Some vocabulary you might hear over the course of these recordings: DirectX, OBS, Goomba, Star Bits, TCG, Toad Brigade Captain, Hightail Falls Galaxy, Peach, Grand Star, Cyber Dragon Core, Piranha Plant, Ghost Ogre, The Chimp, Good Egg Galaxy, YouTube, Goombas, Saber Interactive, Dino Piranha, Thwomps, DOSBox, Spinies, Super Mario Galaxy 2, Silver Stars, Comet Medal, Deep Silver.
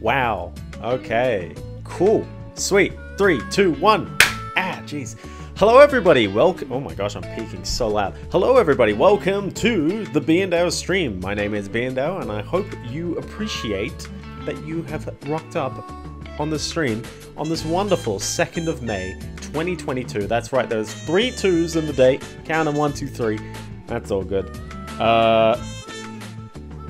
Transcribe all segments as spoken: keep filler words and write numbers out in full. Wow. Okay. Cool. Sweet. Three, two, one. Ah, jeez. Hello everybody, welcome, oh my gosh, I'm peeking so loud. Hello everybody, welcome to the B and O stream. My name is B and O and I hope you appreciate that you have rocked up on the stream on this wonderful second of May, twenty twenty-two. That's right, there's three twos in the date. Count them, one, two, three. That's all good. Uh,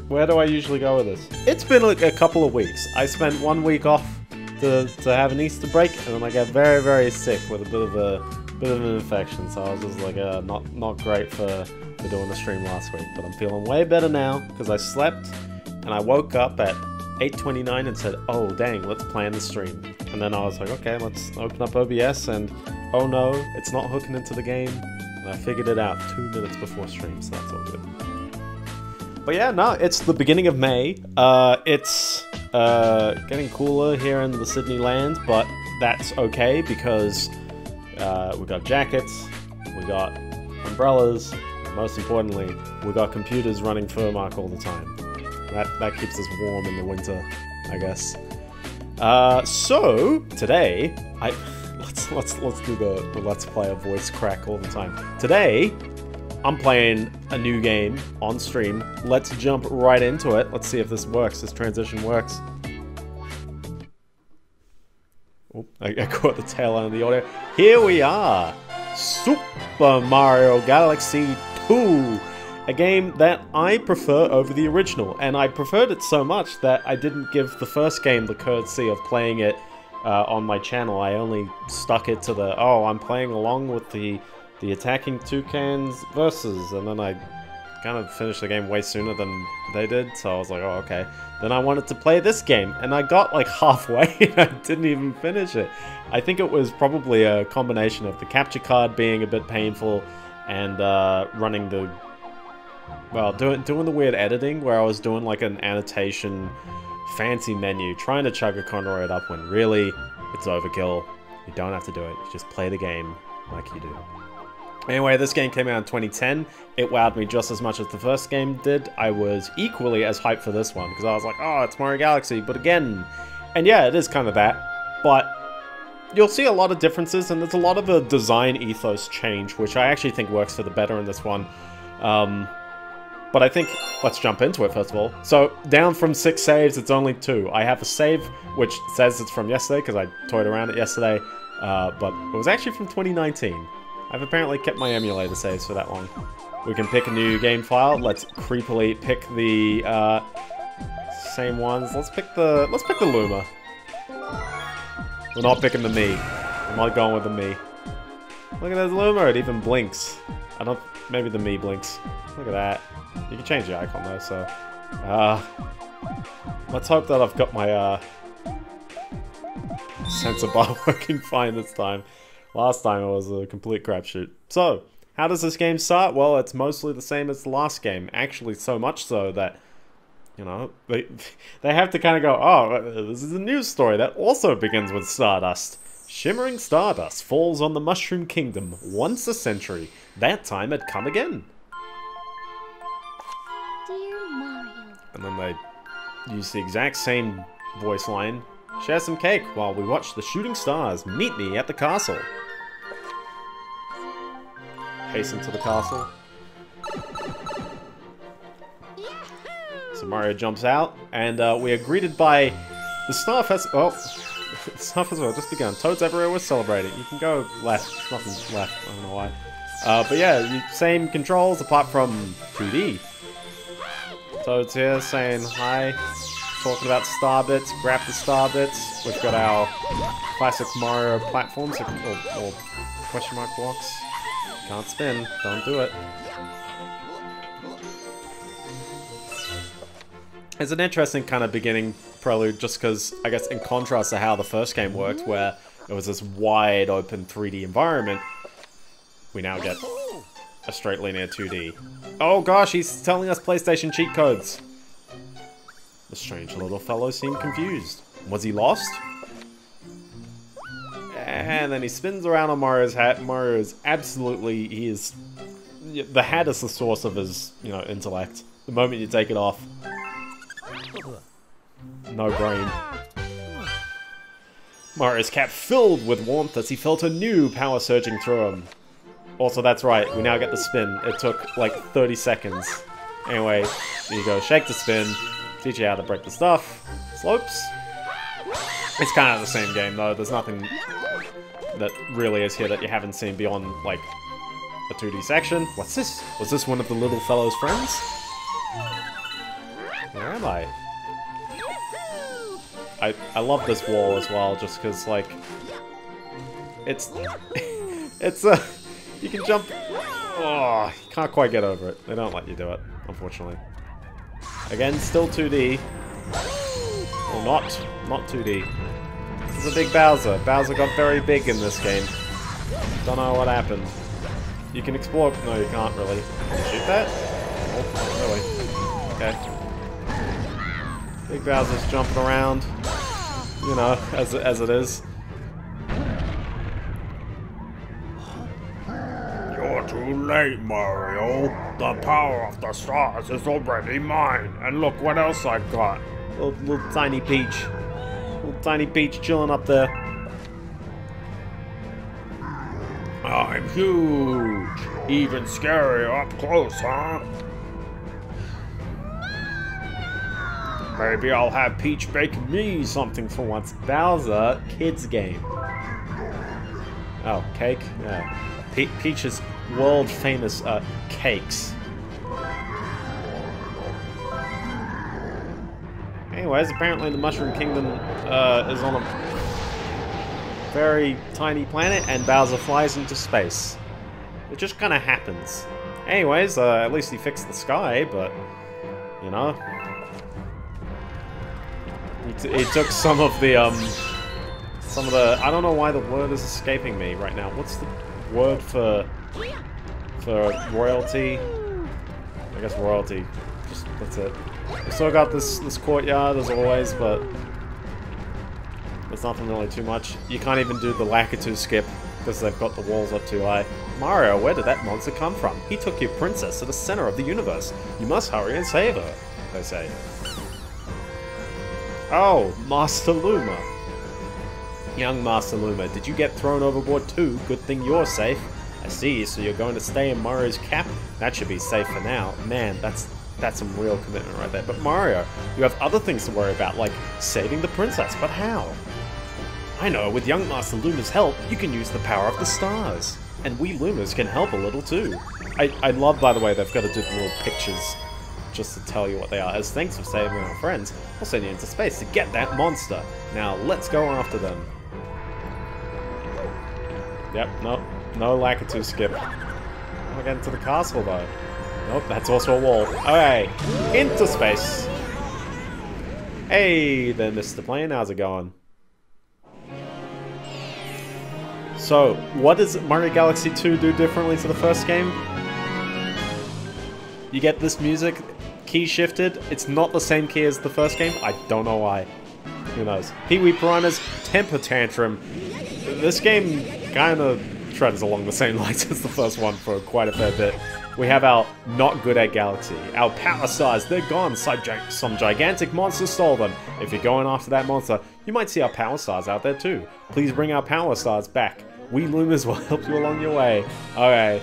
where do I usually go with this? It's been like a couple of weeks. I spent one week off to, to have an Easter break and then I got very, very sick with a bit of a... bit of an infection, so I was just like, uh, not not great for, for doing the stream last week, but I'm feeling way better now, because I slept, and I woke up at eight twenty-nine and said, oh dang, let's plan the stream, and then I was like, okay, let's open up O B S, and oh no, it's not hooking into the game, and I figured it out two minutes before stream, so that's all good. But yeah, no, it's the beginning of May, uh, it's uh, getting cooler here in the Sydney land, but that's okay, because Uh, we got jackets, we got umbrellas, and most importantly, we got computers running Furmark all the time. That, that keeps us warm in the winter, I guess. Uh, so, today, I, let's, let's, let's do the, the Let's Play a voice crack all the time. Today, I'm playing a new game on stream. Let's jump right into it. Let's see if this works, this transition works. Oh, I, I caught the tail end of the audio. Here we are! Super Mario Galaxy two! A game that I prefer over the original, and I preferred it so much that I didn't give the first game the courtesy of playing it uh, on my channel. I only stuck it to the, oh, I'm playing along with the, the attacking toucans versus, and then I kind of finished the game way sooner than they did, so I was like, oh, okay. Then I wanted to play this game, and I got like halfway and I didn't even finish it. I think it was probably a combination of the capture card being a bit painful and uh, running the... well, doing, doing the weird editing where I was doing like an annotation fancy menu, trying to chug a Conroid up when really it's overkill. You don't have to do it, you just play the game like you do. Anyway, this game came out in twenty ten. It wowed me just as much as the first game did. I was equally as hyped for this one, because I was like, oh, it's Mario Galaxy, but again. And yeah, it is kind of that, but you'll see a lot of differences, and there's a lot of a design ethos change, which I actually think works for the better in this one. Um, but I think, let's jump into it first of all. So, down from six saves, it's only two. I have a save, which says it's from yesterday, because I toyed around it yesterday, uh, but it was actually from twenty nineteen. I've apparently kept my emulator saves for that long. We can pick a new game file. Let's creepily pick the uh, same ones. Let's pick the let's pick the Luma. We're not picking the Mii. I'm not going with the Mii. Look at this Luma. It even blinks. I don't. Maybe the Mii blinks. Look at that. You can change the icon though. So uh, let's hope that I've got my uh, sensor bar working fine this time. Last time it was a complete crapshoot. So, how does this game start? Well, it's mostly the same as the last game. Actually, so much so that, you know, they they have to kind of go, oh, this is a news story that also begins with Stardust. Shimmering Stardust falls on the Mushroom Kingdom once a century. That time had come again. Dear Mario. And then they use the exact same voice line. Share some cake while we watch the shooting stars. Meet me at the castle. Hasten to the castle. So Mario jumps out, and uh, we are greeted by the Star Festival. Oh, the Star Festival just begun. Toads everywhere were celebrating. You can go left. Nothing's left. I don't know why. Uh, but yeah, same controls apart from two D. Toads here saying hi. Talking about Star Bits, grab the Star Bits. We've got our classic Mario platforms, or, or question mark blocks. Can't spin, don't do it. It's an interesting kind of beginning prelude, just because, I guess, in contrast to how the first game worked, where it was this wide open three D environment, we now get a straight linear two D. Oh gosh, he's telling us PlayStation cheat codes. The strange little fellow seemed confused. Was he lost? And then he spins around on Mario's hat. Mario is absolutely... he is... the hat is the source of his, you know, intellect. The moment you take it off. no brain. Mario's cap filled with warmth as he felt a new power surging through him. Also, that's right, we now get the spin. It took like thirty seconds. Anyway, there you go, shake the spin, teach you how to break the stuff. Slopes. It's kind of the same game though, there's nothing that really is here that you haven't seen beyond, like, a two D section. What's this? Was this one of the little fellow's friends? Where am I? I, I love this wall as well, just because, like, it's, it's a, uh, you can jump, oh, you can't quite get over it. They don't let you do it, unfortunately. Again, still two D. Or not, not two D. This is a big Bowser. Bowser got very big in this game. Don't know what happened. You can explore, no you can't really. Can you shoot that? Oh, really? Okay. Big Bowser's jumping around, you know, as, as it is. You're too late, Mario. The power of the stars is already mine, and look what else I got. Little, little tiny Peach. Little tiny Peach chilling up there. I'm huge. Even scarier up close, huh? Maybe I'll have Peach bake me something for once. Bowser, kids game. Oh, cake? Yeah. Pe Peach's world famous uh, cakes. Anyways, apparently the Mushroom Kingdom uh, is on a very tiny planet and Bowser flies into space. It just kind of happens. Anyways, uh, at least he fixed the sky, but, you know. He took some of the, um, some of the, I don't know why the word is escaping me right now. What's the word for, for royalty? I guess royalty. Just, that's it. We still got this, this courtyard as always, but there's nothing really too much. You can't even do the Lakitu skip because they've got the walls up too high. Mario, where did that monster come from? He took your princess to the center of the universe. You must hurry and save her, they say. Oh, Master Luma. Young Master Luma, did you get thrown overboard too? Good thing you're safe. I see, so you're going to stay in Mario's cap? That should be safe for now. Man, that's that's some real commitment right there. But Mario, you have other things to worry about, like saving the princess, but how? I know, with Young Master Luma's help, you can use the power of the stars. And we Lumas can help a little too. I, I love, by the way, they've got to do the little pictures just to tell you what they are. As thanks for saving our friends, we'll send you into space to get that monster. Now, let's go after them. Yep, nope. No Lakitu skip. I'll get into the castle, though. Nope, that's also a wall. Alright, into space. Hey there, Mister Plane. How's it going? So, what does Mario Galaxy two do differently to the first game? You get this music, key shifted, it's not the same key as the first game, I don't know why. Who knows. Pee-wee Piranha's Temper Tantrum. This game kinda treads along the same lines as the first one for quite a fair bit. We have our Not Good At Galaxy. Our Power Stars, they're gone, some gigantic monster stole them. If you're going after that monster, you might see our Power Stars out there too. Please bring our Power Stars back. We Lumas will help you along your way. Alright.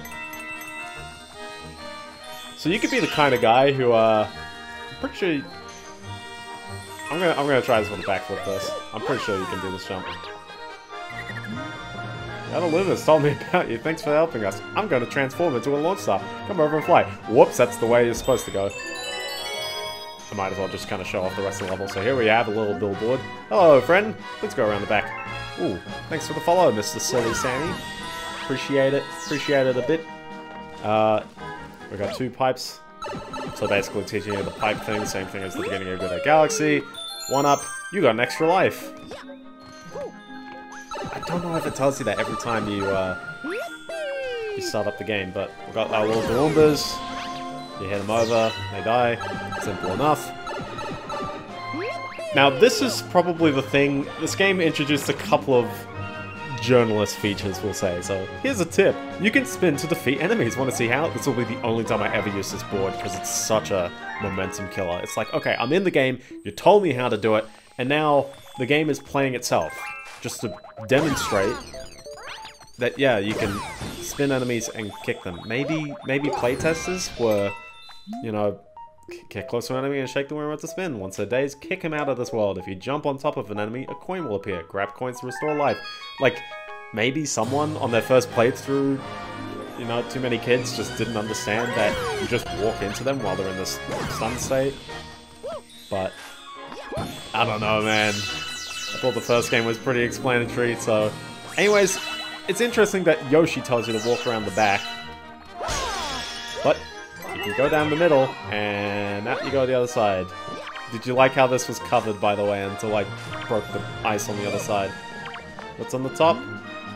So you could be the kind of guy who, uh, I'm pretty sure you... I'm gonna, I'm gonna try this with a backflip first. I'm pretty sure you can do this jump. The other Lumas told me about you. Thanks for helping us. I'm gonna transform into a launch star. Come over and fly. Whoops, that's the way you're supposed to go. I might as well just kind of show off the rest of the level. So here we have a little billboard. Hello, friend. Let's go around the back. Ooh, thanks for the follow, Mister Silly Sammy. Appreciate it. Appreciate it a bit. Uh... We got two pipes, so basically teaching you the pipe thing, same thing as the beginning of Good At Galaxy. One up, you got an extra life. I don't know if it tells you that every time you uh, you start up the game, but we got our little Goombas. You hit them over, they die. Simple enough. Now this is probably the thing. This game introduced a couple of journalist features, we'll say. So here's a tip: you can spin to defeat enemies. Want to see how? This will be the only time I ever use this board because it's such a momentum killer. It's like, okay, I'm in the game, you told me how to do it, And now the game is playing itself, just to demonstrate that, yeah, you can spin enemies and kick them. Maybe maybe playtesters were, you know, get close to an enemy and shake them where it's a spin. Once a day's, kick him out of this world. If you jump on top of an enemy, a coin will appear. Grab coins to restore life. Like, maybe someone on their first playthrough, you know, too many kids just didn't understand that you just walk into them while they're in this stun state. But, I don't know, man. I thought the first game was pretty explanatory, so... Anyways, it's interesting that Yoshi tells you to walk around the back. But... you go down the middle, and out you go to the other side. Did you like how this was covered, by the way, until I broke the ice on the other side? What's on the top?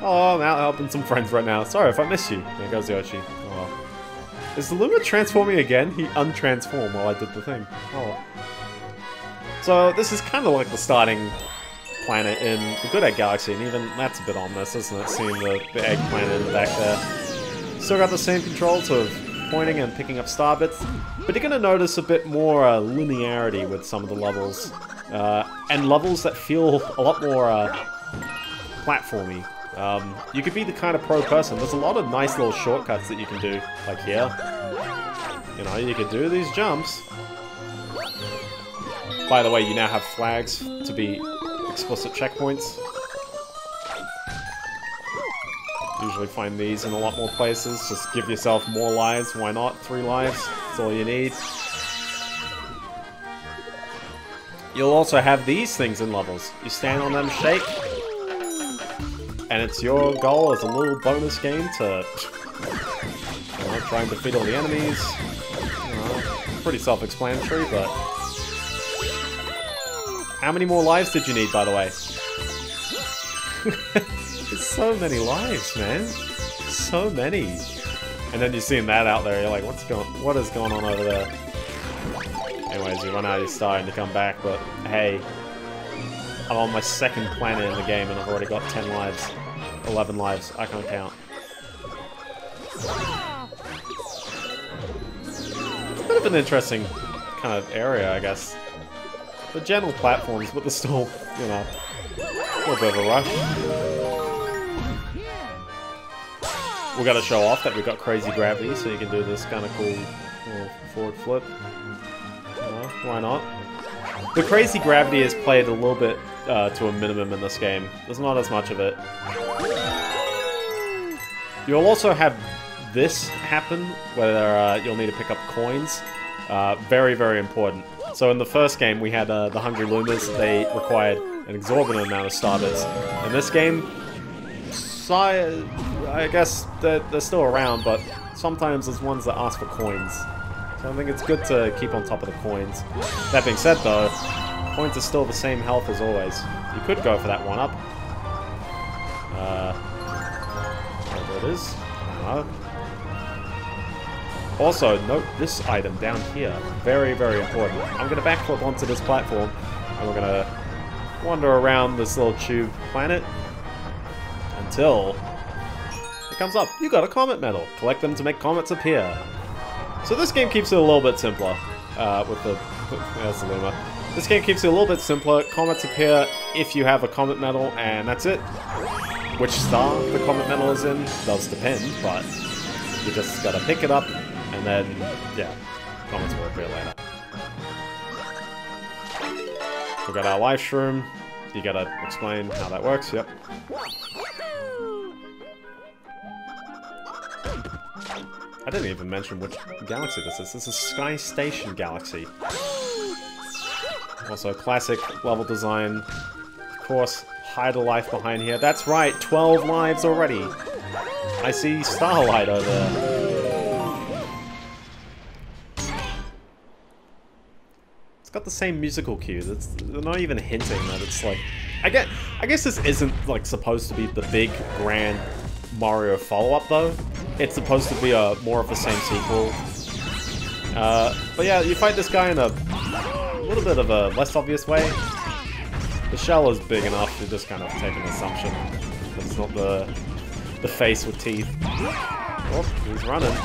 Oh, I'm out helping some friends right now. Sorry if I missed you. There goes Yoshi. Oh. Is the Luma transforming again? He untransformed while I did the thing. Oh. So, this is kind of like the starting planet in the Good Egg Galaxy, and even that's a bit ominous, isn't it? Seeing the, the egg planet in the back there. Still got the same controls of pointing and picking up star bits, but you're going to notice a bit more uh, linearity with some of the levels, uh, and levels that feel a lot more uh, platformy. Um, you could be the kind of pro person. There's a lot of nice little shortcuts that you can do, like here. You know, you could do these jumps. By the way, you now have flags to be explicit checkpoints. Usually find these in a lot more places. Just give yourself more lives. Why not? Three lives. That's all you need. You'll also have these things in levels. You stand on them, shake, and it's your goal as a little bonus game to, you know, try and defeat all the enemies. You know, pretty self-explanatory, but... How many more lives did you need, by the way? There's so many lives, man. So many. And then you're seeing that out there, you're like, what's going what is going on over there? Anyways, you run out of your star and you come back, but hey, I'm on my second planet in the game and I've already got ten lives. eleven lives, I can't count. It's a bit of an interesting kind of area, I guess. The general platforms, but the still, you know, a little bit of a rush. We've got to show off that we've got crazy gravity, so you can do this kind of cool uh, forward flip. No, why not? The crazy gravity is played a little bit uh, to a minimum in this game. There's not as much of it. You'll also have this happen, where uh, you'll need to pick up coins. Uh, very, very important. So in the first game, we had uh, the Hungry Lumas. They required an exorbitant amount of star bits. In this game, I guess they're, they're still around, but sometimes there's ones that ask for coins. So I think it's good to keep on top of the coins. That being said, though, coins are still the same health as always. You could go for that one-up. Uh, whatever it is. Uh, also, note this item down here. Very, very important. I'm going to backflip onto this platform, and we're going to wander around this little tube planet until it comes up. You got a Comet Medal. Collect them to make comets appear. So this game keeps it a little bit simpler. Uh, with the... There's the Luma. This game keeps it a little bit simpler. Comets appear if you have a Comet Medal, and that's it. Which star the Comet Medal is in does depend, but you just gotta pick it up, and then, yeah, comets will appear later. We've got our life shroom. You gotta explain how that works, yep. I didn't even mention which galaxy this is. This is Sky Station Galaxy. Also, classic level design. Of course, hide a life behind here. That's right, twelve lives already. I see Starlight over there. It's got the same musical cues. It's, they're not even hinting that it's like... I guess, I guess this isn't like supposed to be the big, grand Mario follow-up, though. It's supposed to be a more of the same sequel. Uh, but yeah, you fight this guy in a little bit of a less obvious way. The shell is big enough to just kind of take an assumption. It's not the the face with teeth. Oh, he's running.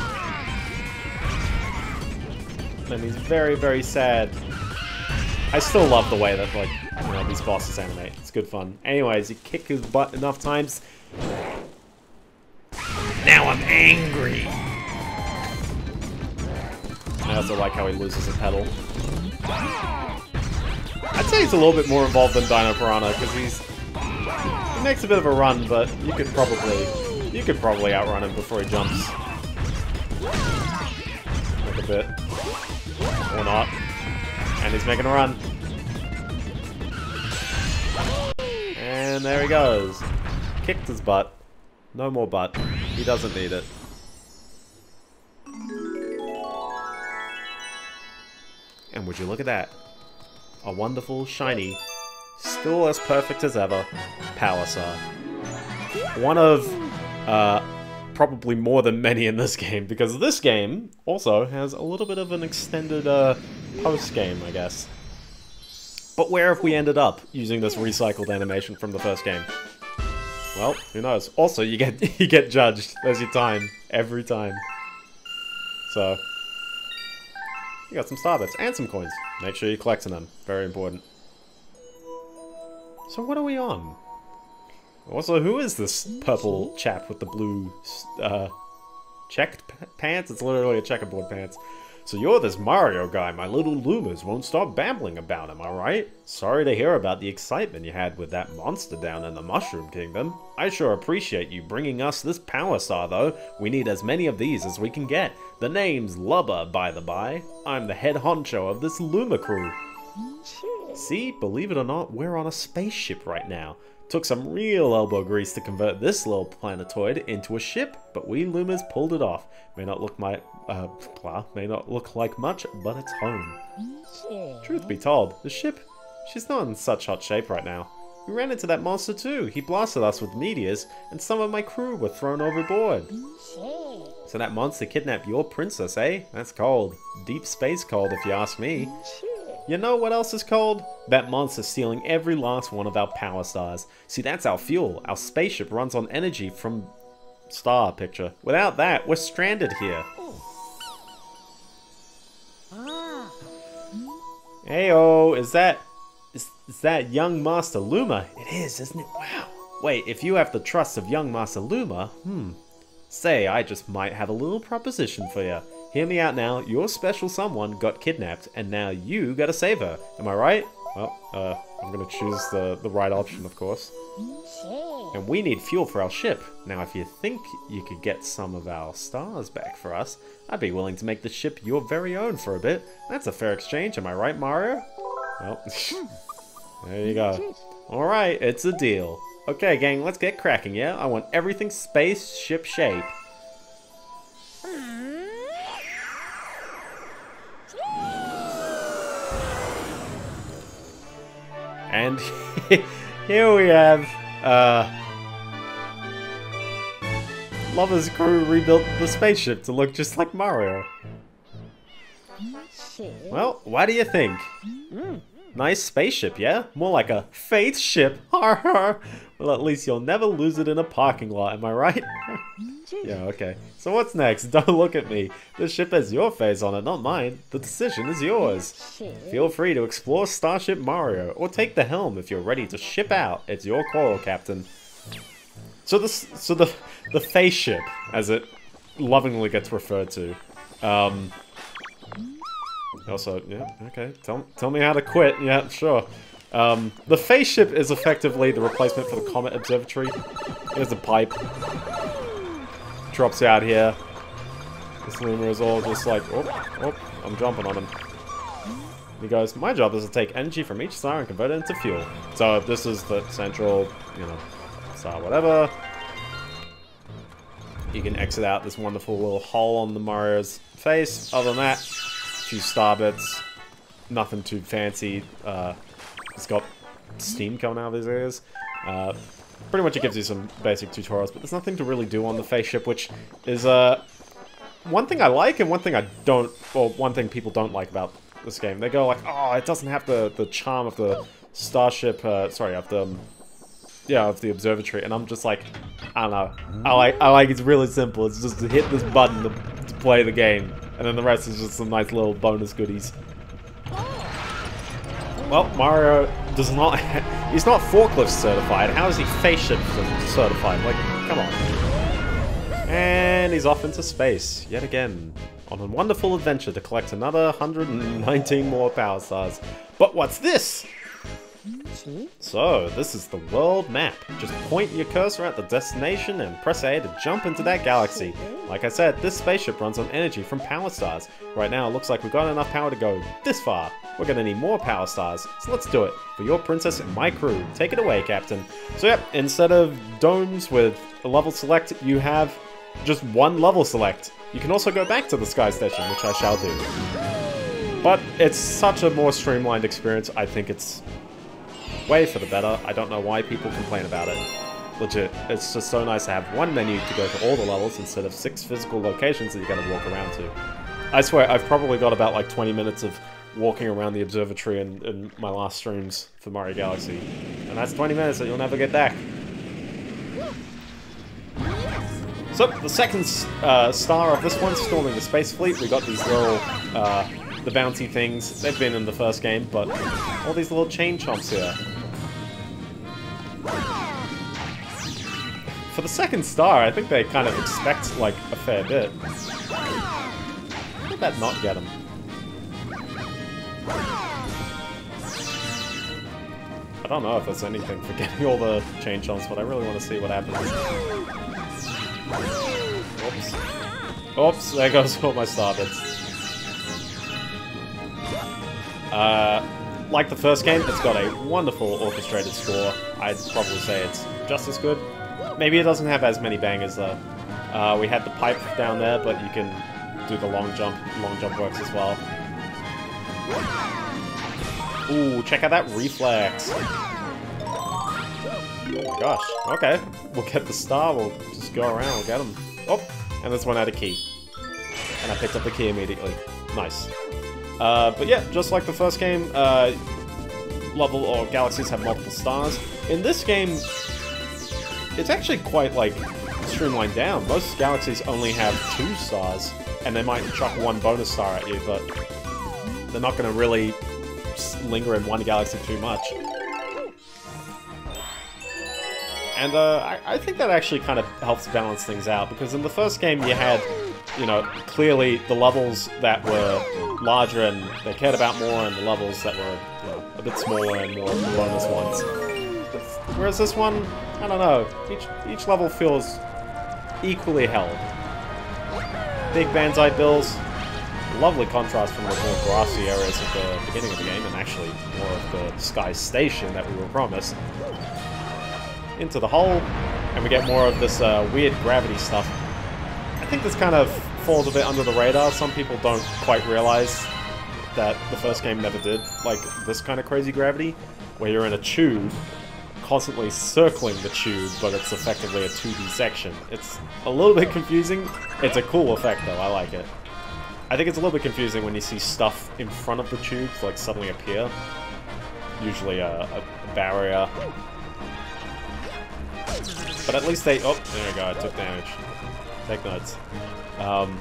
And he's very, very sad. I still love the way that, like, you know, these bosses animate. It's good fun. Anyways, you kick his butt enough times. Now I'm angry! I also like how he loses a pedal. I'd say he's a little bit more involved than Dino Piranha, because he's... He makes a bit of a run, but you could probably... You could probably outrun him before he jumps. Like a bit. Or not. And he's making a run. And there he goes. Kicked his butt. No more butt. He doesn't need it. And would you look at that? A wonderful, shiny, still as perfect as ever, Power Star. One of, uh, probably more than many in this game, because this game also has a little bit of an extended, uh, post-game, I guess. But where have we ended up using this recycled animation from the first game? Well, who knows? Also, you get you get judged. There's your time. Every time. So, you got some Star Bits and some coins. Make sure you're collecting them. Very important. So what are we on? Also, who is this purple chap with the blue, uh, checked pants? It's literally a checkerboard pants. So you're this Mario guy. My little Lumas won't stop babbling about him, alright? Sorry to hear about the excitement you had with that monster down in the Mushroom Kingdom. I sure appreciate you bringing us this Power Star, though. We need as many of these as we can get. The name's Lubba, by the by. I'm the head honcho of this Luma crew. See, believe it or not, we're on a spaceship right now. Took some real elbow grease to convert this little planetoid into a ship, but we Lumas pulled it off. May not look my, uh, blah, may not look like much, but it's home. Yeah. Truth be told, the ship, she's not in such hot shape right now. We ran into that monster too. He blasted us with meteors, and some of my crew were thrown overboard. Yeah. So that monster kidnapped your princess, eh? That's cold. Deep space cold, if you ask me. You know what else is cold? That monster stealing every last one of our Power Stars. See, that's our fuel. Our spaceship runs on energy from... Star picture. Without that, we're stranded here. Ah. Heyo, is that... Is, is that Young Master Luma? It is, isn't it? Wow. Wait, if you have the trust of Young Master Luma, hmm. Say, I just might have a little proposition for you. Hear me out now, your special someone got kidnapped, and now you gotta save her. Am I right? Well, uh, I'm gonna choose the, the right option, of course. And we need fuel for our ship. Now, if you think you could get some of our stars back for us, I'd be willing to make the ship your very own for a bit. That's a fair exchange, am I right, Mario? Well, there you go. Alright, it's a deal. Okay, gang, let's get cracking, yeah? I want everything spaceship shape. And here we have, uh, Lubba's crew rebuilt the spaceship to look just like Mario. Well, what do you think? Mm, nice spaceship, yeah? More like a faith ship. Har har. Well, at least you'll never lose it in a parking lot, am I right? Yeah, okay. So what's next? Don't look at me. This ship has your face on it, not mine. The decision is yours. Feel free to explore Starship Mario, or take the helm if you're ready to ship out. It's your call, Captain. So the so the the face ship, as it lovingly gets referred to. Um. Also, yeah, okay. Tell tell me how to quit. Yeah, sure. Um, the face ship is effectively the replacement for the Comet Observatory. Here's a pipe. Drops out here. This Luma is all just like, oh, oh, I'm jumping on him. He goes, my job is to take energy from each star and convert it into fuel. So this is the central, you know, star whatever. You can exit out this wonderful little hole on the Mario's face. Other than that, a few Star Bits. Nothing too fancy. Uh, it's got steam coming out of his ears. Uh, Pretty much it gives you some basic tutorials, but there's nothing to really do on the face ship, which is, uh, one thing I like and one thing I don't, or one thing people don't like about this game. They go like, oh, it doesn't have the, the charm of the Starship, uh, sorry, of the, um, yeah, of the Observatory, and I'm just like, I don't know. I like, I like it's really simple. It's just to hit this button to, to play the game, and then the rest is just some nice little bonus goodies. Well, Mario does not... he's not forklift certified. How is he face ship certified? Like, come on. And he's off into space, yet again, on a wonderful adventure to collect another one hundred nineteen more Power Stars. But what's this? So, this is the world map. Just point your cursor at the destination and press A to jump into that galaxy. Like I said, this spaceship runs on energy from Power Stars. Right now, it looks like we've got enough power to go this far. We're gonna need more Power Stars, so let's do it. For your princess and my crew, take it away, Captain. So yep, instead of domes with a level select, you have just one level select. You can also go back to the Sky Station, which I shall do. But it's such a more streamlined experience, I think it's... way for the better. I don't know why people complain about it. Legit, it's just so nice to have one menu to go to all the levels instead of six physical locations that you're going to walk around to. I swear, I've probably got about like twenty minutes of walking around the observatory in, in my last streams for Mario Galaxy. And that's twenty minutes that you'll never get back. So, the second uh, star of this one, storming the space fleet, we got these little... Uh, the bounty things. They've been in the first game, but all these little Chain Chomps here. For the second star, I think they kind of expect, like, a fair bit. How did that not get them? I don't know if there's anything for getting all the Chain Chomps, but I really want to see what happens. Oops. Oops, there goes all my Star Bits. Uh, like the first game, it's got a wonderful orchestrated score. I'd probably say it's just as good. Maybe it doesn't have as many bangers though. Uh, we had the pipe down there, but you can do the long jump. Long jump works as well. Ooh, check out that reflex. Oh, gosh, okay. We'll get the star, we'll just go around, we'll get them. Oh, and this one had a key. And I picked up the key immediately. Nice. Uh, but yeah, just like the first game, uh, level or galaxies have multiple stars. In this game, it's actually quite, like, streamlined down. Most galaxies only have two stars, and they might chuck one bonus star at you, but they're not going to really linger in one galaxy too much. And uh, I, I think that actually kind of helps balance things out, because in the first game you had... you know, clearly the levels that were larger and they cared about more, and the levels that were, you know, a bit smaller and more bonus ones. Whereas this one, I don't know, each each level feels equally held. Big Banzai Bills, lovely contrast from the more grassy areas of the beginning of the game, and actually more of the Sky Station that we were promised. Into the hole, and we get more of this uh, weird gravity stuff. I think this kind of falls a bit under the radar. Some people don't quite realize that the first game never did, like, this kind of crazy gravity, where you're in a tube, constantly circling the tube, but it's effectively a two D section. It's a little bit confusing. It's a cool effect, though. I like it. I think it's a little bit confusing when you see stuff in front of the tubes, like, suddenly appear. Usually a, a barrier. But at least they... oh, there we go. I took damage. Take notes. Um,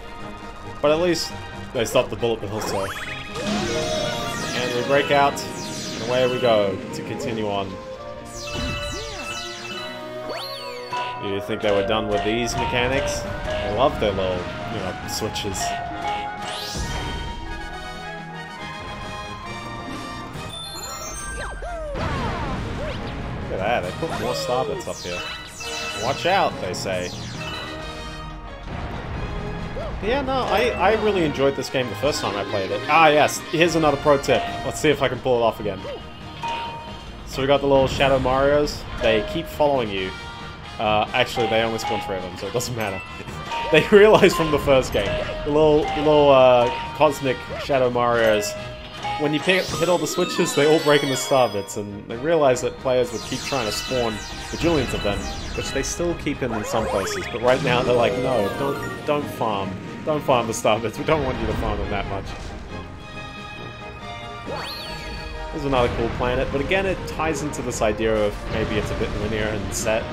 but at least they stopped the bullet bill, so. And we break out, and away we go to continue on. You think they were done with these mechanics? I love their little, you know, switches. Look at that, they put more Star Bits up here. Watch out, they say. Yeah, no, I, I really enjoyed this game the first time I played it. Ah, yes, here's another pro tip. Let's see if I can pull it off again. So we got the little Shadow Marios. They keep following you. Uh, actually, they only spawn three of them, so it doesn't matter. They realized from the first game. The little, little uh, cosmic Shadow Marios. When you pick, hit all the switches, they all break into Star Bits, and they realize that players would keep trying to spawn bajillions of them, which they still keep in in some places. But right now, they're like, no, don't, don't farm. Don't farm the Star Bits. We don't want you to farm them that much. There's another cool planet, but again, it ties into this idea of maybe it's a bit linear and set.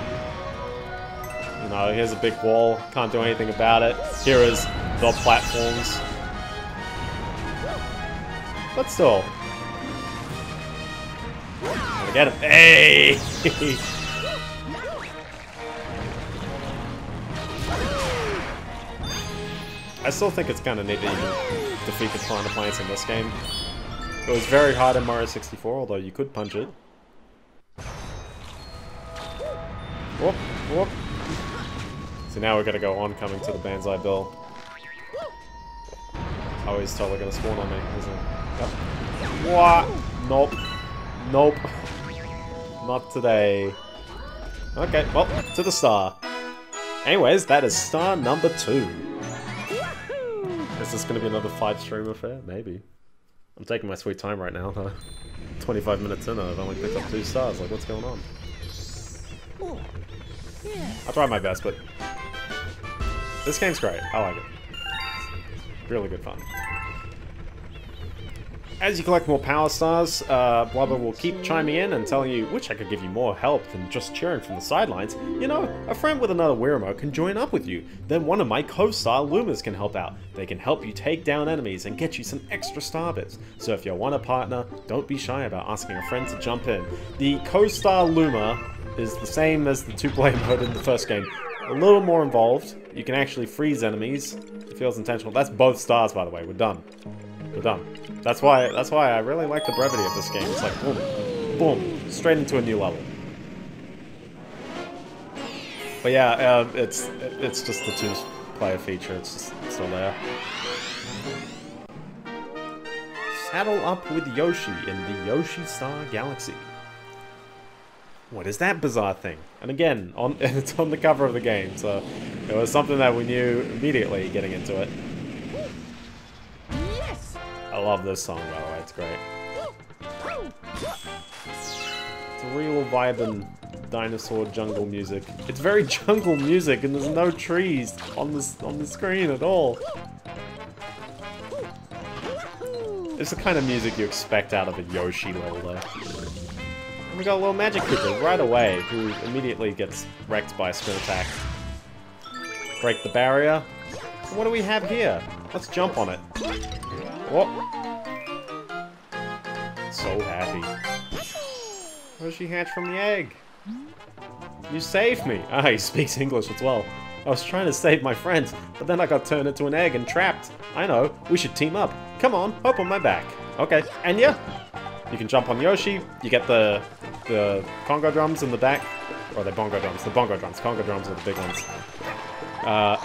You know, here's a big wall. Can't do anything about it. Here is the platforms. But still, Get him. Hey! I still think it's kind of neat to even defeat the Piranha Plants in this game. It was very hard in Mario sixty-four, although you could punch it. Whoop, whoop. So now we're gonna go on coming to the Banzai Bill. Oh, he's totally gonna spawn on me, isn't he? Yep. What? Nope. Nope. Not today. Okay, well, to the star. Anyways, that is star number two. Is this gonna be another five stream affair? Maybe. I'm taking my sweet time right now, though. twenty-five minutes in, I've only picked up two stars. Like, what's going on? I'll try my best, but this game's great. I like it. Really good fun. As you collect more Power Stars, uh, Blubber will keep chiming in and telling you, wish I could give you more help than just cheering from the sidelines. You know, a friend with another Wii Remote can join up with you. Then one of my co-star Lumas can help out. They can help you take down enemies and get you some extra Star Bits. So if you want a partner, don't be shy about asking a friend to jump in. The co-star Luma is the same as the two-player mode in the first game. A little more involved. You can actually freeze enemies. It feels intentional. That's both stars, by the way. We're done. We're done. That's why that's why I really like the brevity of this game. It's like boom, boom, straight into a new level. But yeah, uh, it's it's just the two-player feature. It's just still there. Saddle up with Yoshi in the Yoshi Star Galaxy. What is that bizarre thing? And again, on it's on the cover of the game, so it was something that we knew immediately getting into it. Yes! I love this song, by the way, it's great. It's a real vibin' dinosaur jungle music. It's very jungle music, and there's no trees on this on the screen at all. It's the kind of music you expect out of a Yoshi level, though. And we got a little magic creature right away, who immediately gets wrecked by a spin attack. Break the barrier. And what do we have here? Let's jump on it. Whoop. So happy. Where does she hatch from the egg? You saved me! Ah, he speaks English as well. I was trying to save my friends, but then I got turned into an egg and trapped. I know, we should team up. Come on, hop on my back. Okay, Enya? You can jump on Yoshi, you get the the Congo drums in the back. Or the bongo drums, the bongo drums. Congo drums are the big ones. Uh,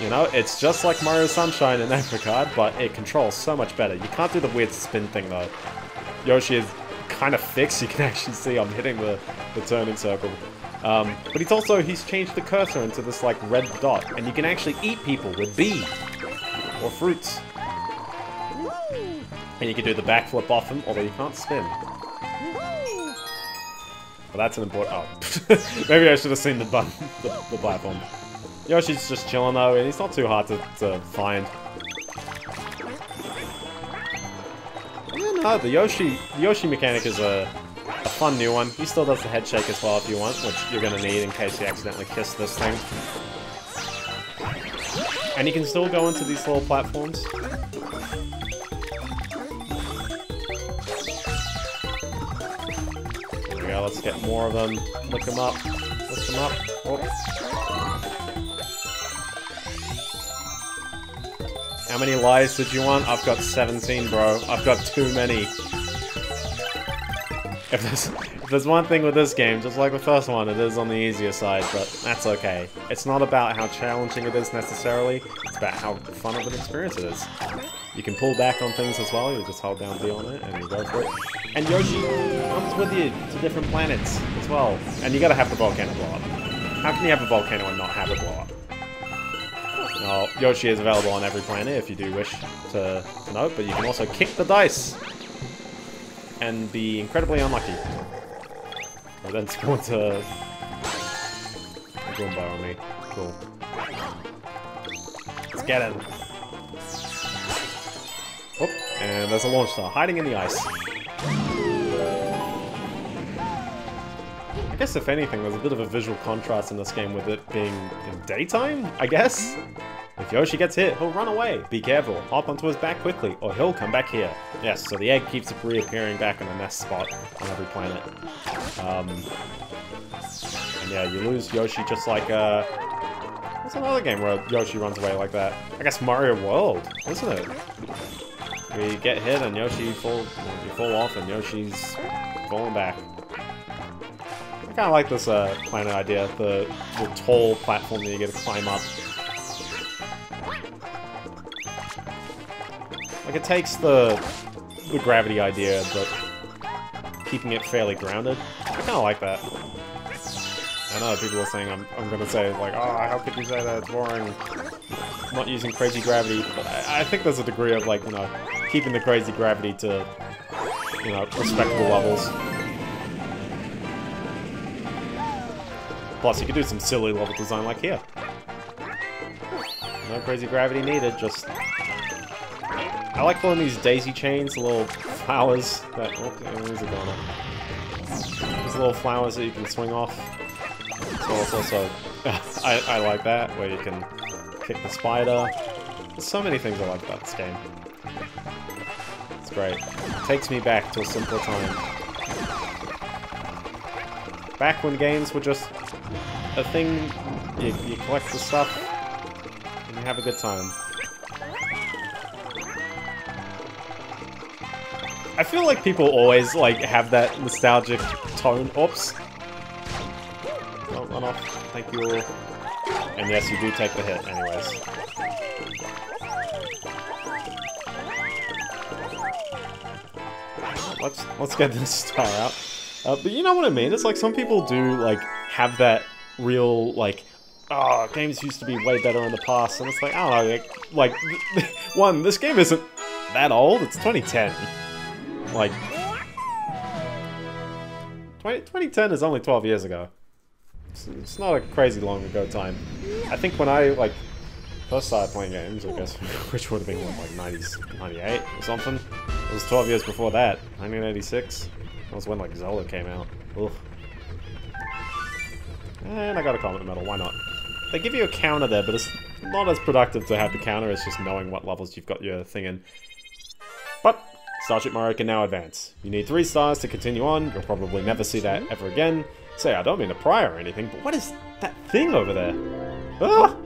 you know, it's just like Mario Sunshine in that regard, but it controls so much better. You can't do the weird spin thing, though. Yoshi is kind of fixed, you can actually see I'm hitting the, the turning circle. Um, but he's also, he's changed the cursor into this, like, red dot, and you can actually eat people with bees or fruits. And you can do the backflip off him, although you can't spin. Well, that's an important... Oh. Maybe I should have seen the button, the, the platform. Yoshi's just chilling, though, and he's not too hard to, to find. No, the Yoshi the Yoshi mechanic is a, a fun new one. He still does the head shake as well if you want, which you're going to need in case you accidentally kiss this thing. And you can still go into these little platforms. Let's get more of them. Lick them up. Lick them up. Whoops. How many lives did you want? I've got seventeen, bro. I've got too many. If there's, if there's one thing with this game, just like the first one, it is on the easier side, but that's okay. It's not about how challenging it is necessarily. It's about how fun of an experience it is. You can pull back on things as well, you just hold down D on it and you go for it. And Yoshi comes with you to different planets as well. And you gotta have the volcano blow up. How can you have a volcano and not have it blow up? Well, Yoshi is available on every planet if you do wish to, to know, but you can also kick the dice and be incredibly unlucky. And then score to a Goomba on me. Cool. Let's get him. Oop, and there's a launch star hiding in the ice. I guess if anything, there's a bit of a visual contrast in this game with it being in daytime, I guess? If Yoshi gets hit, he'll run away. Be careful, hop onto his back quickly, or he'll come back here. Yes, so the egg keeps reappearing back in the nest spot on every planet. Um, and yeah, you lose Yoshi just like, uh... what's another game where Yoshi runs away like that? I guess Mario World, isn't it? We get hit and Yoshi fall, you fall off and Yoshi's falling back. I kind of like this uh, planet idea, the, the tall platform that you get to climb up. Like, it takes the, the gravity idea, but keeping it fairly grounded. I kind of like that. I know people are saying I'm, I'm going to say, like, oh, how could you say that? It's boring. Not using crazy gravity. But I, I think there's a degree of, like, you know, keeping the crazy gravity to, you know, respectable levels. Plus, you can do some silly level design like here. No crazy gravity needed, just... I like calling these daisy chains, little flowers that... Oh, these are going on. These little flowers that you can swing off. So it's also... I, I like that, where you can kick the spider. There's so many things I like about this game. It's great. It takes me back to a simpler time. Back when games were just a thing, you, you collect the stuff, and you have a good time. I feel like people always, like, have that nostalgic tone. Oops. Don't run off. Thank you all. And yes, you do take the hit, anyways. Let's, let's get this star out. Uh, but you know what I mean? It's like some people do, like, have that real, like, oh, games used to be way better in the past, and it's like, I don't know, like, like one, this game isn't that old, it's twenty ten. Like, twenty, twenty ten is only twelve years ago. It's, it's not a crazy long ago time. I think when I, like, first started playing games, I guess, which would have been, what, like, ninety-eight or something? It was twelve years before that, nineteen eighty-six. That was when, like, Zelda came out. Ugh. And I got a Comet Medal, why not? They give you a counter there, but it's not as productive to have the counter, it's just knowing what levels you've got your thing in. But, Starship Mario can now advance. You need three stars to continue on, you'll probably never see that ever again. Say, I don't mean to pry or anything, but what is that thing over there? Ah!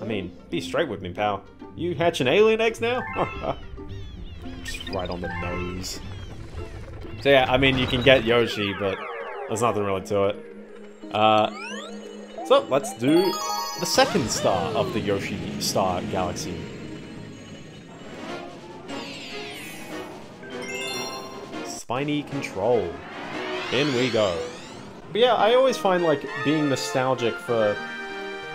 I mean, be straight with me, pal. You hatching alien eggs now? Just right on the nose. So yeah, I mean, you can get Yoshi, but there's nothing really to it. Uh, so, let's do the second star of the Yoshi Star Galaxy. Spiny Control. In we go. But yeah, I always find, like, being nostalgic for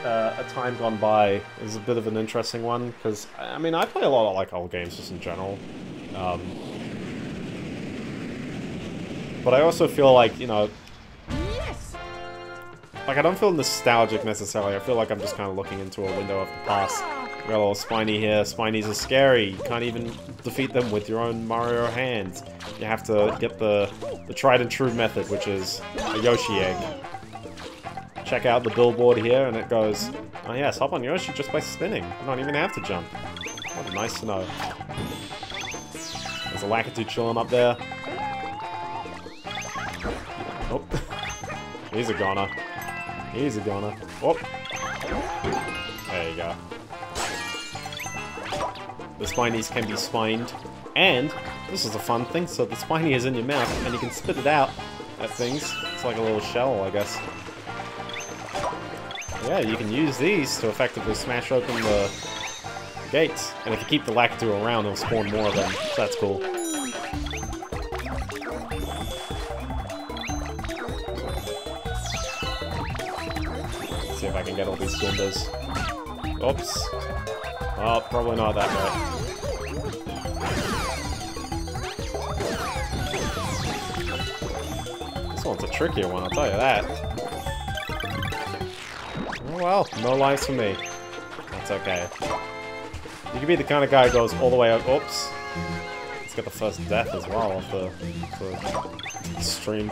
uh, a time gone by is a bit of an interesting one, because, I mean, I play a lot of, like, old games just in general. Um... But I also feel like, you know, yes. Like I don't feel nostalgic necessarily. I feel like I'm just kind of looking into a window of the past. We got a little Spiny here. Spinies are scary. You can't even defeat them with your own Mario hands. You have to get the the tried and true method, which is a Yoshi egg. Check out the billboard here, and it goes, "Oh yes, hop on Yoshi just by spinning. You don't even have to jump." What nice to know. There's a Lakitu chilling up there. Oh, he's a goner. He's a goner. Oh, there you go. The Spinies can be spined, and this is a fun thing. So the Spiny is in your mouth, and you can spit it out at things. It's like a little shell, I guess. Yeah, you can use these to effectively smash open the gates, and if you keep the Lakitu around, it'll spawn more of them. So that's cool. If I can get all these windows. Oops. Oh, probably not that way. This one's a trickier one, I'll tell you that. Oh well, no lives for me. That's okay. You can be the kind of guy who goes all the way up. Oops. Let's get the first death as well off the, the stream.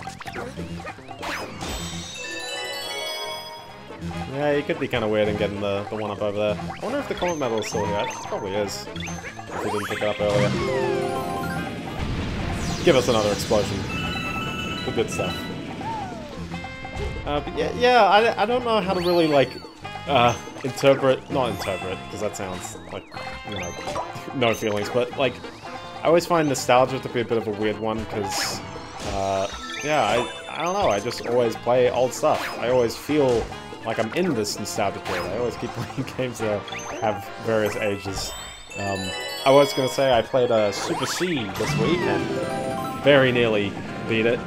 Yeah, you could be kind of weird in getting the, the one-up over there. I wonder if the Comet Medal is still here. It probably is, if we didn't pick it up earlier. Give us another explosion. The good stuff. Uh, but yeah, yeah I, I don't know how to really, like, uh, interpret... Not interpret, because that sounds like, you know, no feelings, but, like, I always find nostalgia to be a bit of a weird one, because, uh, yeah, I, I don't know, I just always play old stuff. I always feel like I'm in this nostalgia period. I always keep playing games that have various ages. Um, I was going to say I played uh, Super C this week and very nearly beat it.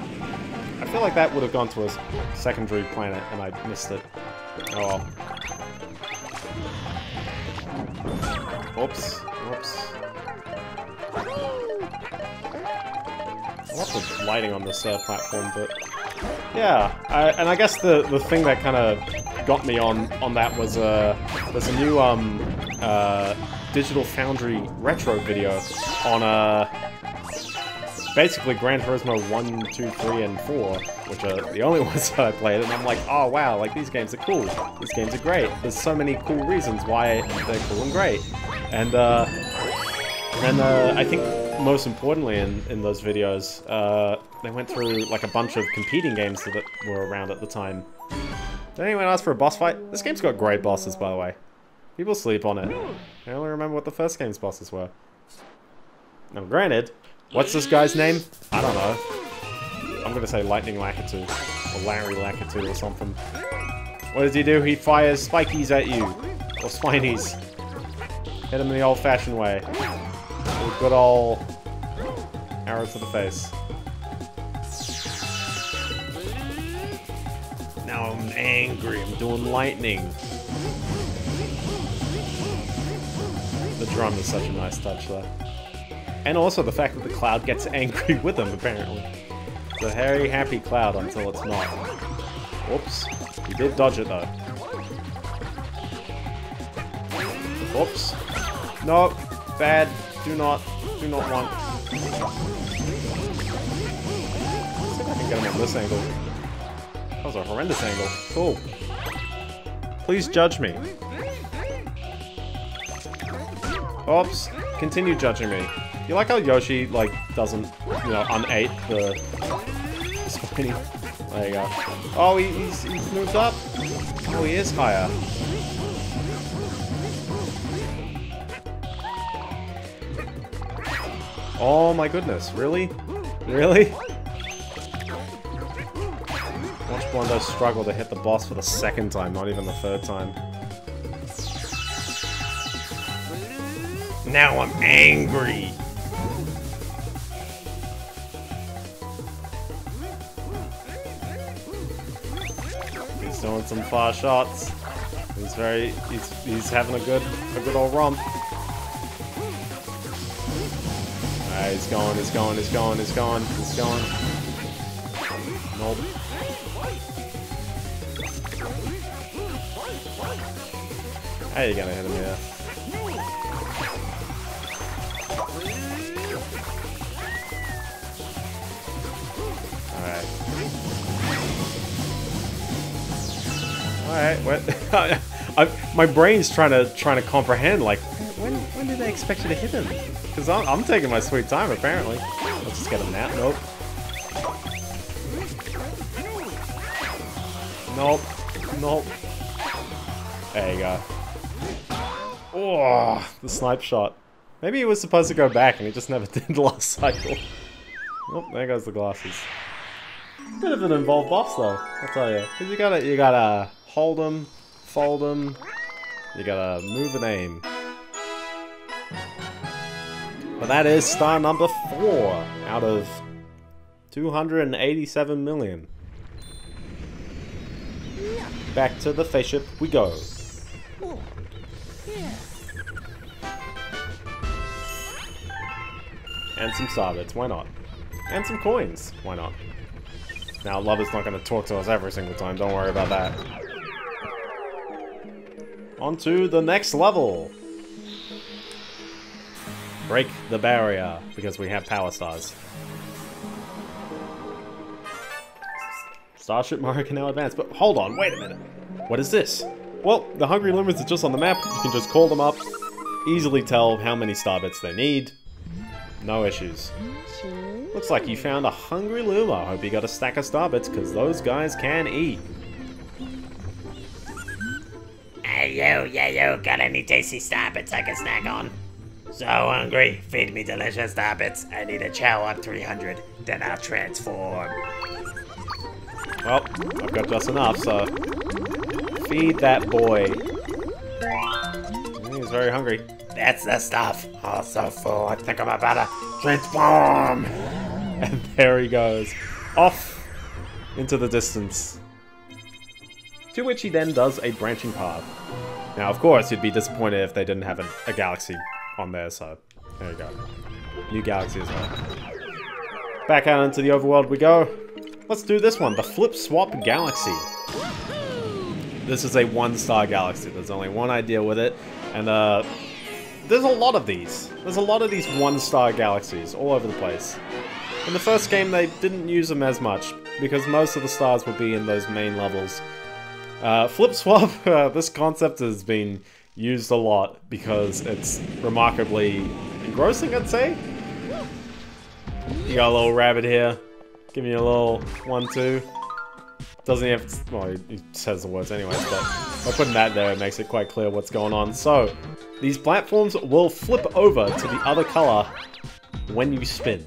I feel like that would have gone to a secondary planet and I missed it. Oh well. Oops. Oops. Lots of lighting on this uh, platform, but yeah, I, and I guess the the thing that kind of got me on on that was uh, there's a new um, uh, Digital Foundry retro video on uh, basically Gran Turismo one, two, three, and four, which are the only ones that I played, and I'm like, oh wow, like these games are cool, these games are great. There's so many cool reasons why they're cool and great, and uh, and uh, I think. Most importantly in, in those videos, uh, they went through like a bunch of competing games that were around at the time. Did anyone ask for a boss fight? This game's got great bosses, by the way. People sleep on it. I only remember what the first game's bosses were. Now granted, what's this guy's name? I don't know. I'm gonna say Lightning Lakitu, or Larry Lakitu or something. What does he do? He fires spikies at you. Or spinies. Hit him in the old-fashioned way. Good old arrow to the face. Now I'm angry. I'm doing lightning. The drum is such a nice touch there. And also the fact that the cloud gets angry with them, apparently. It's a very happy cloud until it's not. Whoops. He did dodge it, though. Whoops. Nope. Bad. Do not, do not want. See if I can get him on this angle. That was a horrendous angle. Cool. Please judge me. Oops. Continue judging me. You like how Yoshi, like, doesn't, you know, unate the Spiney? There you go. Oh, he, he's, he's moved up. Oh, he is higher. Oh my goodness, really? Really? Watch Blondo struggle to hit the boss for the second time, not even the third time. Now I'm angry! He's doing some far shots. He's very... he's, he's having a good, a good old romp. He's going, he's going, he's going, he's going, he's going. Nope. How are you gonna hit him here? Alright. Alright, what? I, my brain's trying to trying to comprehend, like, when, when did they expect you to hit him? Because I'm, I'm taking my sweet time, apparently. Let's just get a nap. Nope. Nope. Nope. There you go. Oh, the snipe shot. Maybe he was supposed to go back and he just never did the last cycle. Nope, there goes the glasses. Bit of an involved boss, though, I'll tell you. Because you gotta, you gotta hold him, fold him, you gotta move and aim. But that is star number four out of two hundred eighty-seven million. Back to the Face Ship we go. And some Star Bits, why not? And some coins, why not? Now, Lubba's not going to talk to us every single time, don't worry about that. On to the next level. Break the barrier, because we have Power Stars. Starship Mario can now advance, but hold on, wait a minute. What is this? Well, the Hungry Lumens is just on the map. You can just call them up. Easily tell how many Star Bits they need. No issues. Looks like you found a Hungry Luma. Hope you got a stack of Star Bits, because those guys can eat. Hey you, yeah you, got any tasty Star Bits I can snack on? So hungry, feed me delicious Star Bits. I need a chow on three hundred, then I'll transform. Well, I've got just enough, so... Feed that boy. He's very hungry. That's the stuff. Oh, so full. I think I'm about to transform. And there he goes. Off into the distance. To which he then does a branching path. Now, of course, you'd be disappointed if they didn't have a, a galaxy on there, so there you go. New galaxy as well. Back out into the overworld we go. Let's do this one, the Flip Swap Galaxy. This is a one-star galaxy. There's only one idea with it, and uh, there's a lot of these. There's a lot of these one-star galaxies all over the place. In the first game, they didn't use them as much because most of the stars would be in those main levels. Uh, Flip Swap, uh, this concept has been used a lot because it's remarkably engrossing, I'd say. You got a little rabbit here. Give me a little one two. Doesn't he have to, well, he says the words anyways, but by putting that there, it makes it quite clear what's going on. So, these platforms will flip over to the other color when you spin.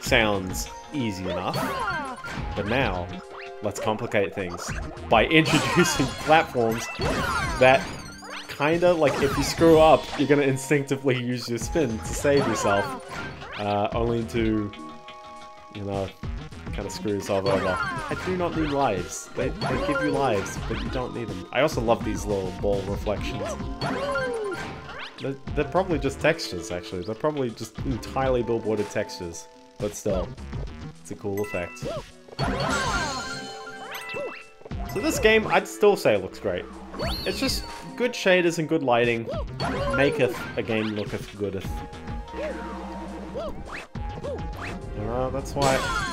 Sounds easy enough, but now, let's complicate things by introducing platforms that kinda, like, if you screw up, you're gonna instinctively use your spin to save yourself, uh, only to, you know, kind of screw yourself over. I do not need lives. They, they give you lives, but you don't need them. I also love these little ball reflections. They're, they're probably just textures, actually. They're probably just entirely billboarded textures. But still, it's a cool effect. So this game, I'd still say looks great. It's just good shaders and good lighting maketh a game looketh goodeth. Uh, that's why...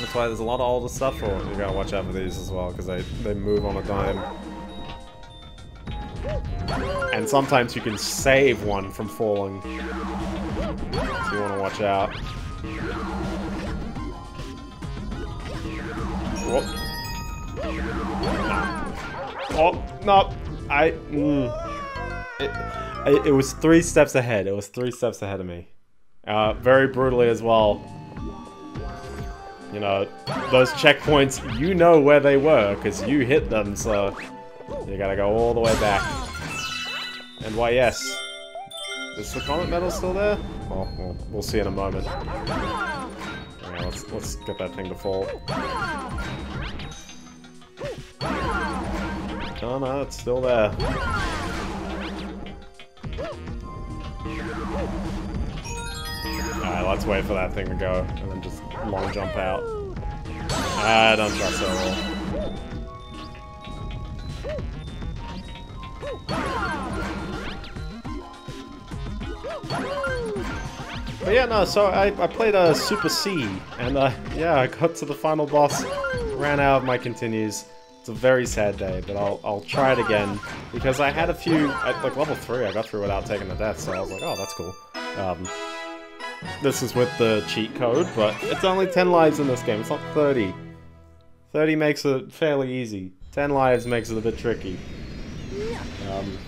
That's why there's a lot of older stuff for it. You gotta watch out for these as well, because they, they move on a dime. And sometimes you can save one from falling. So you wanna watch out. Whoop. Oh, no! I... Mm. It, it, it was three steps ahead. It was three steps ahead of me. Uh, very brutally as well. You know, those checkpoints, you know where they were, because you hit them, so you gotta go all the way back. And why, yes. Is the Comet Medal still there? Well, we'll, we'll see in a moment. Right, let's, let's get that thing to fall. Oh no, it's still there. Alright, let's wait for that thing to go, and then just long jump out. I don't trust that at all. But yeah, no, so I, I played a uh, Super C, and uh, yeah, I got to the final boss, ran out of my continues. It's a very sad day, but I'll, I'll try it again, because I had a few, at, like level three, I got through without taking a death, so I was like, oh, that's cool. Um, This is with the cheat code, but it's only ten lives in this game, it's not thirty. thirty makes it fairly easy. ten lives makes it a bit tricky. Um,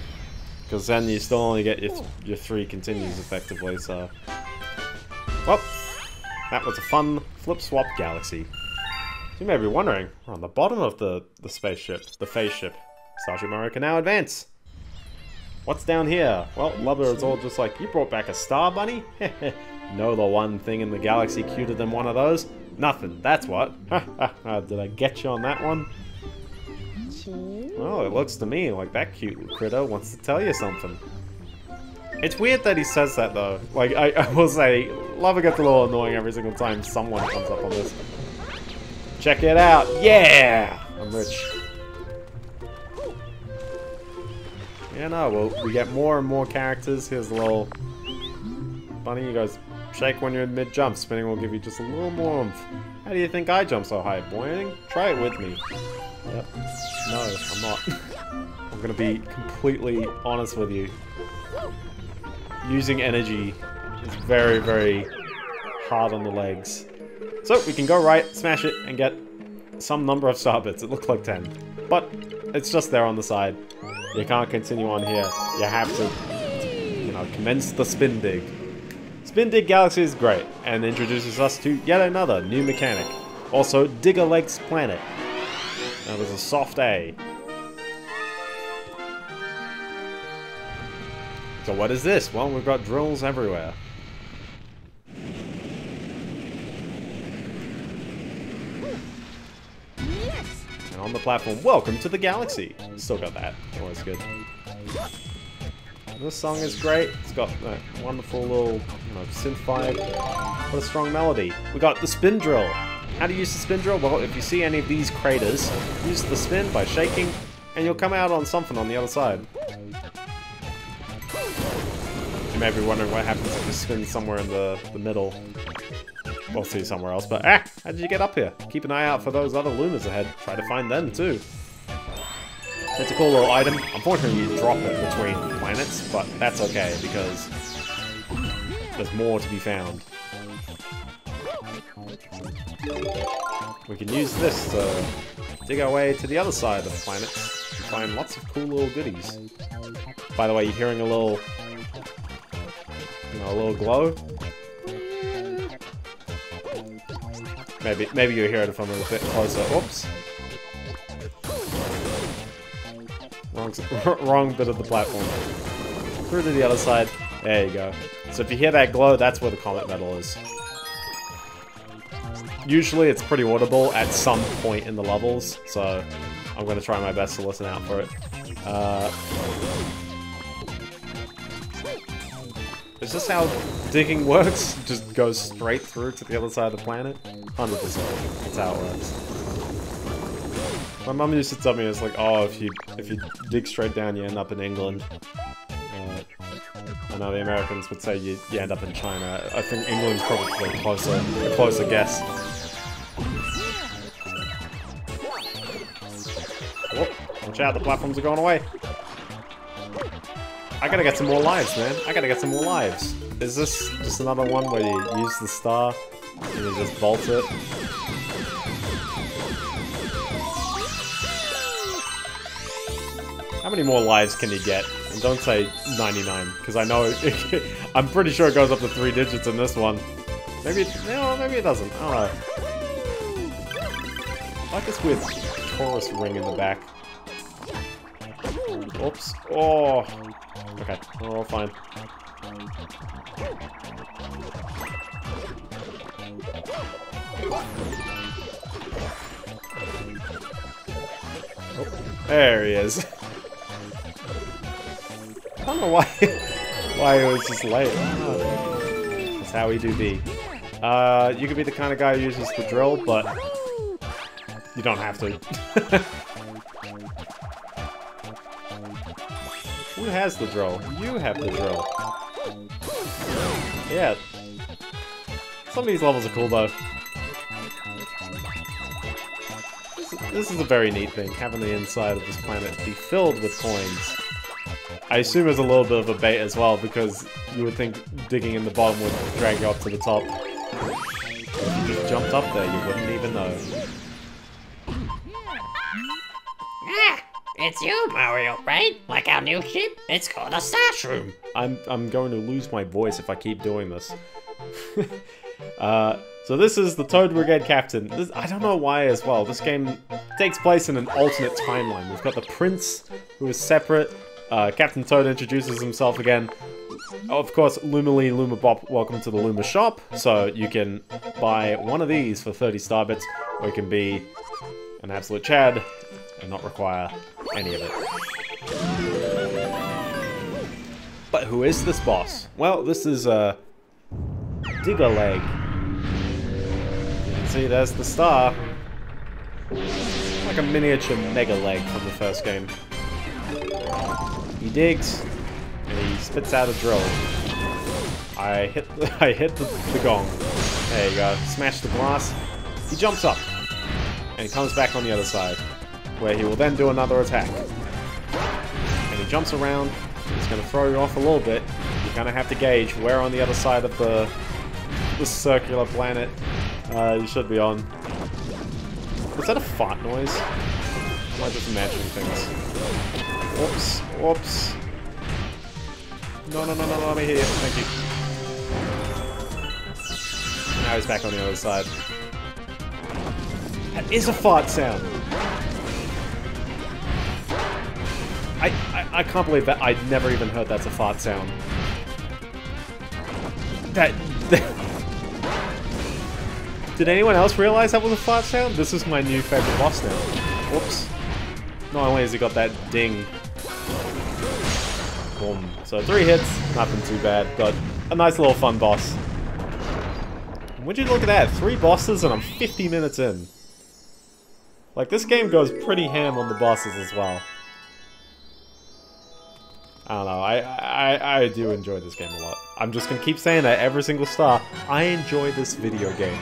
because then you still only get your, th your three continues effectively, so... Well, that was a fun Flip Swap Galaxy. You may be wondering, we're on the bottom of the, the spaceship, the face ship. Starship Mario can now advance! What's down here? Well, Lubba is all just like, you brought back a star bunny? Know the one thing in the galaxy cuter than one of those? Nothing, that's what. Did I get you on that one? Well, it looks to me like that cute little critter wants to tell you something. It's weird that he says that though. Like, I, I will say, Lubba gets a little annoying every single time someone comes up on this. Check it out! Yeah! I'm rich. Yeah, no, well, we get more and more characters. Here's a little bunny. You guys shake when you're in mid-jump. Spinning will give you just a little more oomph. How do you think I jump so high, boy? Try it with me. Yep. No, I'm not. I'm gonna be completely honest with you. Using energy is very, very hard on the legs. So we can go right, smash it, and get some number of star bits. It looked like ten. But it's just there on the side. You can't continue on here. You have to, you know, commence the spin dig. Spin Dig Galaxy is great and introduces us to yet another new mechanic. Also, Digger Legs Planet. That was a soft A. So what is this? Well, we've got drills everywhere. And on the platform, welcome to the galaxy. Still got that. Always good. This song is great. It's got a wonderful little, you know, synth vibe. What a strong melody. We got the spin drill. How to use the spin drill? Well, if you see any of these craters, use the spin by shaking, and you'll come out on something on the other side. You may be wondering what happens if you spin somewhere in the, the middle. We'll see somewhere else, but ah! How did you get up here? Keep an eye out for those other Lumas ahead. Try to find them too. It's a cool little item. Unfortunately, you drop it between planets, but that's okay because there's more to be found. We can use this to dig our way to the other side of the planet and find lots of cool little goodies. By the way, you're hearing a little, you know, a little glow. Maybe, maybe you'll hear it if I'm a little bit closer. Oops. Wrong, wrong bit of the platform. Through to the other side. There you go. So if you hear that glow, that's where the Comet Medal is. Usually it's pretty audible at some point in the levels, so I'm going to try my best to listen out for it. Uh, is this how digging works? Just goes straight through to the other side of the planet? one hundred percent. That's how it works. My mum used to tell me, it's like, oh, if you if you dig straight down, you end up in England. Uh, I know the Americans would say you, you end up in China. I think England's probably closer, a closer guess. Whoop, watch out, the platforms are going away. I gotta get some more lives, man. I gotta get some more lives. Is this just another one where you use the star and you just vault it? How many more lives can you get? And don't say ninety-nine, because I know... It, I'm pretty sure it goes up to three digits in this one. Maybe it... No, maybe it doesn't. I don't know. I like this weird Taurus ring in the back. Oops. Oh. Okay. We're all fine. Oh, there he is. I don't know why, why it was just late. Oh, that's how we do B. Uh, you could be the kind of guy who uses the drill, but you don't have to. Who has the drill? You have the drill. Yeah. Some of these levels are cool, though. This is, this is a very neat thing, having the inside of this planet be filled with coins. I assume it's a little bit of a bait as well, because you would think digging in the bottom would drag you up to the top. If you just jumped up there, you wouldn't even know. Ah, it's you, Mario, right? Like our new ship? It's called a Starshroom. I'm I'm going to lose my voice if I keep doing this. uh, so this is the Toad Brigade Captain. This, I don't know why as well. This game takes place in an alternate timeline. We've got the Prince, who is separate. Uh, Captain Toad introduces himself again. Oh, of course, Lumily Lumabop, welcome to the Luma shop. So you can buy one of these for thirty star bits, or you can be an absolute Chad and not require any of it. But who is this boss? Well, this is uh, Digger Leg. You can see there's the star. Like a miniature Mega Leg from the first game. He digs, and he spits out a drill. I hit the, I hit the, the gong. There you go. Smash the glass. He jumps up, and he comes back on the other side. where he will then do another attack. And he jumps around, it's going to throw you off a little bit. You're going to have to gauge where on the other side of the, the circular planet uh, you should be on. Is that a fart noise? Am I just imagining things? Oops, oops. No, no, no, no, let me hear you. Thank you. Now he's back on the other side. That is a fart sound. I, I, I can't believe that I'd never even heard that's a fart sound. That, that... Did anyone else realize that was a fart sound? This is my new favorite boss now. Whoops. Not only has he got that ding. Boom. So three hits, nothing too bad, but a nice little fun boss. And would you look at that, three bosses and I'm fifty minutes in. Like, this game goes pretty ham on the bosses as well. I don't know, I, I, I do enjoy this game a lot. I'm just gonna keep saying that every single star. I enjoy this video game.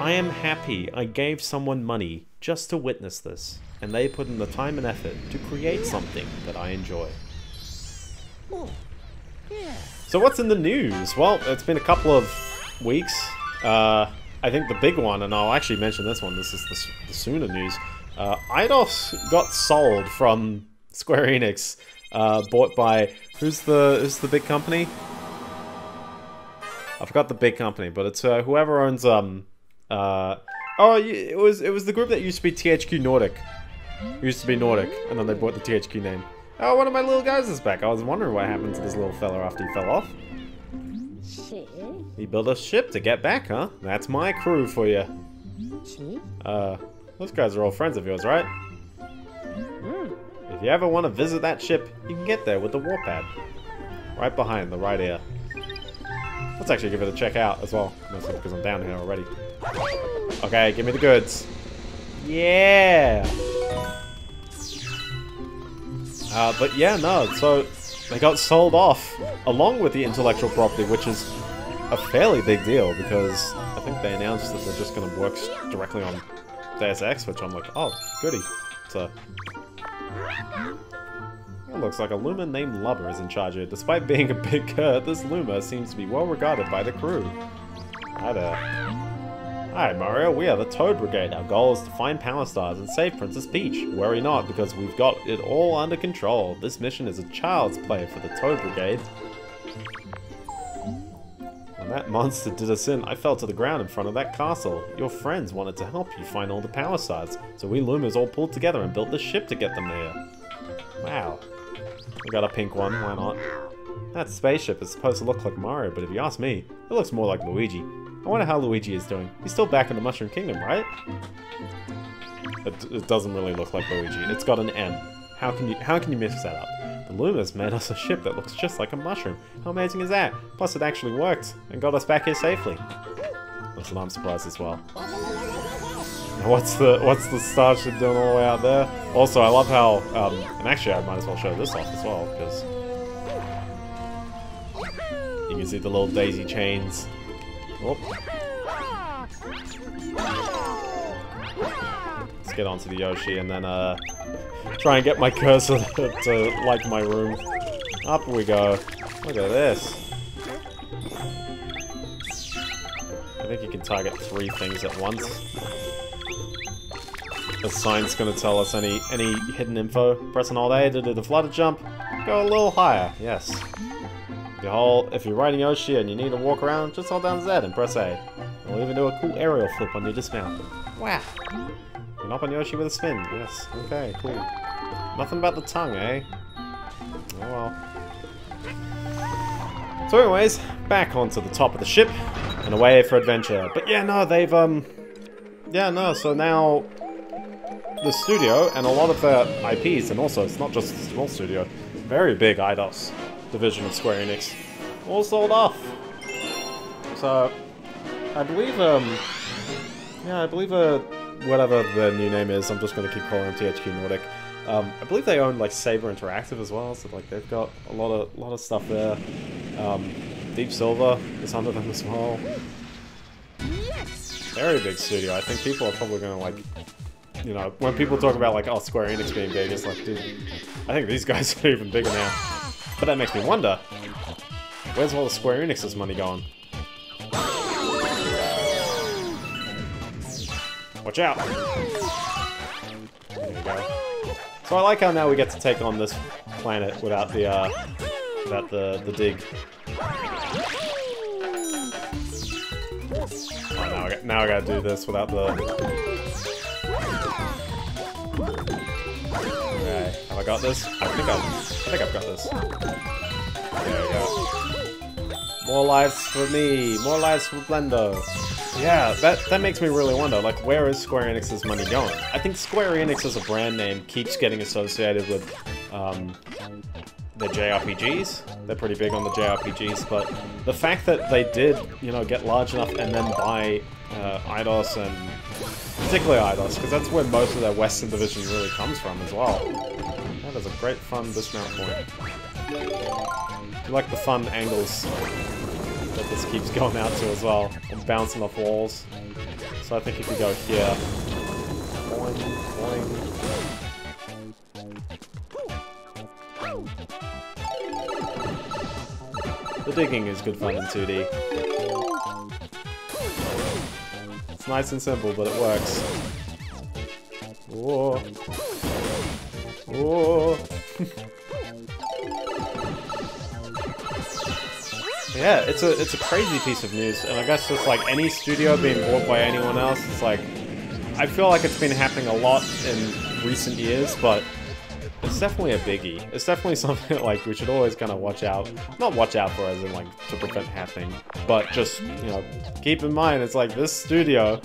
I am happy I gave someone money just to witness this, and they put in the time and effort to create something that I enjoy. So what's in the news? Well, it's been a couple of weeks. Uh, I think the big one, and I'll actually mention this one, this is the, the sooner news. Uh, Eidos got sold from Square Enix. Uh, bought by who's the who's the big company? I forgot the big company, but it's uh, whoever owns um uh oh it was it was the group that used to be T H Q Nordic, it used to be Nordic, and then they bought the T H Q name. Oh, one of my little guys is back. I was wondering what happened to this little fella after he fell off. He built a ship to get back, huh? That's my crew for you. Uh, those guys are all friends of yours, right? If you ever want to visit that ship, you can get there with the warpad. Right behind the right ear. Let's actually give it a check out as well, mostly because I'm down here already. Okay, give me the goods. Yeah! Uh, but yeah, no, so they got sold off along with the intellectual property, which is a fairly big deal because I think they announced that they're just going to work directly on Deus Ex, which I'm like, oh, goody. So... It looks like a Luma named Lubba is in charge here. Despite being a big curt, this Luma seems to be well regarded by the crew. Hi there. Hi Mario, we are the Toad Brigade. Our goal is to find Power Stars and save Princess Peach. Worry not, because we've got it all under control. This mission is a child's play for the Toad Brigade. When that monster did us in, I fell to the ground in front of that castle. Your friends wanted to help you find all the Power Stars, so we Lumas all pulled together and built this ship to get them there. Wow. We got a pink one, why not? That spaceship is supposed to look like Mario, but if you ask me, it looks more like Luigi. I wonder how Luigi is doing. He's still back in the Mushroom Kingdom, right? It, it doesn't really look like Luigi. It's got an M. How can you, how can you mix that up? The Lumas made us a ship that looks just like a mushroom. How amazing is that? Plus it actually worked and got us back here safely. That's an arm surprise as well. What's the what's the Starship doing all the way out there? Also, I love how um, and actually I might as well show this off as well, because you can see the little daisy chains. Oop. Let's get onto the Yoshi and then uh try and get my cursor to, to like my room. Up we go. Look at this. I think you can target three things at once. The sign's gonna tell us any any hidden info. Pressing all A to do the flutter jump. Go a little higher. Yes. The whole, if you're riding Yoshi and you need to walk around, just hold down Z and press A. We'll even do a cool aerial flip on your dismount. Wow. You're not on Yoshi with a spin. Yes. Okay, cool. Nothing about the tongue, eh? Oh well. So anyways, back onto the top of the ship and away for adventure. But yeah, no, they've, um... Yeah, no, so now the studio and a lot of their I Ps, and also it's not just a small studio, it's a very big Eidos division of Square Enix, all sold off. So, I believe, um... Yeah, I believe, uh... whatever the new name is, I'm just going to keep calling them T H Q Nordic. Um, I believe they own like Saber Interactive as well, so like they've got a lot of lot of stuff there. Um, Deep Silver is under them as well. Very big studio. I think people are probably going to like you know, when people talk about like, oh, Square Enix being big, it's like, dude, I think these guys are even bigger now. But that makes me wonder, where's all the Square Enix's money going? Watch out! There we go. So I like how now we get to take on this planet without the, uh, without the, the dig. Oh, now I, got, now I gotta do this without the... Okay, have I got this? I think I've, I think I've got this. There we go. More lives for me! More lives for Blendo! Yeah, that, that makes me really wonder, like, where is Square Enix's money going? I think Square Enix as a brand name keeps getting associated with, um, the J R P Gs. They're pretty big on the J R P Gs, but the fact that they did, you know, get large enough and then buy uh, Eidos, and particularly Eidos, because that's where most of their Western division really comes from as well. That is a great fun dismount point. I like the fun angles that this keeps going out to as well, and bouncing off walls. So I think if we go here, boing, boing. The digging is good fun in two D. It's nice and simple, but it works. Whoa! Whoa! Yeah, it's a it's a crazy piece of news, and I guess just like any studio being bought by anyone else, it's like, I feel like it's been happening a lot in recent years, but it's definitely a biggie. It's definitely something that, like, we should always kind of watch out, not watch out for as in like to prevent happening, but just, you know, keep in mind it's like this studio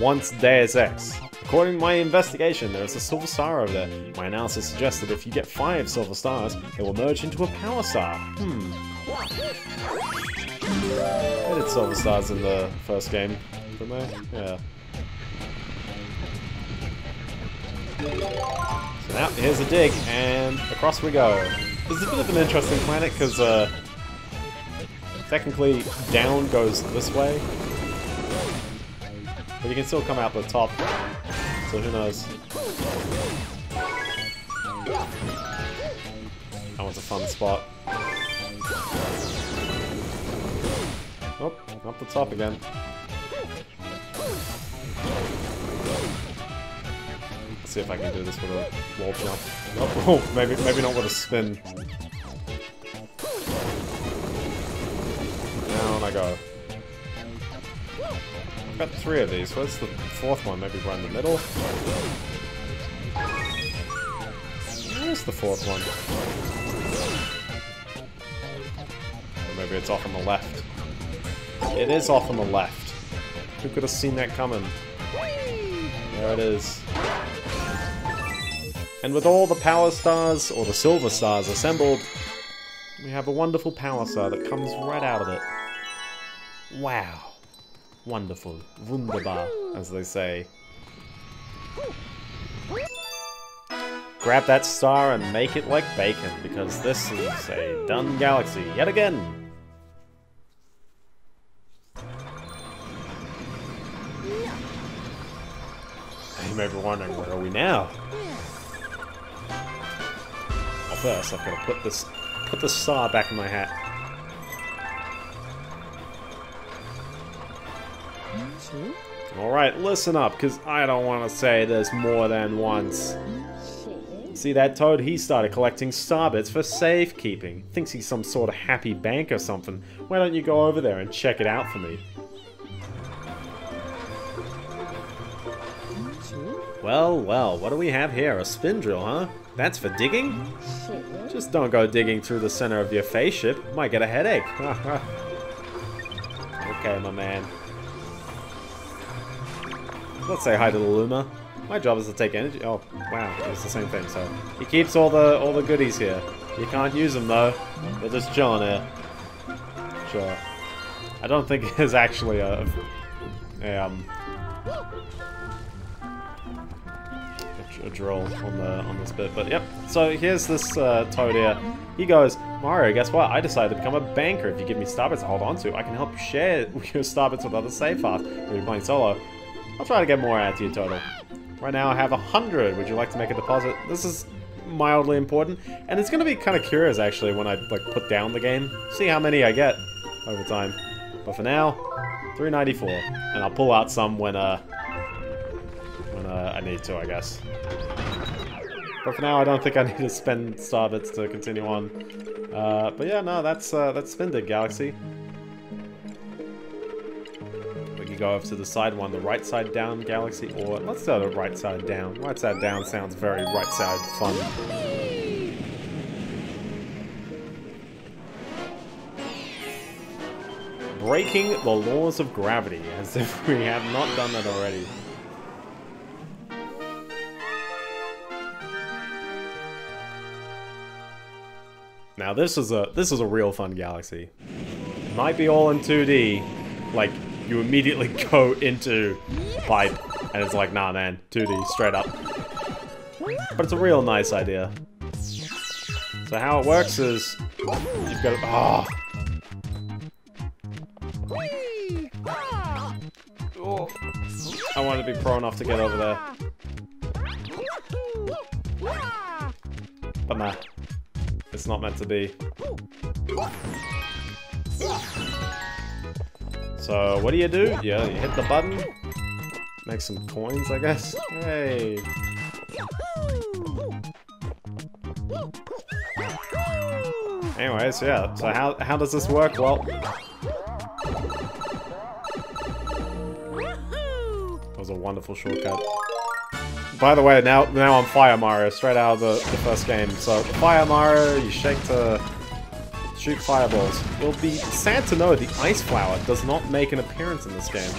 wants Deus Ex. According to my investigation, there is a silver star over there. My analysis suggests that if you get five silver stars, it will merge into a power star. Hmm. I did silver stars in the first game, didn't I? Yeah. So now, here's a dig, and across we go. This is a bit of an interesting planet, because uh, technically down goes this way, but you can still come out the top, so who knows. That was a fun spot. Oh, up the top again. Let's see if I can do this with a wall jump. Oh, oh maybe, maybe not with a spin. Down I go. I've got three of these. Where's the fourth one? Maybe right in the middle? Where's the fourth one? Or maybe it's off on the left. It is off on the left. Who could have seen that coming? There it is. And with all the power stars, or the silver stars, assembled, we have a wonderful power star that comes right out of it. Wow. Wonderful. Wunderbar, as they say. Grab that star and make it like bacon, because this is a done galaxy yet again. You may be wondering, where are we now? Well, first, I've got to put this put this star back in my hat. Alright, listen up, because I don't want to say this more than once. See that Toad? He started collecting Star Bits for safekeeping. Thinks he's some sort of happy bank or something. Why don't you go over there and check it out for me? Well, well, what do we have here? A spin drill, huh? That's for digging? Just don't go digging through the center of your face ship. Might get a headache. Okay, my man. Let's say hi to the Luma. My job is to take energy. Oh, wow, it's the same thing. So he keeps all the all the goodies here. You can't use them though. They're just chilling here. Sure. I don't think it is actually a, a um. a drill on the on this bit, but yep. So here's this uh, Toad here. He goes, Mario, guess what? I decided to become a banker. If you give me Star Bits to hold on to, I can help share your Star Bits with other save paths. When you're playing solo, I'll try to get more out to you, Total. Right now I have a hundred. Would you like to make a deposit? This is mildly important, and it's going to be kind of curious actually when I like put down the game, see how many I get over time. But for now, three ninety-four, and I'll pull out some when uh when uh, I need to, I guess. But for now, I don't think I need to spend Star Bits to continue on. Uh, but yeah, no, that's uh, that's Spinded Galaxy. Go off to the side one, the right side down galaxy, or let's start the right side down. Right side down sounds very right side fun. Breaking the laws of gravity, as if we have not done that already. Now this is a this is a real fun galaxy. It might be all in two D, like. You immediately go into pipe, and it's like, nah man, two D, straight up. But it's a real nice idea. So how it works is, you've got to, ah. Oh. I wanted to be pro enough to get over there. But nah, it's not meant to be. So, what do you do? Yeah, you hit the button. Make some coins, I guess. Hey! Anyways, yeah. So, how, how does this work? Well... that was a wonderful shortcut. By the way, now, now I'm Fire Mario, straight out of the, the first game. So, Fire Mario, you shake to... shoot fireballs. You'll be sad to know the ice flower does not make an appearance in this game.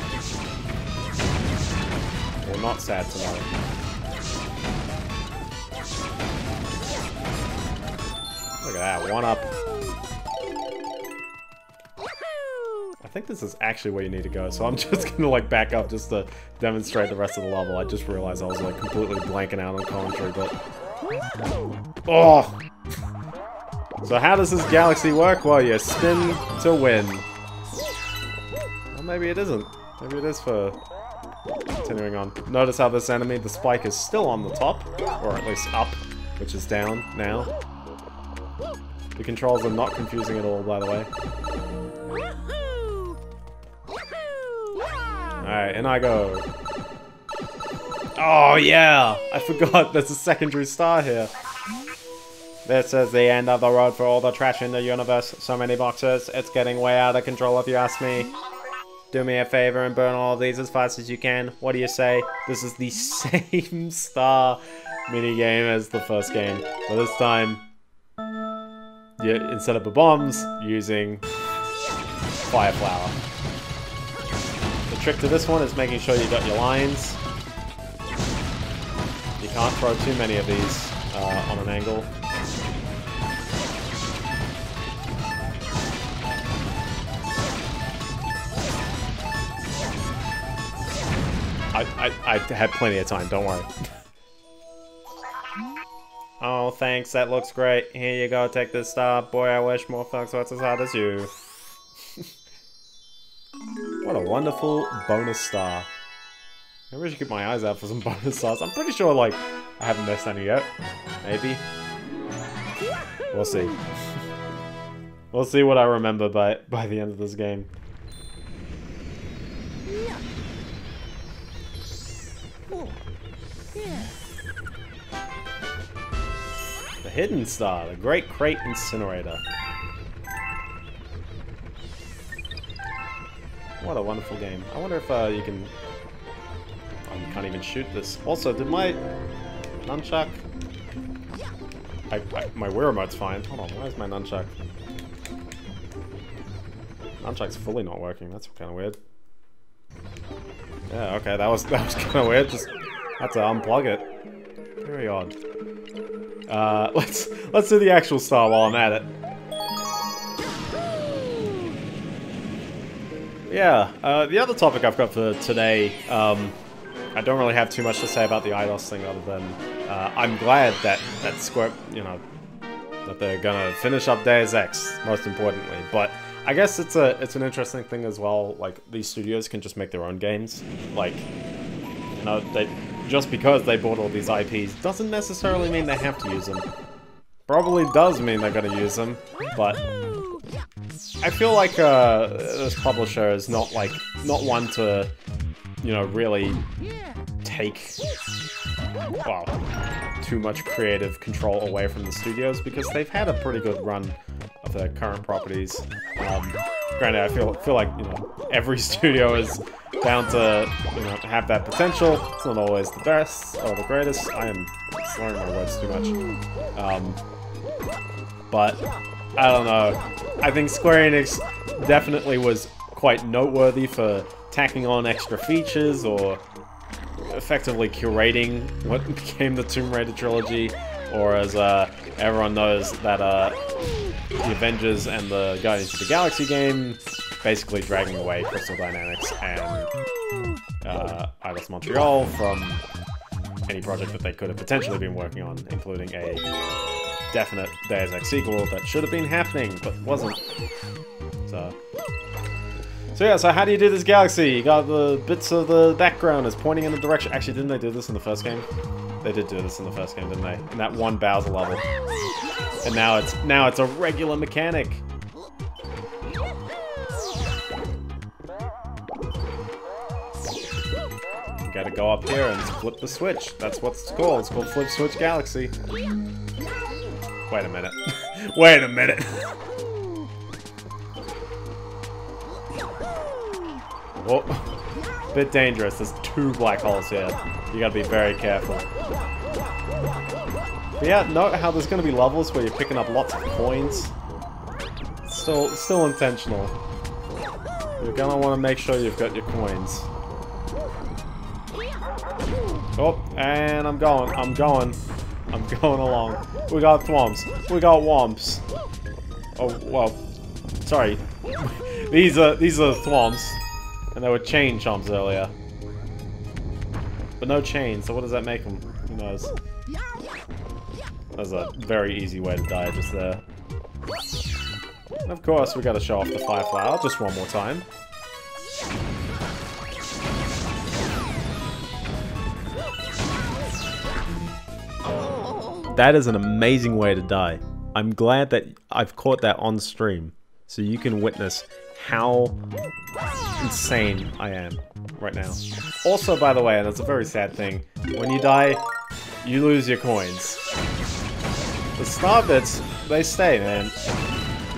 Well, not sad to know. Look at that, one up. I think this is actually where you need to go, so I'm just gonna like back up just to demonstrate the rest of the level. I just realized I was like completely blanking out on commentary, but... oh! So how does this galaxy work? Well, you spin to win. Well, maybe it isn't. Maybe it is for continuing on. Notice how this enemy, the spike is still on the top, or at least up, which is down now. The controls are not confusing at all, by the way. Alright, and I go. Oh yeah! I forgot there's a secondary star here. This is the end of the road for all the trash in the universe. So many boxes, it's getting way out of control if you ask me. Do me a favor and burn all of these as fast as you can. What do you say? This is the same star minigame as the first game. But this time, you, instead of the bombs, using fire flower. The trick to this one is making sure you got your lines. You can't throw too many of these uh, on an angle. I, I, I had plenty of time, don't worry. Oh, thanks, that looks great. Here you go, take this star. Boy, I wish more folks were as hard as you. What a wonderful bonus star. I wish I could keep my eyes out for some bonus stars. I'm pretty sure, like, I haven't missed any yet. Maybe. We'll see. We'll see what I remember by, by the end of this game. The Hidden Star, the Great Crate Incinerator. What a wonderful game. I wonder if uh, you can... I can't even shoot this. Also, did my... nunchuck... I, I, my Wii remote's fine. Hold on, where's my nunchuck? Nunchuck's fully not working, that's kind of weird. Yeah, okay, that was, that was kind of weird, just... had to unplug it. Very odd. Uh, let's let's do the actual star while I'm at it. Yeah. Uh, the other topic I've got for today, um, I don't really have too much to say about the Eidos thing, other than uh, I'm glad that that Square, you know, that they're gonna finish up Deus Ex, most importantly. But I guess it's a it's an interesting thing as well. Like these studios can just make their own games. Like, you know, they. just because they bought all these I Ps doesn't necessarily mean they have to use them. Probably does mean they're gonna use them, but I feel like uh, this publisher is not like not one to, you know, really take well too much creative control away from the studios, because they've had a pretty good run of their current properties. Um, granted, I feel feel like you know every studio is bound to you know have that potential. It's not always the best or the greatest. I am slurring my words too much, um, but I don't know. I think Square Enix definitely was quite noteworthy for tacking on extra features or effectively curating what became the Tomb Raider trilogy, or as uh, everyone knows, that uh, the Avengers and the Guardians of the Galaxy game basically dragging away Crystal Dynamics and uh, Eidos Montreal from any project that they could have potentially been working on, including a definite Deus Ex sequel that should have been happening, but wasn't. So, so yeah, so how do you do this galaxy? You got the bits of the background is pointing in the direction. Actually, didn't they do this in the first game? They did do this in the first game, didn't they? In that one Bowser level. And now it's, now it's a regular mechanic. You gotta go up here and flip the switch. That's what it's called. It's called Flip Switch Galaxy. Wait a minute. Wait a minute. Oh, bit dangerous. There's two black holes here. You gotta be very careful. But yeah, note how there's gonna be levels where you're picking up lots of coins. Still, still intentional. You're gonna want to make sure you've got your coins. Oh, and I'm going. I'm going. I'm going along. We got thwomps. We got womps. Oh, well. Sorry. These are these are thwomps. And they were Chain Chomps earlier. But no chains, so what does that make them? Who knows? That's a very easy way to die just there. And of course, we gotta show off the Fireflower just one more time. That is an amazing way to die. I'm glad that I've caught that on stream, so you can witness how insane I am right now. Also, by the way, and that's a very sad thing, when you die, you lose your coins. The Star Bits, they stay, man.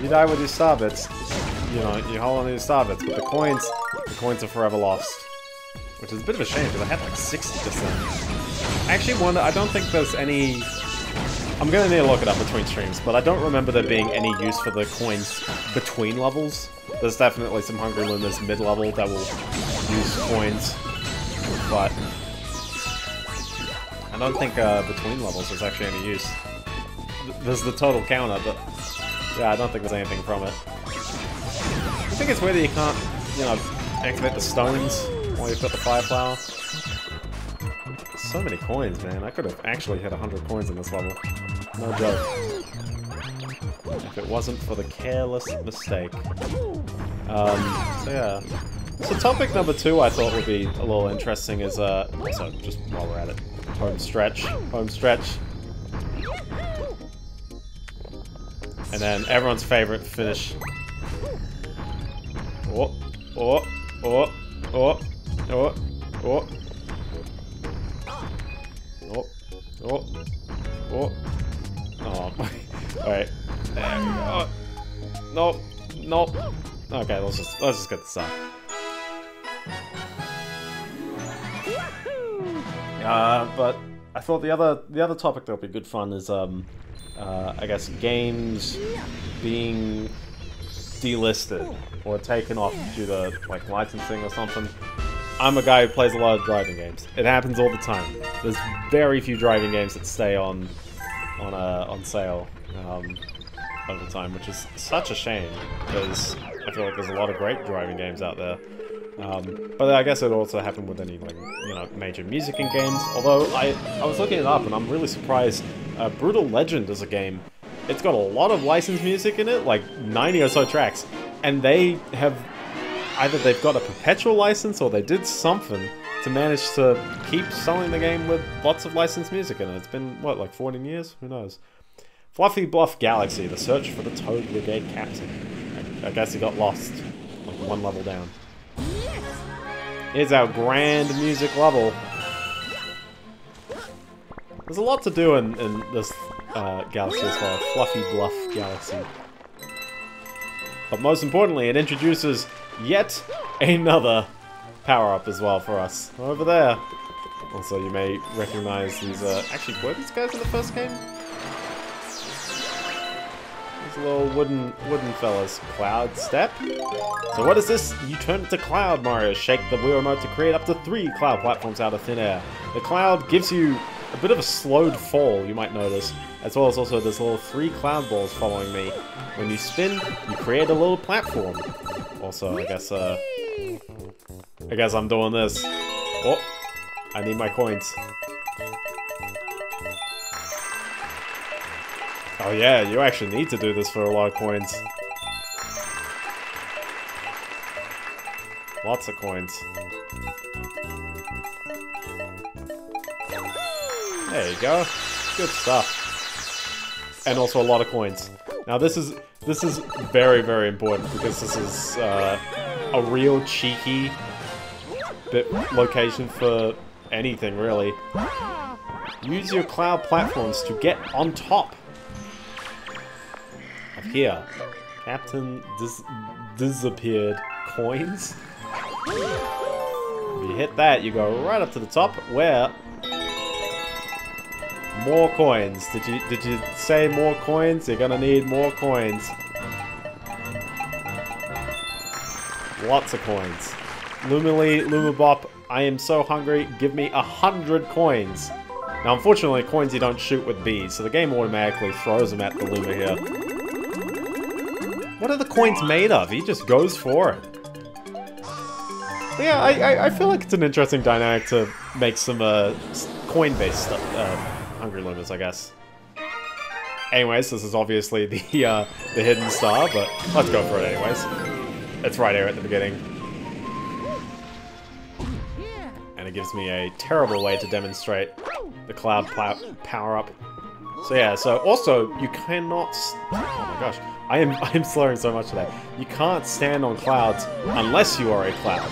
You die with your Star Bits, you know, you hold on to your Star Bits, but the coins, the coins are forever lost. Which is a bit of a shame, because I had like sixty percent. I actually wonder, I don't think there's any... I'm gonna need to look it up between streams, but I don't remember there being any use for the coins between levels. There's definitely some Hungry Lumas mid-level that will use coins, but I don't think uh, between levels there's actually any use. There's the total counter, but yeah, I don't think there's anything from it. I think it's weird that you can't, you know, activate the stones while you've got the Fireflower. So many coins, man. I could have actually had one hundred coins in this level. No joke. If it wasn't for the careless mistake. Um, so yeah. So topic number two I thought would be a little interesting is, uh, so just while we're at it, home stretch, home stretch. And then everyone's favorite finish. Oh, oh, oh, oh, oh, oh. Oh, oh, oh, oh, alright, there we go. Nope, nope. Okay, let's just, let's just get this up. Uh, but I thought the other, the other topic that would be good fun is, um, uh, I guess games being delisted or taken off due to, like, licensing or something. I'm a guy who plays a lot of driving games. It happens all the time. There's very few driving games that stay on on uh, on sale um, over time, which is such a shame, because I feel like there's a lot of great driving games out there. Um, but I guess it also happened with any like you know major music in games. Although I I was looking it up and I'm really surprised. Uh, Brutal Legend is a game. It's got a lot of licensed music in it, like ninety or so tracks, and they have. Either they've got a perpetual license or they did something to manage to keep selling the game with lots of licensed music in it. It's been, what, like fourteen years? Who knows? Fluffy Bluff Galaxy, the search for the Toad Brigade Captain. I, I guess he got lost, like one level down. Here's our grand music level. There's a lot to do in, in this uh, galaxy as well, Fluffy Bluff Galaxy. But most importantly, it introduces yet another power-up as well for us. Over there. Also, you may recognize these, uh... actually, were these guys in the first game? These little wooden, wooden fellas. Cloud Step. So what is this? You turn into Cloud Mario. Shake the Wii Remote to create up to three cloud platforms out of thin air. The cloud gives you a bit of a slowed fall, you might notice, as well as also this little three cloud balls following me. When you spin, you create a little platform. Also, I guess, uh... I guess I'm doing this. Oh, I need my coins. Oh yeah, you actually need to do this for a lot of coins. Lots of coins. There you go. Good stuff. And also a lot of coins. Now this is this is very, very important because this is uh, a real cheeky bit location for anything, really. Use your cloud platforms to get on top of here. Captain dis disappeared coins. If you hit that, you go right up to the top where more coins. Did you did you say more coins? You're gonna need more coins. Lots of coins. Lumily, Lumabop, I am so hungry, give me a hundred coins. Now unfortunately coins you don't shoot with bees, so the game automatically throws them at the Luma here. What are the coins made of? He just goes for it. But yeah, I, I, I feel like it's an interesting dynamic to make some uh, coin-based stuff, uh, Hungry Lumas, I guess. Anyways, this is obviously the, uh, the hidden star, but let's go for it anyways. It's right here at the beginning. And it gives me a terrible way to demonstrate the cloud power-up. So yeah, so also, you cannot... Oh my gosh, I am, I am slurring so much today. You can't stand on clouds unless you are a cloud.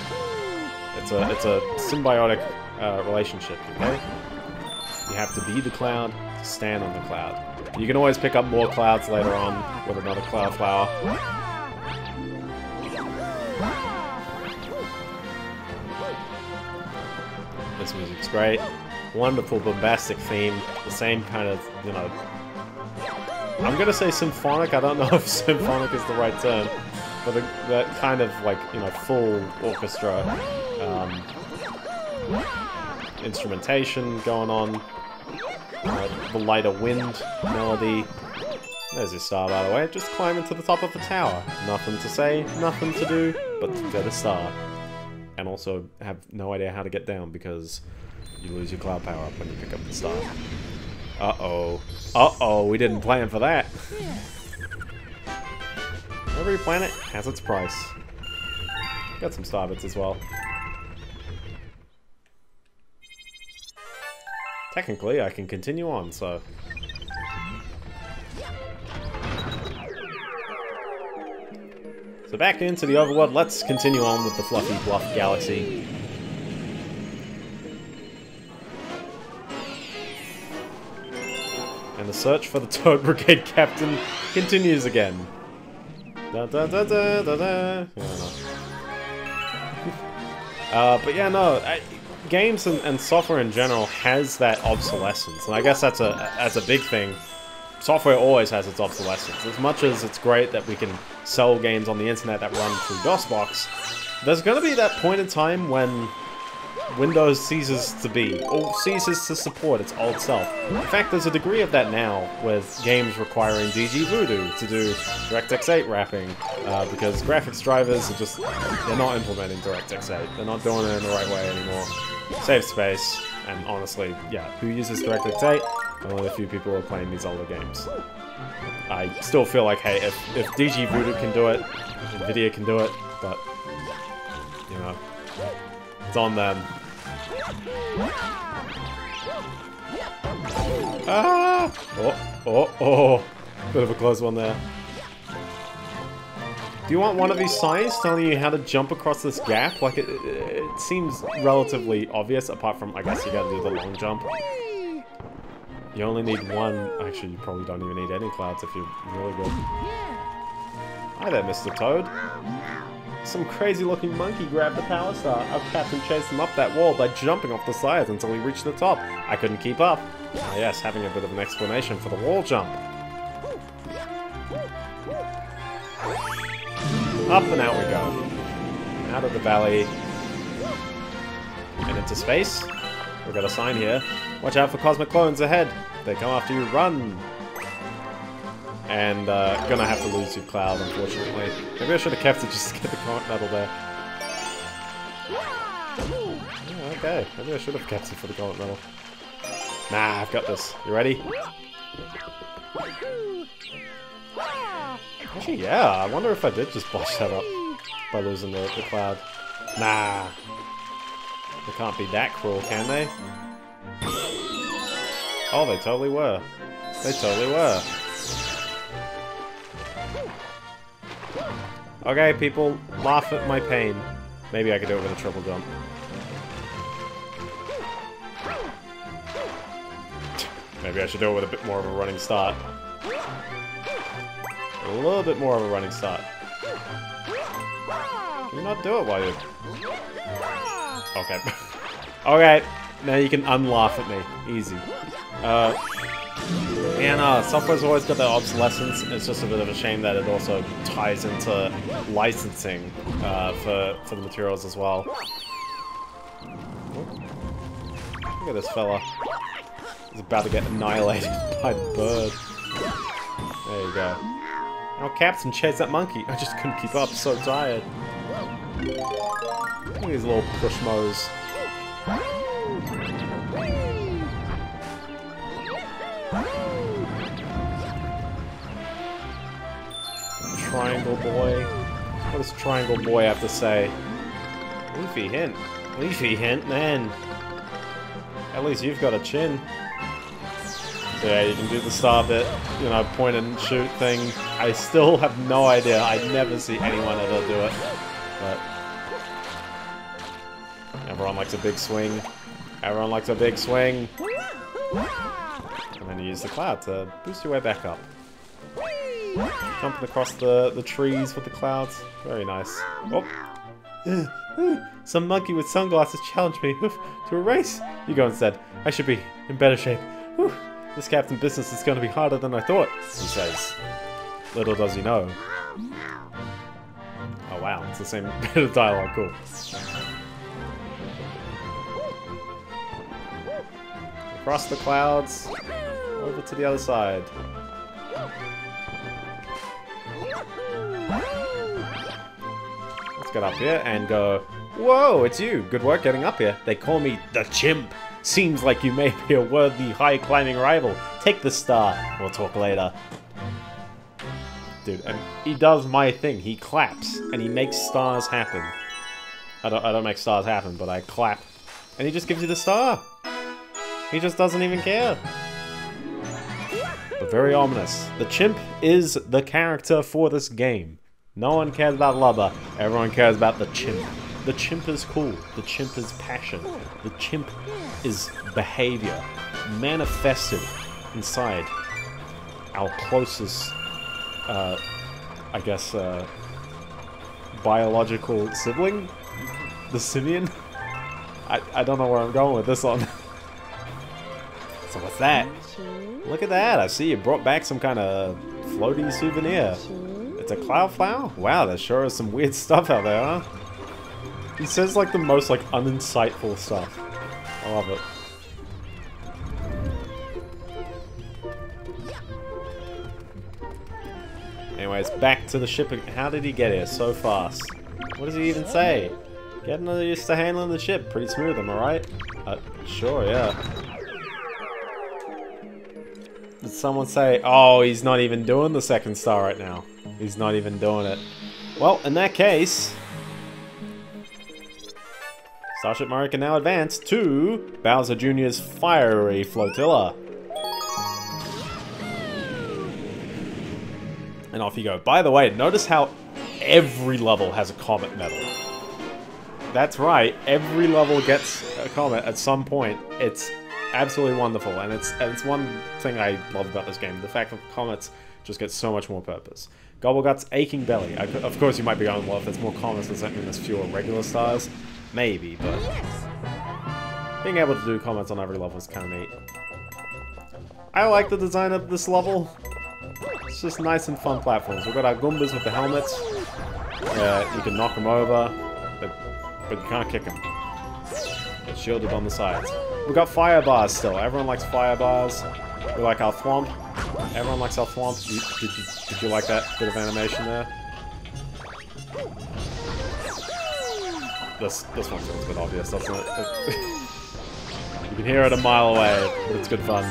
It's a, it's a symbiotic uh, relationship, okay? You have to be the cloud to stand on the cloud. You can always pick up more clouds later on with another cloud flower. This music's great. Wonderful, bombastic theme. The same kind of, you know... I'm gonna say symphonic, I don't know if symphonic is the right term. But the, that kind of, like, you know, full orchestra um, instrumentation going on. Uh, the lighter wind melody. There's your star, by the way. Just climbing to the top of the tower. Nothing to say, nothing to do, but to get a star. And also have no idea how to get down because you lose your cloud power up when you pick up the star. Uh-oh. Uh-oh, we didn't plan for that. Every planet has its price. Got some Star Bits as well. Technically, I can continue on, so... So back into the overworld, let's continue on with the Fluffy Bluff Galaxy. And the search for the Toad Brigade Captain continues again. Da da da da da da. Yeah, uh, but yeah, no, I, games and, and software in general has that obsolescence, and I guess that's a that's a big thing. Software always has its obsolescence. As much as it's great that we can sell games on the internet that run through DOSBox, there's going to be that point in time when Windows ceases to be, or ceases to support its old self. In fact, there's a degree of that now, with games requiring D G Voodoo to do DirectX eight wrapping, uh, because graphics drivers are just, they're not implementing DirectX eight. They're not doing it in the right way anymore. Save space, and honestly, yeah, who uses DirectX eight? Only a few people are playing these older games. I still feel like, hey, if, if D G Voodoo can do it, NVIDIA can do it, but, you know, it's on them. Ah! Oh, oh, oh. Bit of a close one there. Do you want one of these signs telling you how to jump across this gap? Like, it, it seems relatively obvious, apart from, I guess you gotta do the long jump. You only need one. Actually, you probably don't even need any clouds if you're really good. Hi there, Mister Toad. Some crazy-looking monkey grabbed the Power Star. Our captain chased him up that wall by jumping off the sides until he reached the top. I couldn't keep up. Ah, yes, having a bit of an explanation for the wall jump. Up and out we go. Out of the valley. And into space. We've got a sign here. Watch out for cosmic clones ahead. They come after you. Run! And, uh, gonna have to lose you, Cloud, unfortunately. Maybe I should have kept it just to get the Comet Medal there. Oh, okay, maybe I should have kept it for the Comet Medal. Nah, I've got this. You ready? Actually, yeah, I wonder if I did just botch that up by losing the, the Cloud. Nah. They can't be that cruel, can they? Oh, they totally were. They totally were. Okay, people, laugh at my pain. Maybe I could do it with a triple jump. Maybe I should do it with a bit more of a running start. A little bit more of a running start. Can you not do it while you're... Okay. Okay, now you can unlaugh at me. Easy. Uh, yeah, no, software's always got their obsolescence. It's just a bit of a shame that it also ties into licensing uh, for, for the materials as well. Look at this fella. He's about to get annihilated by the bird. There you go. Our captain chased that monkey. I just couldn't keep up. So tired. Look at these little pushmos. Triangle boy. What does Triangle boy have to say? Leafy hint. Leafy hint, man. At least you've got a chin. So yeah, you can do the star bit, you know, point and shoot thing. I still have no idea. I never see anyone ever do it. But everyone likes a big swing. Everyone likes a big swing. And then you use the cloud to boost your way back up. Jumping across the, the trees with the clouds. Very nice. Oh. Some monkey with sunglasses challenged me to a race. You go instead. I should be in better shape. This captain business is going to be harder than I thought, he says. Little does he know. Oh wow, it's the same bit of dialogue, cool. Across the clouds, over to the other side. Let's get up here and go, whoa, it's you, good work getting up here. They call me the Chimp. Seems like you may be a worthy high-climbing rival. Take the star. We'll talk later. Dude, and he does my thing. He claps, and he makes stars happen. I don't, I don't make stars happen, but I clap. And he just gives you the star. He just doesn't even care. But very ominous. The Chimp is the character for this game. No one cares about Lubba. Everyone cares about the Chimp. The Chimp is cool. The Chimp is passion. The Chimp is behavior manifested inside our closest, uh, I guess, uh, biological sibling? The simian? I, I don't know where I'm going with this one. So what's that? Look at that! I see you brought back some kind of floaty souvenir. It's a cloud flower? Wow, there sure is some weird stuff out there, huh? He says like the most like uninsightful stuff. I love it. Anyways, back to the ship. How did he get here so fast? What does he even say? Getting used to handling the ship. Pretty smooth, am I right? Uh, sure, yeah. Did someone say, oh, he's not even doing the second star right now. He's not even doing it. Well, in that case... Starship Mario can now advance to Bowser Junior's fiery flotilla. And off you go. By the way, notice how every level has a Comet Medal. That's right, every level gets a comet at some point. It's absolutely wonderful, and it's, and it's one thing I love about this game, the fact that comets just get so much more purpose. Gobblegut's aching belly. I, of course you might be going, well, if there's more comets, does that mean there's fewer regular stars? Maybe, but being able to do comets on every level is kind of neat. I like the design of this level. It's just nice and fun platforms. We've got our Goombas with the helmets. Uh, you can knock them over, but, but you can't kick them. They're shielded on the sides. We've got fire bars still. Everyone likes fire bars. We like our Thwomp. Everyone likes our Thwomp. Did, did, did, did you like that bit of animation there? This, this one feels a bit obvious, doesn't it? You can hear it a mile away, but it's good fun.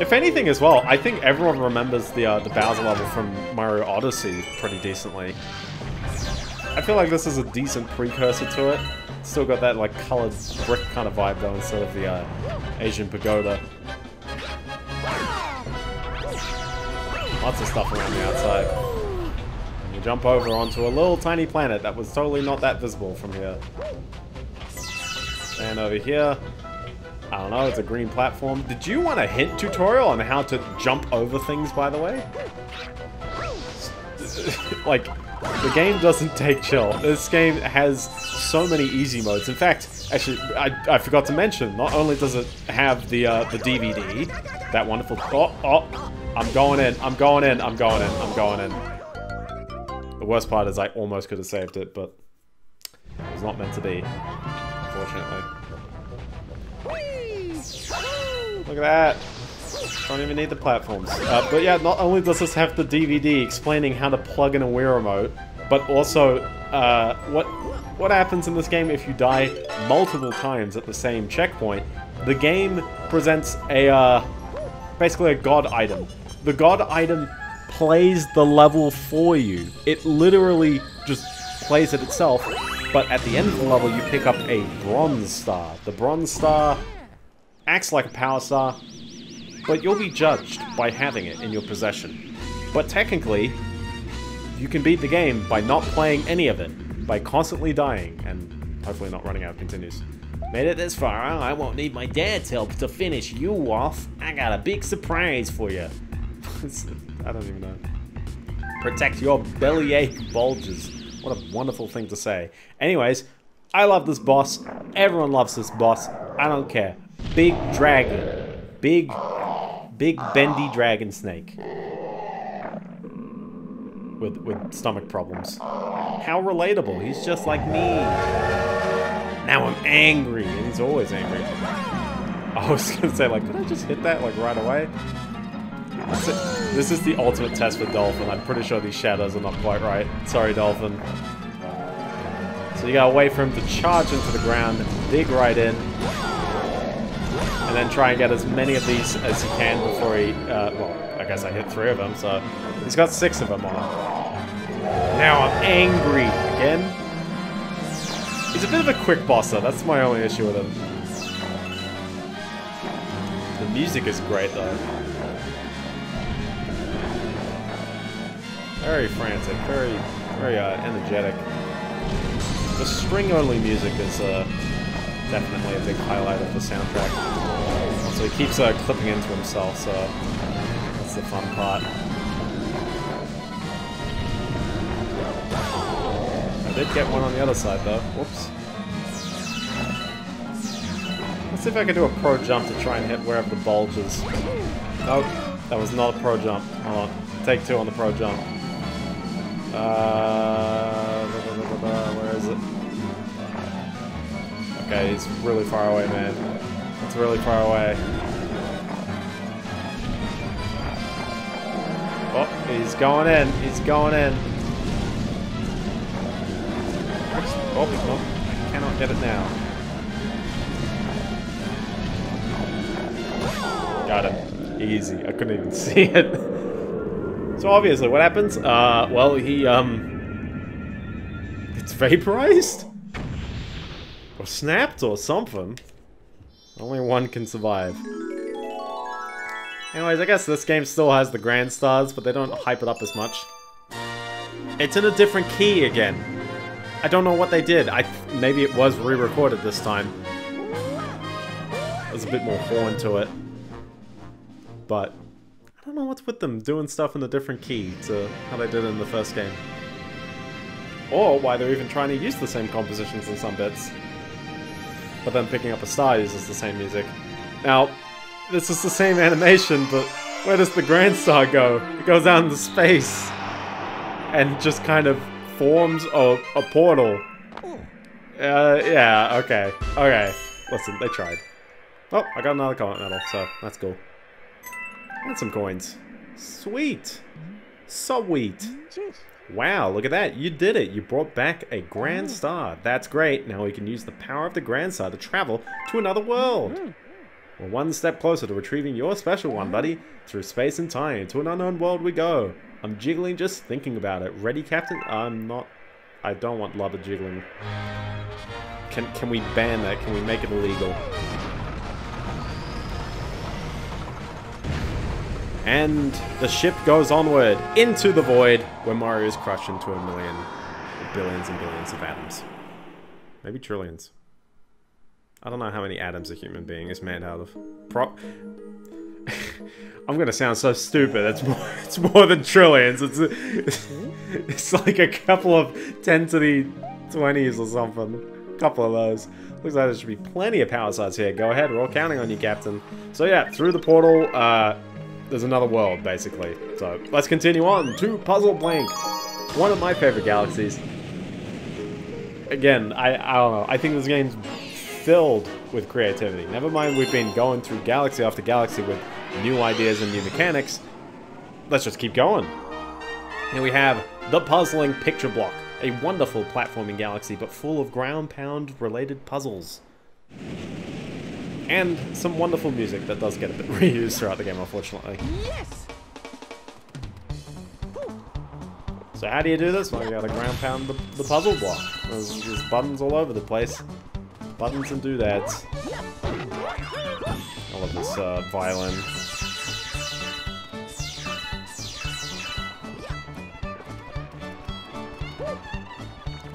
If anything as well, I think everyone remembers the, uh, the Bowser level from Mario Odyssey pretty decently. I feel like this is a decent precursor to it. It's still got that like colored brick kind of vibe though, instead of the uh, Asian pagoda. Lots of stuff around the outside. And you jump over onto a little tiny planet that was totally not that visible from here. And over here, I don't know, it's a green platform. Did you want a hint tutorial on how to jump over things, by the way? Like, the game doesn't take chill. This game has so many easy modes. In fact, actually, I, I forgot to mention, not only does it have the uh, the D V D, that wonderful... Oh, oh, I'm going in, I'm going in, I'm going in, I'm going in. The worst part is I almost could have saved it, but it was not meant to be, unfortunately. Look at that. Don't even need the platforms. Uh, but yeah, not only does this have the D V D explaining how to plug in a Wii remote, but also uh, what what happens in this game if you die multiple times at the same checkpoint. The game presents a uh, basically a god item. The god item plays the level for you. It literally just plays it itself. But at the end of the level, you pick up a bronze star. The bronze star acts like a power star, but you'll be judged by having it in your possession. But technically, you can beat the game by not playing any of it, by constantly dying, and hopefully not running out of continues. Made it this far, I won't need my dad's help to finish you off. I got a big surprise for you. I don't even know. Protect your bellyache bulges. What a wonderful thing to say. Anyways, I love this boss. Everyone loves this boss. I don't care. Big dragon. Big, big bendy dragon snake. With, with stomach problems. How relatable, he's just like me. Now I'm angry, and he's always angry. I was gonna say, like, did I just hit that, like, right away? This is, this is the ultimate test for Dolphin. I'm pretty sure these shadows are not quite right. Sorry, Dolphin. So you gotta wait for him to charge into the ground, dig right in, and then try and get as many of these as you can before he, uh, well, I guess I hit three of them, so he's got six of them on him. Now I'm angry again. He's a bit of a quick boss though, that's my only issue with him. The music is great though. Very frantic, very, very uh, energetic. The string-only music is uh, definitely a big highlight of the soundtrack. So he keeps uh, clipping into himself, so that's the fun part. I did get one on the other side though. Whoops. Let's see if I can do a pro jump to try and hit wherever the bulge is. Nope, that was not a pro jump. Hold on, take two on the pro jump. Uh, where is it? Okay, he's really far away, man. It's really far away. Oh, he's going in. He's going in. Oh, oh, I cannot get it now. Got it. Easy. I couldn't even see it. So obviously, what happens? Uh, well, he um, gets vaporized. Or snapped or something. Only one can survive. Anyways, I guess this game still has the Grand Stars, but they don't hype it up as much. It's in a different key again. I don't know what they did. I maybe it was re-recorded this time. There's a bit more horn to it. But I don't know what's with them doing stuff in a different key to how they did it in the first game. Or why they're even trying to use the same compositions in some bits. But then picking up a star uses the same music. Now, this is the same animation, but where does the Grand Star go? It goes out into space and just kind of forms a, a portal. Uh, yeah, okay. Okay. Listen, they tried. Oh, I got another Comet Medal, so that's cool. And some coins. Sweet. Sweet. Wow, look at that. You did it. You brought back a Grand Star. That's great. Now we can use the power of the Grand Star to travel to another world. We're one step closer to retrieving your special one, buddy. Through space and time, to an unknown world we go. I'm jiggling just thinking about it. Ready, Captain? I'm not... I don't want Lubba jiggling. Can, can we ban that? Can we make it illegal? And the ship goes onward into the void where Mario is crushed into a million, billions and billions of atoms. Maybe trillions. I don't know how many atoms a human being is made out of. Pro I'm gonna sound so stupid. It's more, it's more than trillions. It's, it's, it's like a couple of ten to the twenties or something. A couple of those. Looks like there should be plenty of power stars here. Go ahead, we're all counting on you, Captain. So yeah, through the portal, uh... there's another world, basically. So, let's continue on to Puzzle Blank. One of my favorite galaxies. Again, I, I don't know. I think this game's filled with creativity. Never mind we've been going through galaxy after galaxy with new ideas and new mechanics. Let's just keep going. And we have the Puzzling Picture Block. A wonderful platforming galaxy, but full of ground pound related puzzles. And some wonderful music that does get a bit reused throughout the game, unfortunately. Yes. So how do you do this? Well, you gotta ground pound the, the puzzle block. There's, there's buttons all over the place. Buttons and doodads. I love this uh, violin.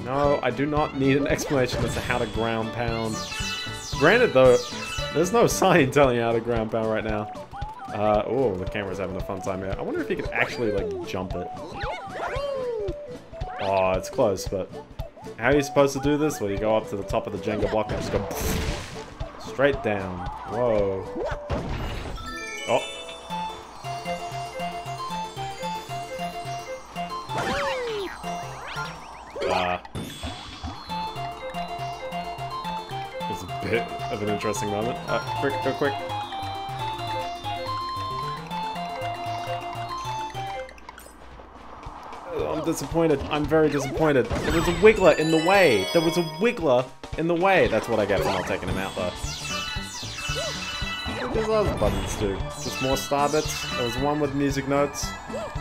No, I do not need an explanation as to how to ground pound. Granted, though, there's no sign telling you how to ground pound right now. Uh, oh, the camera's having a fun time here. I wonder if you could actually, like, jump it. Oh, it's close, but... how are you supposed to do this? Well, you go up to the top of the Jenga block and just go... pfft, straight down. Whoa. Oh. Ah. Uh. Bit of an interesting moment. Uh, quick, go quick. I'm disappointed. I'm very disappointed. There was a wiggler in the way. There was a wiggler in the way. That's what I get for not taking him out, though. What do those buttons do? Just more star bits. There was one with music notes.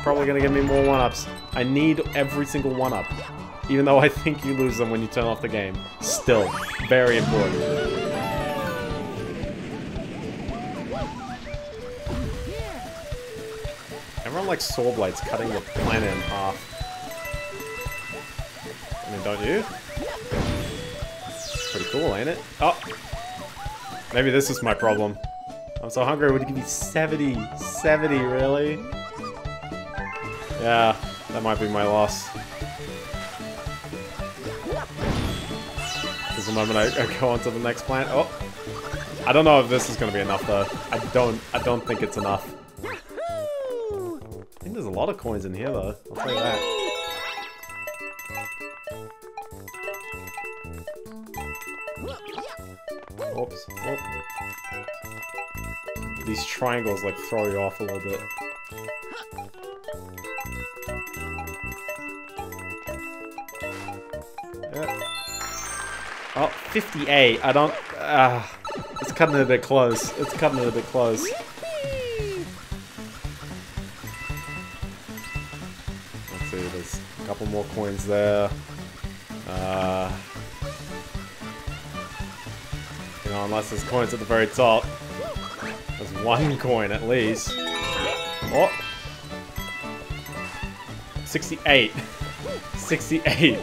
Probably gonna give me more one-ups. I need every single one-up. Even though I think you lose them when you turn off the game. Still, very important. Everyone likes saw blades cutting the planet in half. I mean, don't you? It's pretty cool, ain't it? Oh! Maybe this is my problem. I'm so hungry, would you give me seventy? seventy, really? Yeah, that might be my loss. The moment I, I go on to the next plant. Oh, I don't know if this is going to be enough though. I don't, I don't think it's enough. I think there's a lot of coins in here though. I'll tell you that. Oops. Oops. These triangles like throw you off a little bit. Oh, fifty-eight. I don't... Uh, it's cutting it a bit close. It's cutting it a bit close. Let's see, there's a couple more coins there. Uh, know, unless there's coins at the very top. There's one coin at least. Oh! sixty-eight. sixty-eight.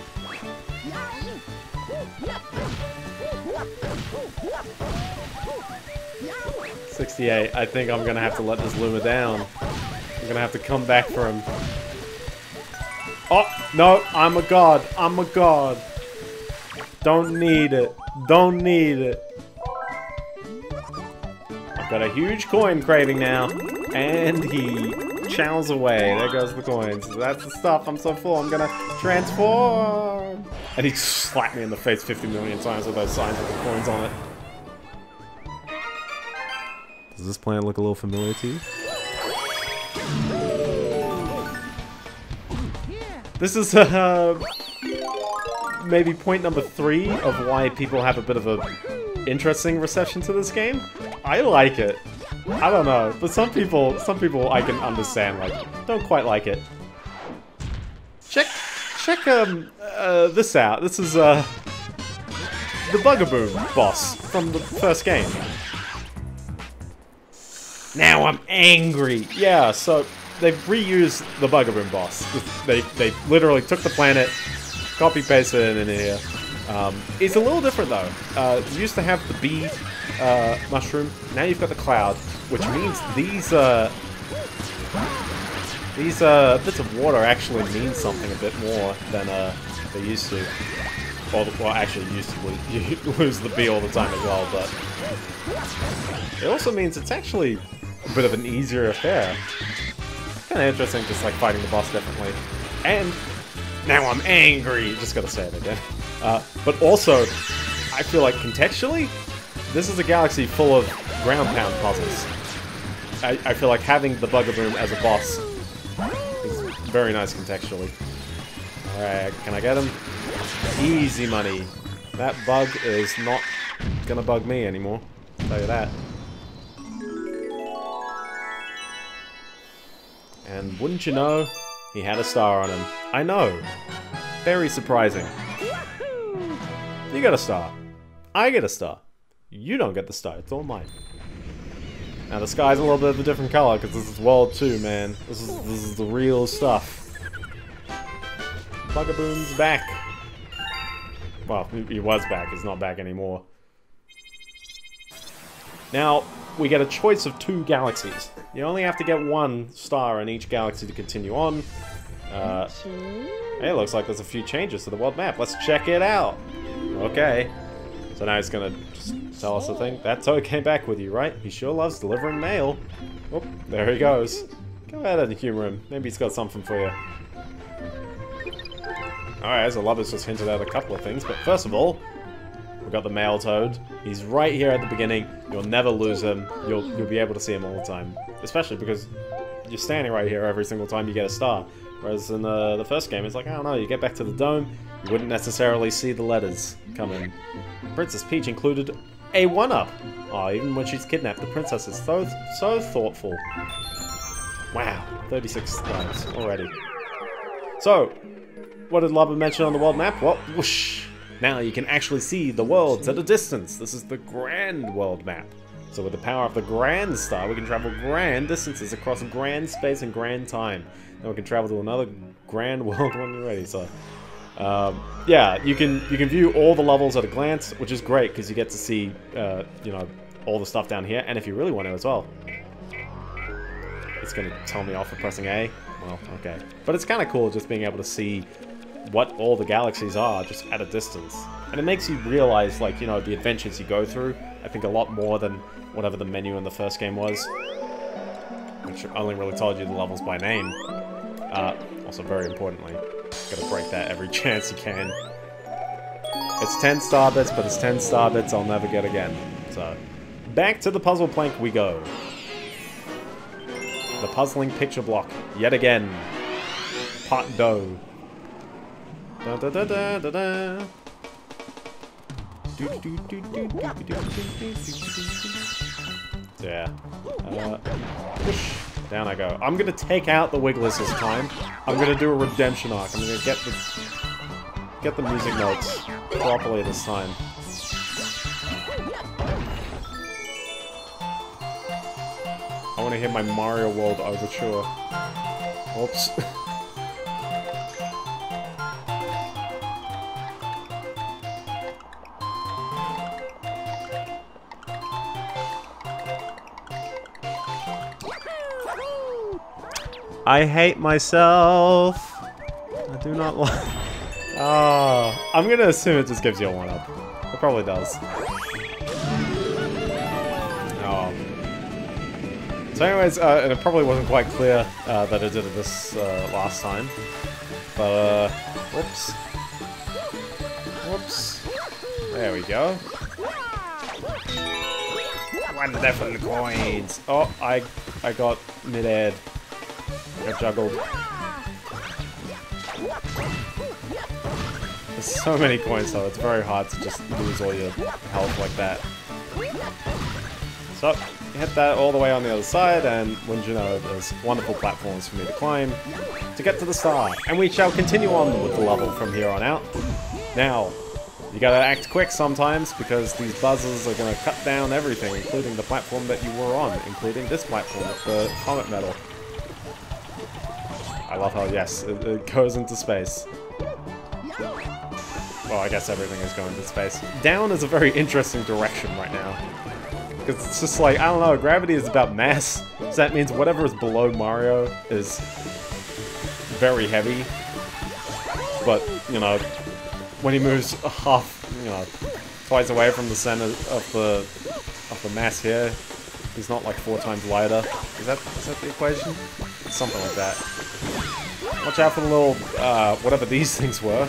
sixty-eight. I think I'm gonna have to let this Luma down. I'm gonna have to come back for him. Oh! No! I'm a god! I'm a god! Don't need it. Don't need it. I've got a huge coin craving now. And he chows away. There goes the coins. That's the stuff. I'm so full. I'm gonna transform. And he slapped me in the face fifty million times with those signs with the coins on it. Does this planet look a little familiar to you? This is uh, maybe point number three of why people have a bit of a interesting reception to this game. I like it. I don't know, but some people, some people I can understand, like, don't quite like it. Check, check um, uh, this out. This is uh, the Bugaboom boss from the first game. Now I'm angry. Yeah, so they've reused the Bugaboom boss. They, they literally took the planet, copy-pasted it in here. Um, it's a little different though. Uh, you used to have the bee uh, mushroom, now you've got the cloud, which means these uh, these uh, bits of water actually mean something a bit more than uh, they used to. Well, well, actually, you used to lose, you lose the bee all the time as well, but it also means it's actually a bit of an easier affair. Kind of interesting, just like fighting the boss differently. And now I'm angry. Just gotta say it again. Uh, but also, I feel like contextually, this is a galaxy full of ground pound puzzles. I, I feel like having the Bugaboom as a boss is very nice contextually. All right, can I get him? Easy money. That bug is not gonna bug me anymore. I'll tell you that. And wouldn't you know, he had a star on him. I know. Very surprising. You got a star. I get a star. You don't get the star. It's all mine. Now the sky's a little bit of a different color because this is World two, man. This is this is the real stuff. Bugaboom's back. Well, he was back. He's not back anymore. Now, we get a choice of two galaxies. You only have to get one star in each galaxy to continue on. Uh, hey, looks like there's a few changes to the world map. Let's check it out. Okay. So now he's gonna just tell us a thing. That Toad came back with you, right? He sure loves delivering mail. Oh, there he goes. Go ahead and humor him. Maybe he's got something for you. Alright, as the Lubba's just hinted at a couple of things, but first of all, we've got the male Toad. He's right here at the beginning. You'll never lose him. You'll you'll be able to see him all the time. Especially because you're standing right here every single time you get a star. Whereas in the, the first game, it's like, I don't know, you get back to the dome, you wouldn't necessarily see the letters come in. Princess Peach included a one-up. Oh, even when she's kidnapped, the princess is so, so thoughtful. Wow, thirty-six stars already. So, what did Lubba mention on the world map? Well, whoosh! Now you can actually see the worlds at a distance. This is the grand world map. So with the power of the Grand Star, we can travel grand distances across grand space and grand time. Then we can travel to another grand world when you're ready. So, um, yeah, you can you can view all the levels at a glance, which is great because you get to see, uh, you know, all the stuff down here. And if you really want to as well, it's going to tell me off for pressing A. Well, okay, but it's kind of cool just being able to see what all the galaxies are just at a distance, and it makes you realize, like, you know, the adventures you go through, I think, a lot more than whatever the menu in the first game was, which only really told you the levels by name. Uh, also, very importantly, gotta break that every chance you can. It's ten Star Bits, but it's ten Star Bits I'll never get again. So back to the puzzle plank we go. The puzzling picture block yet again. Pot dough. Da da da da da da. Yeah. Uh, whoosh. Down I go. I'm gonna take out the Wigglers this time. I'm gonna do a redemption arc. I'm gonna get the get the music notes properly this time. want to hear my Mario World Overture. Oops. I hate myself. I do not like. Oh, I'm gonna assume it just gives you a one-up. It probably does. Oh. So, anyways, uh, and it probably wasn't quite clear uh, that I did it this uh, last time. But, uh, whoops, whoops. There we go. Wonderful coins. Oh, I, I got mid-air. I juggled. There's so many coins though, it's very hard to just lose all your health like that. So, hit that all the way on the other side, and wouldn't you know, there's wonderful platforms for me to climb to get to the star. And we shall continue on with the level from here on out. Now, you gotta act quick sometimes, because these buzzers are gonna cut down everything, including the platform that you were on, including this platform, the Comet Medal. I love how, yes, it, it goes into space. Well, I guess everything is going into space. Down is a very interesting direction right now. Because it's just like, I don't know, gravity is about mass. So that means whatever is below Mario is very heavy. But, you know, when he moves half, you know, twice away from the center of the, of the mass here, he's not like four times lighter. Is that, is that the equation? Something like that. Watch out for the little, uh, whatever these things were.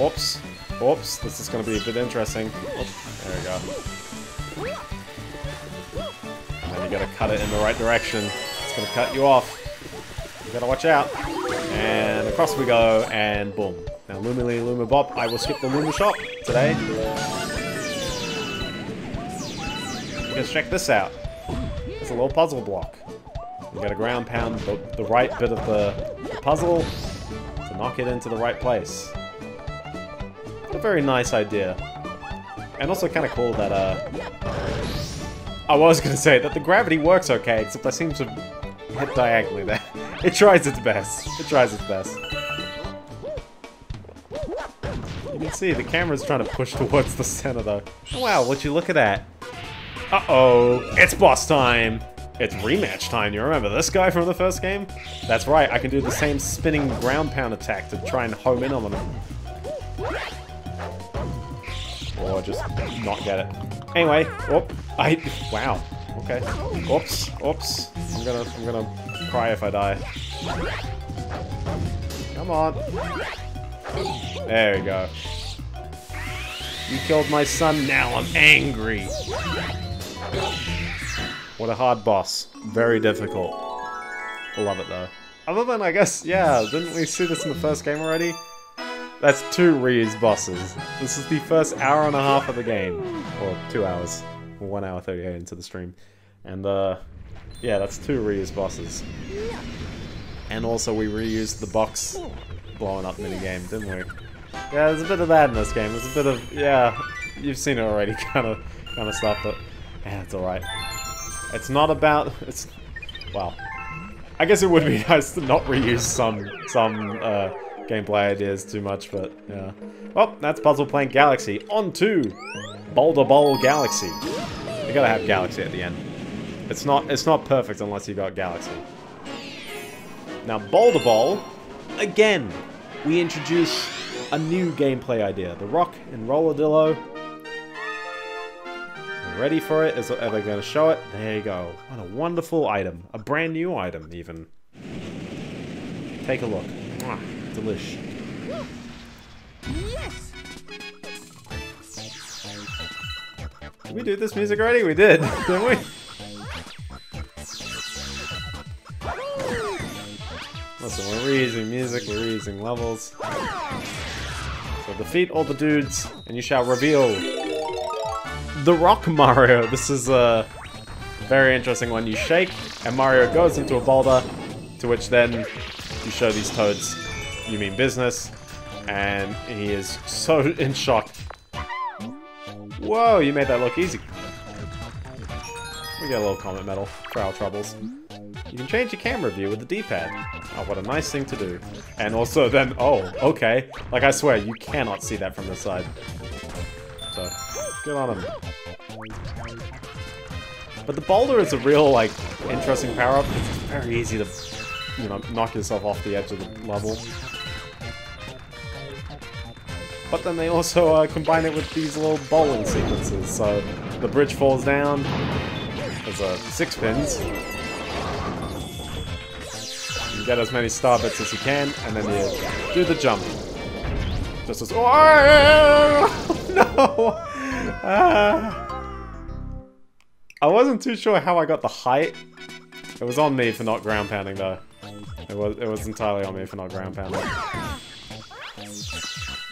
Oops. Oops, this is going to be a bit interesting. Oops. There we go. And then you got to cut it in the right direction. It's going to cut you off. You got to watch out. And across we go, and boom. Now, Lumily, Lumabop. I will skip the Luma shop today. Let's check this out. It's a little puzzle block. You gotta ground pound the, the right bit of the puzzle to knock it into the right place. What a very nice idea. And also kind of cool that, uh... I was gonna say that the gravity works okay, except I seem to hit diagonally there. It tries its best. It tries its best. You can see the camera's trying to push towards the center, though. Oh, wow, would you look at that? Uh-oh, it's boss time! It's rematch time, you remember this guy from the first game? That's right, I can do the same spinning ground pound attack to try and home in on him. Or just not get it. Anyway, oh, I, wow, okay. Oops, oops, I'm gonna, I'm gonna cry if I die. Come on. There we go. You killed my son, now I'm angry. What a hard boss. Very difficult. I love it though. Other than, I guess, yeah, didn't we see this in the first game already? That's two Ryu's bosses. This is the first hour and a half of the game. Or two hours. Or one hour thirty-eight into the stream. And, uh, yeah, that's two Ryu's bosses. And also we reused the box blowing up minigame, didn't we? Yeah, there's a bit of that in this game. There's a bit of, yeah, you've seen it already kind of, kind of stuff, but, yeah, it's alright. It's not about, it's, well, I guess it would be nice to not reuse some, some, uh, gameplay ideas too much, but, yeah. Well, that's Puzzle Plank Galaxy. On to Boulder Bowl Galaxy. You gotta have Galaxy at the end. It's not, it's not perfect unless you got Galaxy. Now, Boulder Bowl, again, we introduce a new gameplay idea. The Rock and Roller-Dillo. Ready for it? Is it ever going to show it? There you go. What a wonderful item. A brand new item, even. Take a look. Mwah. Delish. Yes. Did we do this music already? We did, didn't we? Listen, we're reusing music, we're reusing levels. So defeat all the dudes, and you shall reveal... The Rock Mario. This is a very interesting one. You shake, and Mario goes into a boulder, to which then you show these toads, you mean business, and he is so in shock. Whoa, you made that look easy. Look at get a little Comet Medal for our troubles. You can change your camera view with the D-pad. Oh, what a nice thing to do. And also then, oh, okay. Like, I swear, you cannot see that from this side. So, good on him. But the boulder is a real, like, interesting power-up. It's very easy to, you know, knock yourself off the edge of the level. But then they also uh, combine it with these little bowling sequences. So, the bridge falls down. There's uh, six pins. You get as many star bits as you can, and then you do the jump. Just as- oh, no! Uh, I wasn't too sure how I got the height. It was on me for not ground pounding, though. It was, it was entirely on me for not ground pounding.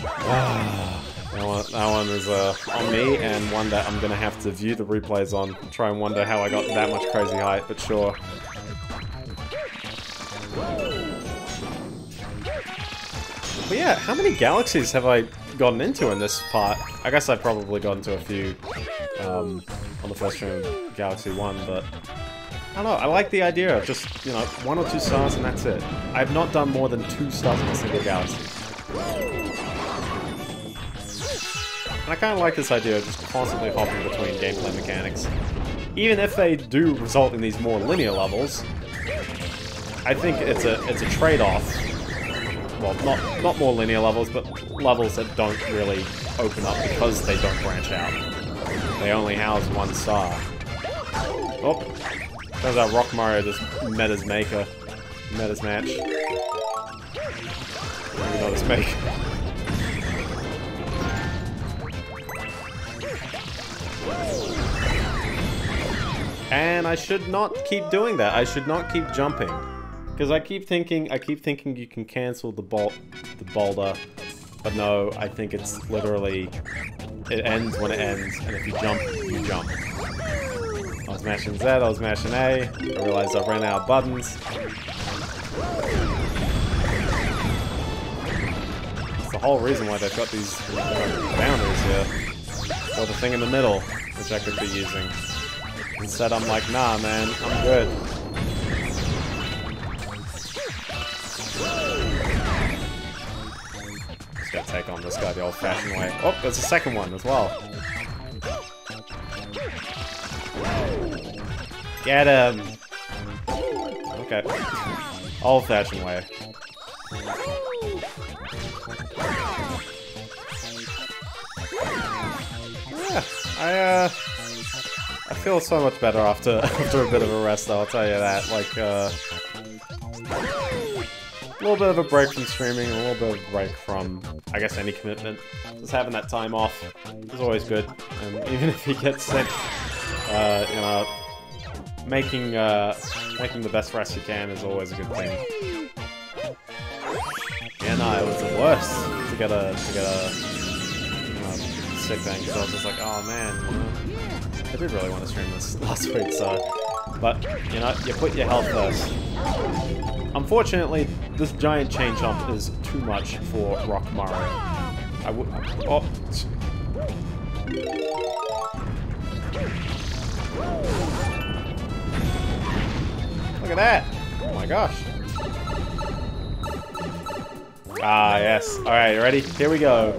Ah, that one, that one is uh, on me, and one that I'm going to have to view the replays on. Try and wonder how I got that much crazy height, but sure. But yeah, how many galaxies have I gotten into in this part? I guess I've probably gotten to a few um, on the first stream of Galaxy one, but I don't know, I like the idea of just, you know, one or two stars and that's it. I've not done more than two stars in a single galaxy. And I kind of like this idea of just constantly hopping between gameplay mechanics. Even if they do result in these more linear levels, I think it's a, it's a trade-off. Well, not, not more linear levels, but levels that don't really open up because they don't branch out. They only house one star. Oh, turns out Rock Mario just met his maker. Met his match. Maybe not his maker. And I should not keep doing that. I should not keep jumping. Because I keep thinking, I keep thinking you can cancel the bol- the boulder, but no, I think it's literally, it ends when it ends, and if you jump, you jump. I was mashing Z, I was mashing A, I realized I ran out of buttons. That's the whole reason why they've got these boundaries here, or the thing in the middle, which I could be using. Instead I'm like, nah man, I'm good. Gotta take on this guy the old-fashioned way. Oh, there's a second one as well. Get him! Okay. Old-fashioned way. Yeah, I, uh... I feel so much better after, after a bit of a rest, though, I'll tell you that. Like, uh... a little bit of a break from streaming, a little bit of a break from, I guess, any commitment. Just having that time off is always good. And even if you get sick, uh, you know, making uh, making the best rest you can is always a good thing. Yeah, no, it was the worst to get a to get a you know, sick thing because I was just like, oh man, I did really want to stream this last week, so. But you know, you put your health first. Unfortunately, this giant chain chomp is too much for Rock Mario. I would. Oh. Look at that! Oh my gosh. Ah, yes. Alright, ready? Here we go.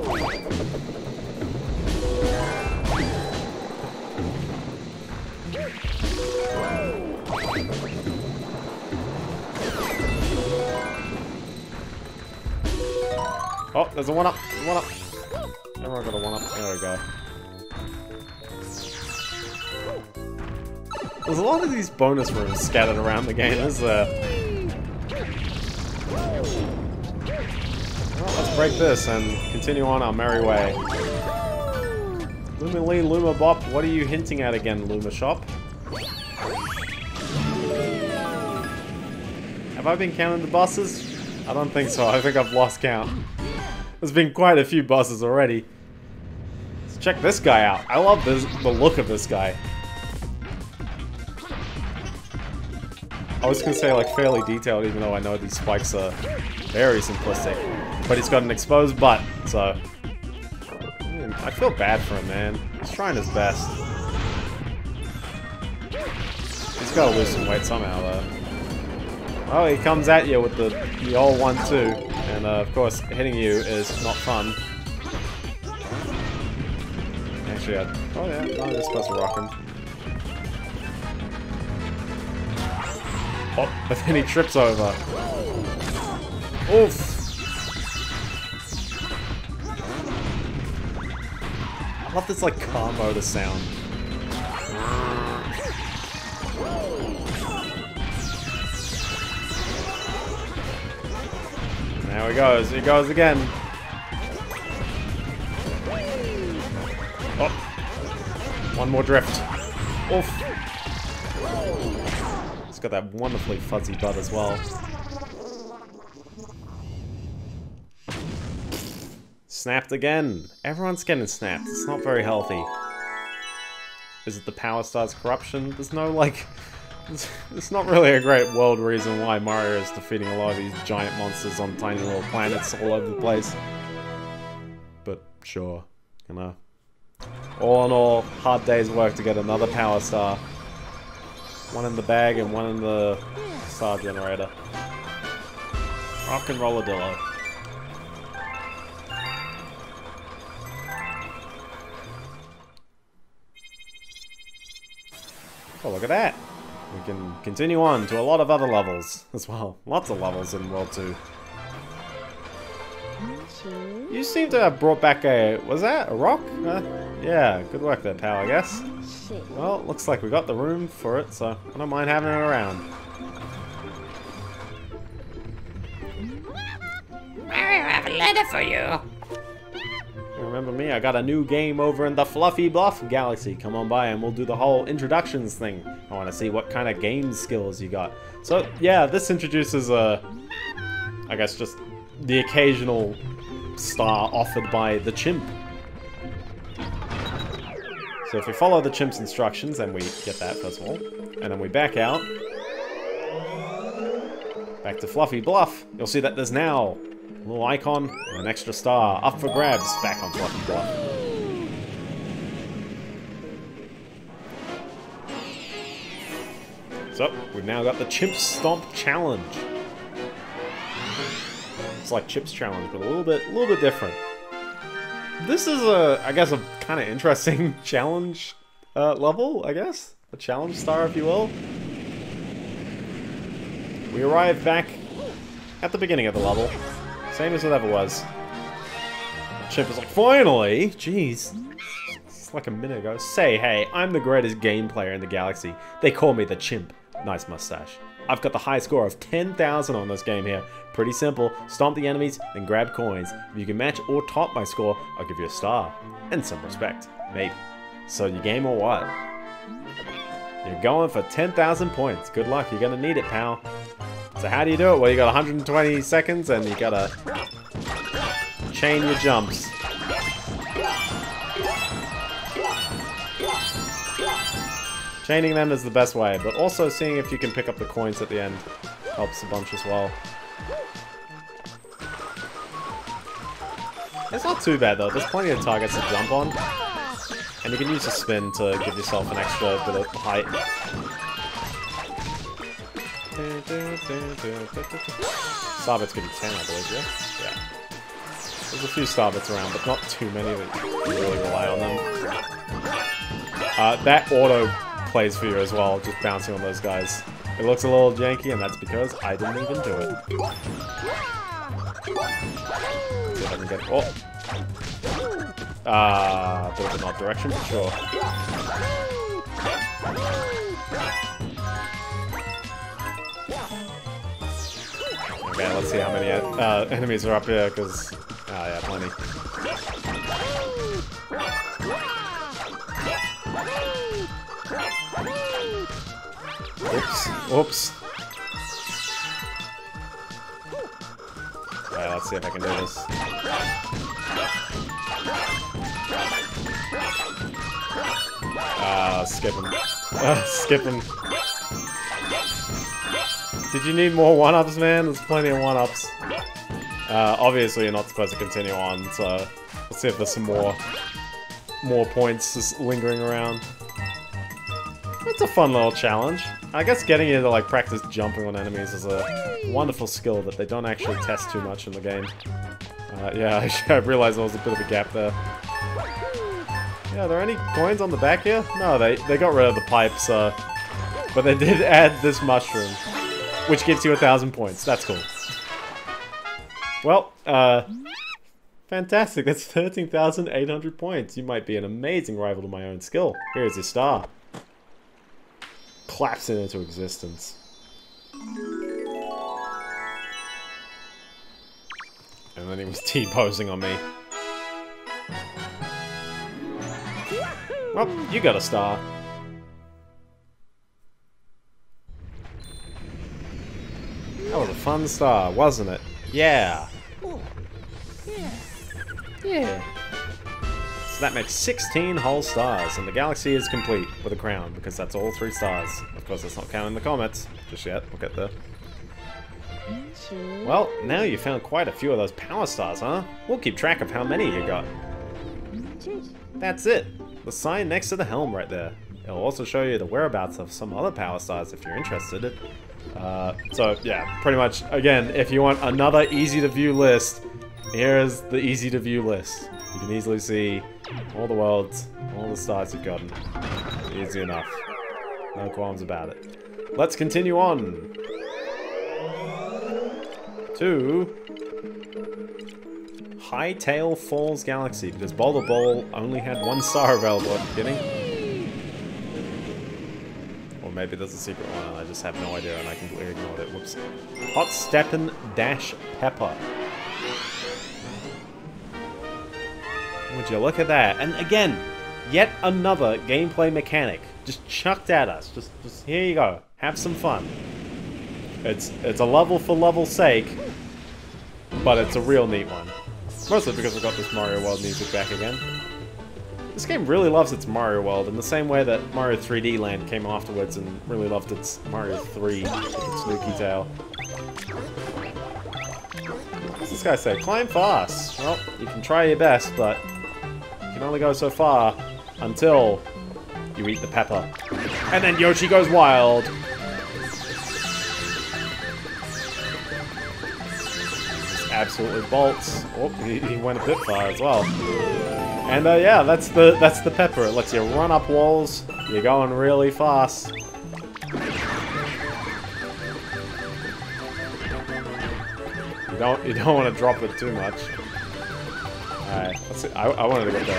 Oh, there's a one-up, one-up. Everyone got a one-up, there we go. There's a lot of these bonus rooms scattered around the game, isn't there? Well, let's break this and continue on our merry way. Luma Lee, Luma Bop, what are you hinting at again, Luma Shop? Have I been counting the bosses? I don't think so, I think I've lost count. There's been quite a few bosses already. Let's check this guy out. I love this, the look of this guy. I was gonna say like fairly detailed, even though I know these spikes are very simplistic. But he's got an exposed butt, so I feel bad for him, man. He's trying his best. He's gotta lose some weight somehow, though. Oh, he comes at you with the, the old one two, and uh, of course, hitting you is not fun. Actually, I... oh yeah, no, this person rocking. Oh, but then he trips over. Oof! I love this, like, car motor sound. There he goes, he goes again. Oh. One more drift. Oof. It's got that wonderfully fuzzy butt as well. Snapped again. Everyone's getting snapped. It's not very healthy. Is it the Power Stars corruption? There's no, like... It's not really a great world reason why Mario is defeating a lot of these giant monsters on tiny little planets all over the place. But sure, you know. All in all, hard day's work to get another Power Star. One in the bag and one in the star generator. Rock and Rolladillo. Oh, look at that! We can continue on to a lot of other levels as well. Lots of levels in World two. You seem to have brought back a... was that a rock? Uh, yeah, good work there, pal, I guess. Well, looks like we got the room for it, so I don't mind having it around. Mario, I have a letter for you. You remember me? I got a new game over in the Fluffy Bluff Galaxy. Come on by and we'll do the whole introductions thing. I want to see what kind of game skills you got. So, yeah, this introduces, uh, I guess just the occasional star offered by the Chimp. So if we follow the Chimp's instructions, and we get that, first of all, and then we back out, back to Fluffy Bluff, you'll see that there's now a little icon and an extra star up for grabs back on Fluffy Bluff. So, we've now got the Chimp Stomp Challenge. It's like Chip's Challenge, but a little bit, a little bit different. This is a, I guess, a kind of interesting challenge uh, level, I guess? A challenge star, if you will. We arrive back at the beginning of the level. Same as it ever was. Chip is like, finally! Jeez. It's like a minute ago. Say, hey, I'm the greatest game player in the galaxy. They call me the Chimp. Nice mustache. I've got the high score of ten thousand on this game here. Pretty simple. Stomp the enemies, then grab coins. If you can match or top my score, I'll give you a star. And some respect. Maybe. So your game or what? You're going for ten thousand points. Good luck. You're going to need it, pal. So how do you do it? Well, you got one hundred twenty seconds and you got to chain your jumps. Chaining them is the best way, but also seeing if you can pick up the coins at the end helps a bunch as well. It's not too bad though, there's plenty of targets to jump on. And you can use a spin to give yourself an extra bit of height. Star Bits could be ten, I believe, yeah? Yeah. There's a few Star Bits around, but not too many that you really rely on them. Uh, that auto plays for you as well, just bouncing on those guys. It looks a little janky, and that's because I didn't even do it. See if I can get... oh! Ah, uh, bit of an odd direction, for sure. Okay, let's see how many uh, enemies are up here, because... ah, yeah, plenty. Oops, oops. Alright, let's see if I can do this. Ah, skipping. Ah, skipping. Did you need more one-ups, man? There's plenty of one-ups. Uh, obviously you're not supposed to continue on, so... let's see if there's some more... more points just lingering around. It's a fun little challenge. I guess getting you to like practice jumping on enemies is a wonderful skill that they don't actually test too much in the game. Uh, yeah, I realized there was a bit of a gap there. Yeah, are there any coins on the back here? No, they, they got rid of the pipes, uh, but they did add this mushroom, which gives you a thousand points. That's cool. Well, uh, fantastic. That's thirteen thousand eight hundred points. You might be an amazing rival to my own skill. Here's your star. Claps it into existence. And then he was T-posing on me. Well, you got a star. That was a fun star, wasn't it? Yeah. Yeah. Yeah. So that makes sixteen whole stars, and the galaxy is complete with a crown, because that's all three stars. Of course, that's not counting the comets just yet. We'll get there. Well, now you found quite a few of those power stars, huh? We'll keep track of how many you got. That's it. The sign next to the helm right there. It'll also show you the whereabouts of some other power stars if you're interested. Uh, so yeah, pretty much, again, if you want another easy to view list, here's the easy to view list. You can easily see all the worlds, all the stars you've gotten. Easy enough. No qualms about it. Let's continue on to Hightail Falls Galaxy, because Boulder Ball only had one star available at the beginning. Or maybe there's a secret one and I just have no idea and I completely ignored it. Whoops. Hot Steppin' Dash Pepper. Would you look at that? And again, yet another gameplay mechanic just chucked at us. Just, just here you go. Have some fun. It's it's a level for level's sake, but it's a real neat one. Mostly because we got this Mario World music back again. This game really loves its Mario World in the same way that Mario three D Land came afterwards and really loved its Mario three with its Snooky Tail. What's this guy say? Climb fast! Well, you can try your best, but you can only go so far until you eat the pepper. And then Yoshi goes wild! Absolutely bolts. Oh, he, he went a bit far as well. And uh, yeah, that's the that's the pepper. It lets you run up walls. You're going really fast. You don't you don't want to drop it too much. All right, let's see. I, I wanted to get the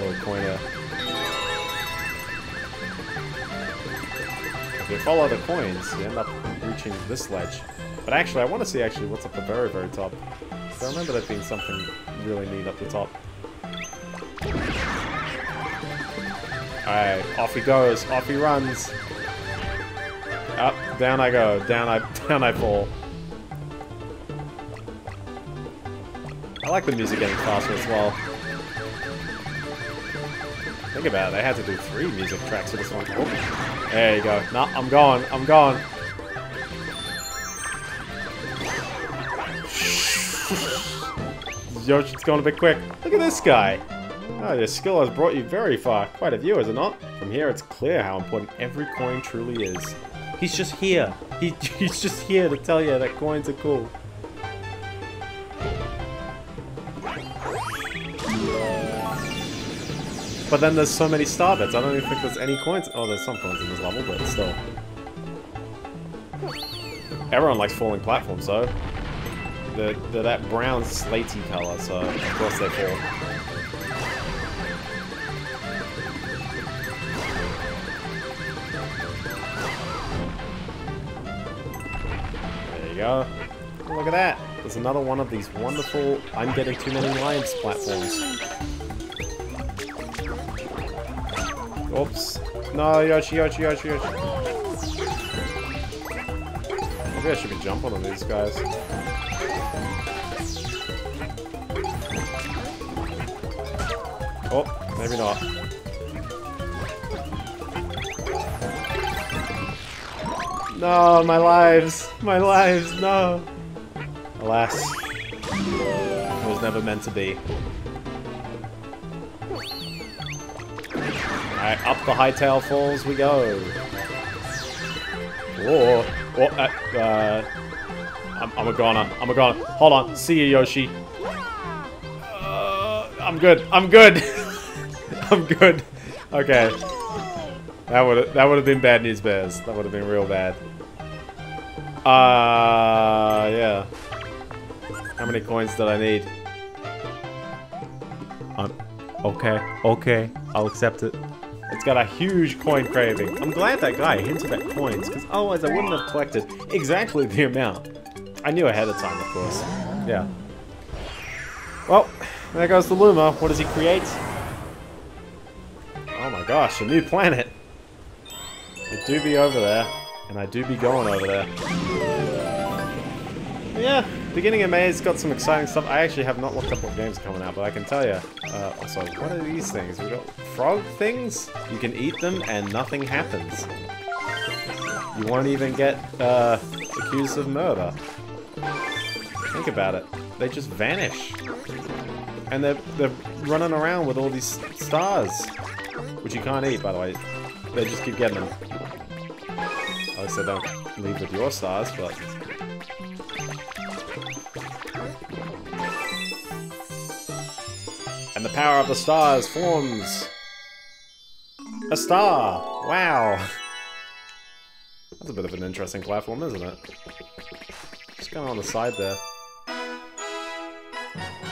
little coin. If you follow the coins, you end up reaching this ledge. But actually, I want to see actually what's up the very, very top. So I remember there being something really neat up the top. Alright, off he goes, off he runs. Up, down I go, down I, down I fall. I like the music getting faster as well. Think about it, they had to do three music tracks for this one. Oh, there you go. No, I'm going, I'm going. Yoshi's going a bit quick. Look at this guy. Oh, your skill has brought you very far. Quite a view, is it not? From here, it's clear how important every coin truly is. He's just here. He, he's just here to tell you that coins are cool. But then there's so many star bits. I don't even think there's any coins. Oh, there's some coins in this level, but still. Everyone likes falling platforms, though. They're, they're that brown slaty color, so of course they fall. There you go. Look at that. There's another one of these wonderful I'm getting too many lives platforms. Oops. No, Yoshi, Yoshi, Yoshi, Yoshi. Maybe I should be jumping on these guys. Oh, maybe not. No, my lives! My lives, no! Alas. It was never meant to be. Alright, up the hightail falls we go. Whoa. Oh, uh, uh, I'm, I'm a goner. I'm a goner. Hold on. See you, Yoshi. Uh, I'm good. I'm good. I'm good. Okay. That would that would have been bad news bears. That would have been real bad. Uh, yeah. How many coins did I need? Um, okay. Okay. I'll accept it. It's got a huge coin craving. I'm glad that guy hinted at coins, because otherwise I wouldn't have collected exactly the amount. I knew ahead of time, of course. Yeah. Well, there goes the Luma. What does he create? Oh my gosh, a new planet. It do be over there, and I do be going over there. Yeah, beginning of May's got some exciting stuff. I actually have not looked up what games are coming out, but I can tell you. Uh, also, what are these things? We got frog things? You can eat them and nothing happens. You won't even get uh, accused of murder. Think about it. They just vanish. And they're, they're running around with all these stars. Which you can't eat, by the way. They just keep getting them. I said don't leave with your stars, but... And the power of the stars forms a star. Wow. That's a bit of an interesting platform, isn't it? Just kind of on the side there.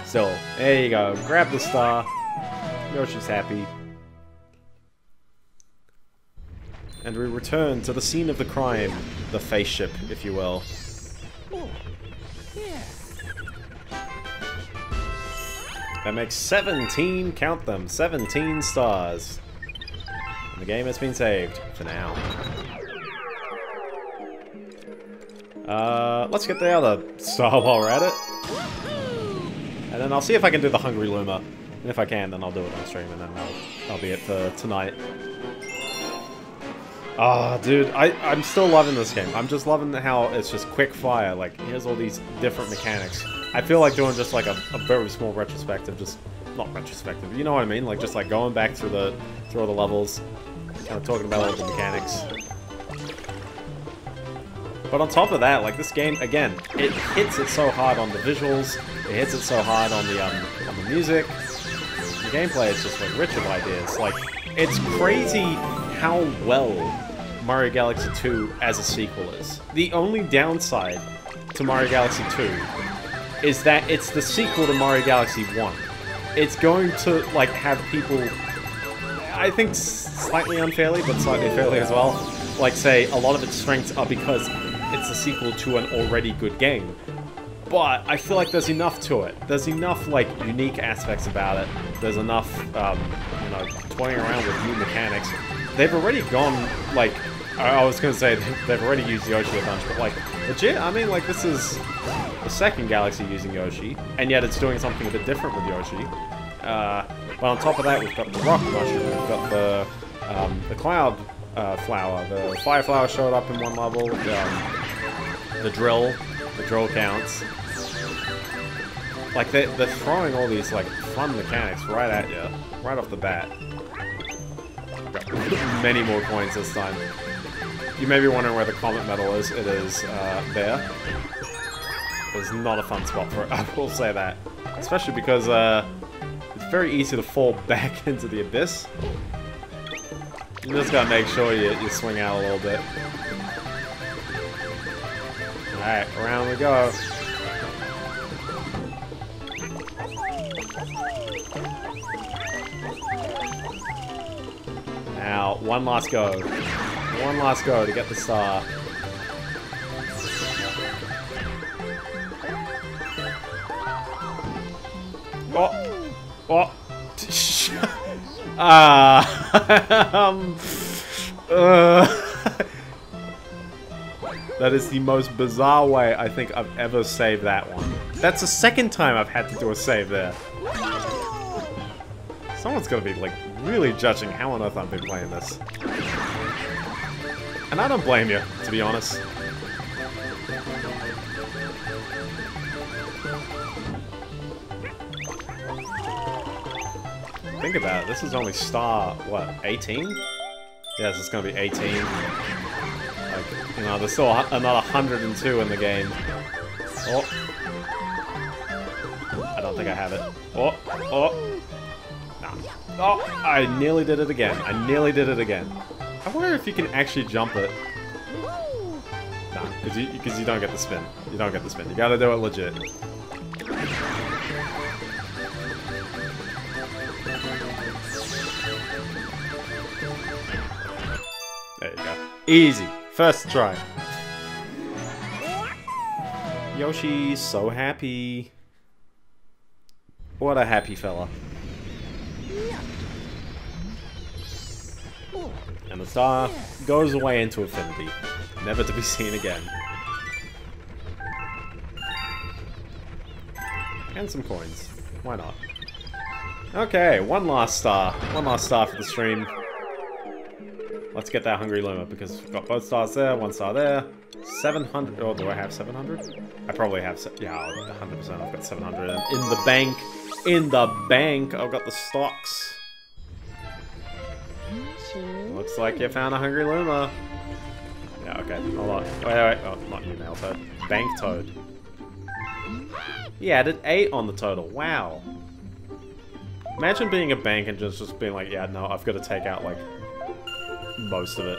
Still, there you go. Grab the star. Yoshi's happy. And we return to the scene of the crime. The face ship, if you will. That makes seventeen, count them, seventeen stars. And the game has been saved, for now. Uh, let's get the other star while we're at it. And then I'll see if I can do the Hungry Luma. And if I can, then I'll do it on stream, and then I'll, I'll be it for tonight. Ah, oh, dude, I, I'm still loving this game. I'm just loving how it's just quick fire. Like, here's all these different mechanics. I feel like doing just like a, a very small retrospective, just not retrospective, you know what I mean? Like just like going back through the through all the levels, kind of talking about all the mechanics. But on top of that, like this game again, it hits it so hard on the visuals, it hits it so hard on the um, on the music. The gameplay is just like rich of ideas. Like it's crazy how well Mario Galaxy two as a sequel is. The only downside to Mario Galaxy two. Is that it's the sequel to Mario Galaxy one. It's going to, like, have people, I think slightly unfairly, but slightly fairly as well, like, say a lot of its strengths are because it's a sequel to an already good game. But I feel like there's enough to it. There's enough, like, unique aspects about it. There's enough, um, you know, toying around with new mechanics. They've already gone, like, I was going to say they've already used Yoshi a bunch, but, like, legit, I mean, like, this is the second Galaxy using Yoshi, and yet it's doing something a bit different with Yoshi. Uh, but on top of that, we've got the rock mushroom, we've got the um, the cloud uh, flower, the fire flower showed up in one level, um, the drill, the drill counts. Like, they're, they're throwing all these, like, fun mechanics right at you, right off the bat. Many more coins this time. You may be wondering where the Comet Medal is. It is uh, there. It's not a fun spot for it, I will say that. Especially because uh, it's very easy to fall back into the abyss. You just gotta make sure you, you swing out a little bit. Alright, around we go. Now, one last go. One last go to get the star. Oh, oh, uh, um, uh, that is the most bizarre way I think I've ever saved that one. That's the second time I've had to do a save there. Someone's gonna be like really judging how on earth I've been playing this, and I don't blame you, to be honest. think about it, this is only star, what, eighteen? Yes, it's gonna be eighteen. Like, you know, there's still another one hundred and two in the game. Oh. I don't think I have it. Oh, oh. Nah. Oh, I nearly did it again. I nearly did it again. I wonder if you can actually jump it. Nah, because you, because you don't get the spin. You don't get the spin. You gotta do it legit. There you go. Easy. First try. Yoshi's so happy. What a happy fella. And the star goes away into infinity, never to be seen again. And some coins. Why not? Okay, one last star. One last star for the stream. Let's get that Hungry Luma, because we've got both stars there, one star there. seven hundred... Oh, do I have seven hundred? I probably have... Se yeah, one hundred percent. I've got seven hundred in the bank. In the bank! I've got the stocks. Looks like you found a Hungry Luma. Yeah, okay. Hold on. Wait, wait. Oh, not you now, Toad. Bank Toad. He added eight on the total. Wow. Imagine being a bank and just, just being like, yeah, no, I've got to take out, like... most of it.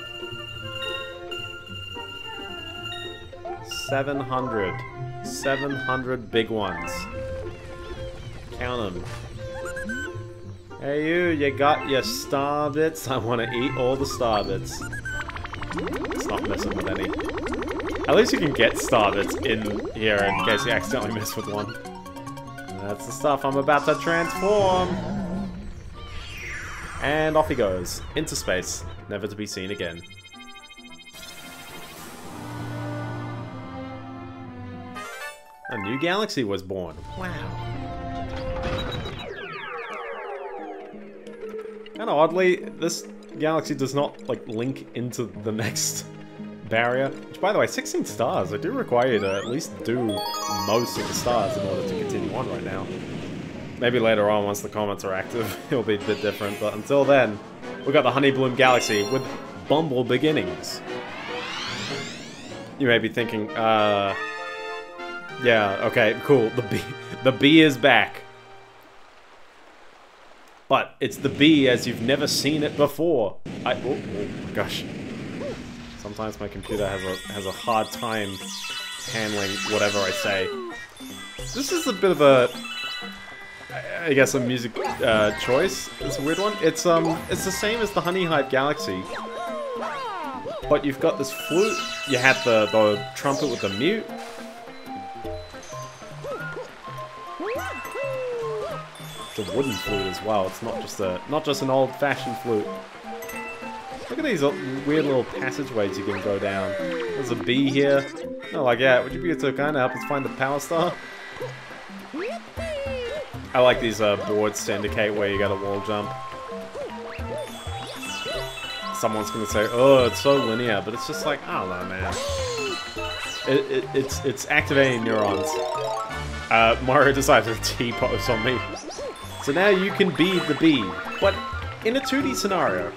seven hundred. seven hundred big ones. Count them. Hey you, you got your star bits? I want to eat all the star bits. It's not messing with any. At least you can get star bits in here in case you accidentally mess with one. That's the stuff. I'm about to transform. And off he goes. Into space. Never to be seen again. A new galaxy was born. Wow. And oddly, this galaxy does not, like, link into the next barrier. Which, by the way, sixteen stars. I do require you to at least do most of the stars in order to continue on right now. Maybe later on, once the comments are active, it'll be a bit different. But until then... we got the Honeybloom Galaxy with Bumble Beginnings. You may be thinking, uh... yeah, okay, cool. The bee, the bee is back. But it's the bee as you've never seen it before. I... Oh, oh my gosh. Sometimes my computer has a, has a hard time handling whatever I say. This is a bit of a... I guess a music uh, choice. It's a weird one. It's um, it's the same as the Honey Hype Galaxy, but you've got this flute. You have the the trumpet with the mute. It's a wooden flute as well. It's not just a not just an old-fashioned flute. Look at these weird little passageways you can go down. There's a bee here. Oh, like yeah. Would you be so kind to help us find the Power Star? I like these uh, boards to indicate where you got a wall jump. Someone's gonna say, "Oh, it's so linear," but it's just like, I don't know, man. It, it, it's it's activating neurons. Uh, Mario decided to T-pose on me, so now you can be the bee, but in a two D scenario.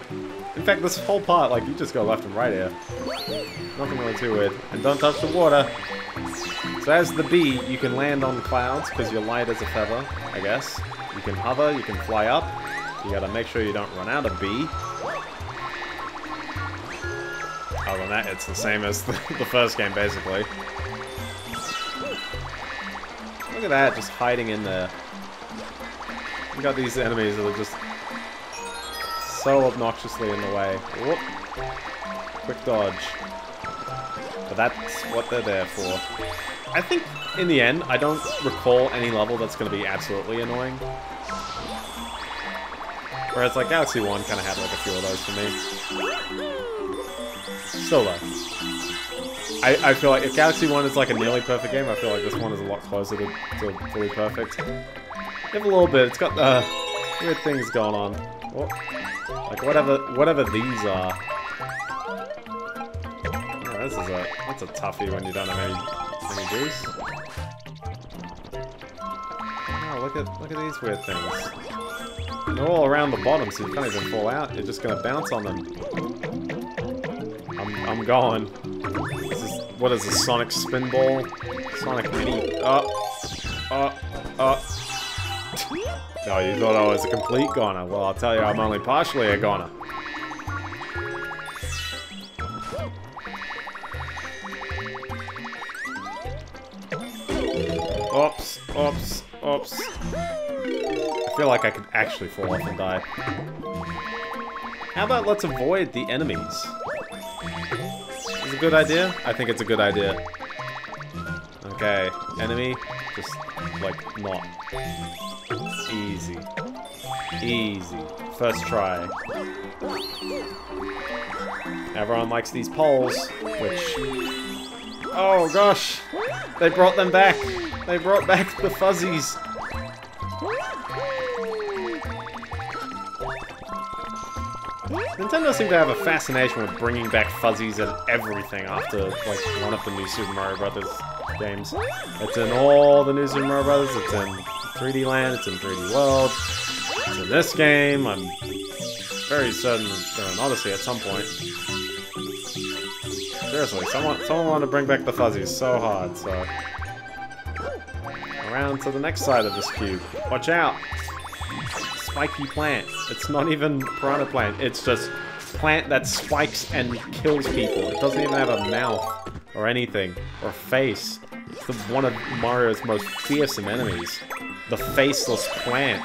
In fact, this whole part, like, you just go left and right here. Nothing really too weird. And don't touch the water. So as the bee, you can land on clouds, because you're light as a feather, I guess. You can hover, you can fly up. You gotta make sure you don't run out of bee. Other than that, it's the same as the, the first game, basically. Look at that, just hiding in there. You got these enemies that are just... so obnoxiously in the way. Whoop. Quick dodge. But that's what they're there for. I think, in the end, I don't recall any level that's going to be absolutely annoying. Whereas, like, Galaxy one kind of had, like, a few of those for me. Still, though. I, I feel like if Galaxy one is, like, a nearly perfect game, I feel like this one is a lot closer to, to fully perfect. Give a little bit. It's got, uh, weird things going on. Oh. Like, whatever whatever these are. Oh, this is a, that's a toughie when you don't have any, any juice. Oh, look at, look at these weird things. They're all around the bottom, so you can't even fall out. You're just gonna bounce on them. I'm, I'm going. This is, what is this, Sonic Spinball? Sonic Mini. Up, up, up. No, you thought I was a complete goner. Well, I'll tell you, I'm only partially a goner. Oops, oops, oops. I feel like I could actually fall off and die. How about let's avoid the enemies? Is this a good idea? I think it's a good idea. Okay, enemy, just like not. Easy. Easy. First try. Everyone likes these poles, which... Oh gosh! They brought them back! They brought back the fuzzies! Nintendo seemed to have a fascination with bringing back fuzzies and everything after, like, one of the new Super Mario Brothers games. It's in all the new Super Mario Brothers, it's in three D Land, it's in three D World, it's in this game, I'm very certain they're in Odyssey at some point. Seriously, someone, someone wanted to bring back the fuzzies so hard, so... Around to the next side of this cube. Watch out! Spiky plant. It's not even piranha plant, it's just plant that spikes and kills people. It doesn't even have a mouth or anything, or a face. It's the, one of Mario's most fearsome enemies. The faceless plant.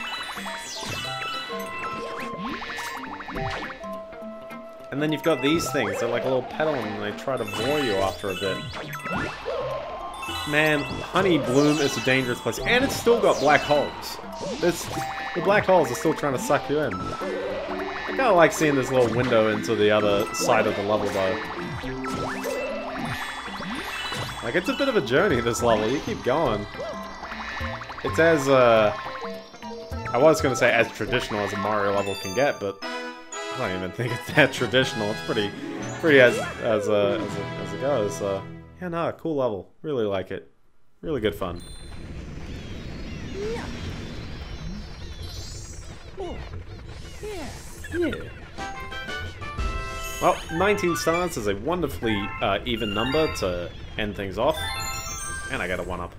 And then you've got these things, they're like a little petal and they try to bore you after a bit. Man, Honey Bloom is a dangerous place. And it's still got black holes. It's, the black holes are still trying to suck you in. I kind of like seeing this little window into the other side of the level though. Like, it's a bit of a journey, this level. You keep going. It's as, uh... I was going to say as traditional as a Mario level can get, but... I don't even think it's that traditional. It's pretty, pretty as as uh, as, it, as it goes. Uh, yeah, no, cool level. Really like it. Really good fun. Yeah. Yeah. Well, nineteen stars is a wonderfully uh, even number to end things off, and I got a one up.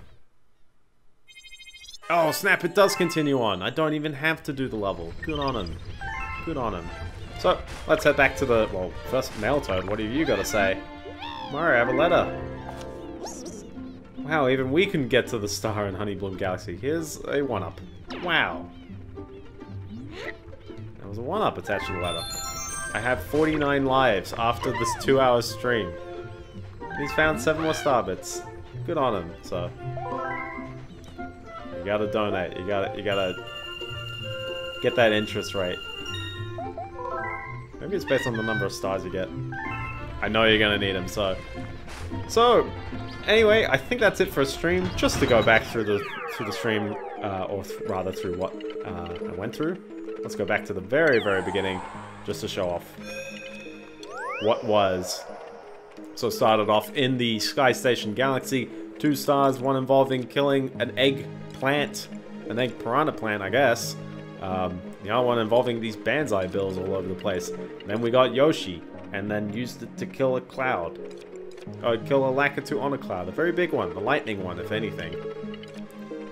Oh snap! It does continue on. I don't even have to do the level. Good on him. Good on him. So, let's head back to the, well, first Mail Toad, what have you got to say? Mario, have a letter. Wow, even we can get to the star in Honey Bloom Galaxy. Here's a one-up. Wow. There was a one-up attached to the letter. I have forty-nine lives after this two-hour stream. He's found seven more Star Bits. Good on him, so. You gotta donate, you gotta, you gotta get that interest rate. Maybe it's based on the number of stars you get. I know you're gonna need them, so... So, anyway, I think that's it for a stream. Just to go back through the through the stream, uh, or th rather through what uh, I went through. Let's go back to the very, very beginning, just to show off what was. So started off in the Sky Station Galaxy. Two stars, one involving killing an egg plant. An egg piranha plant, I guess. Um, the other one involving these Banzai Bills all over the place. Then we got Yoshi, and then used it to kill a cloud. Oh, kill a Lakitu on a cloud, a very big one, the lightning one, if anything.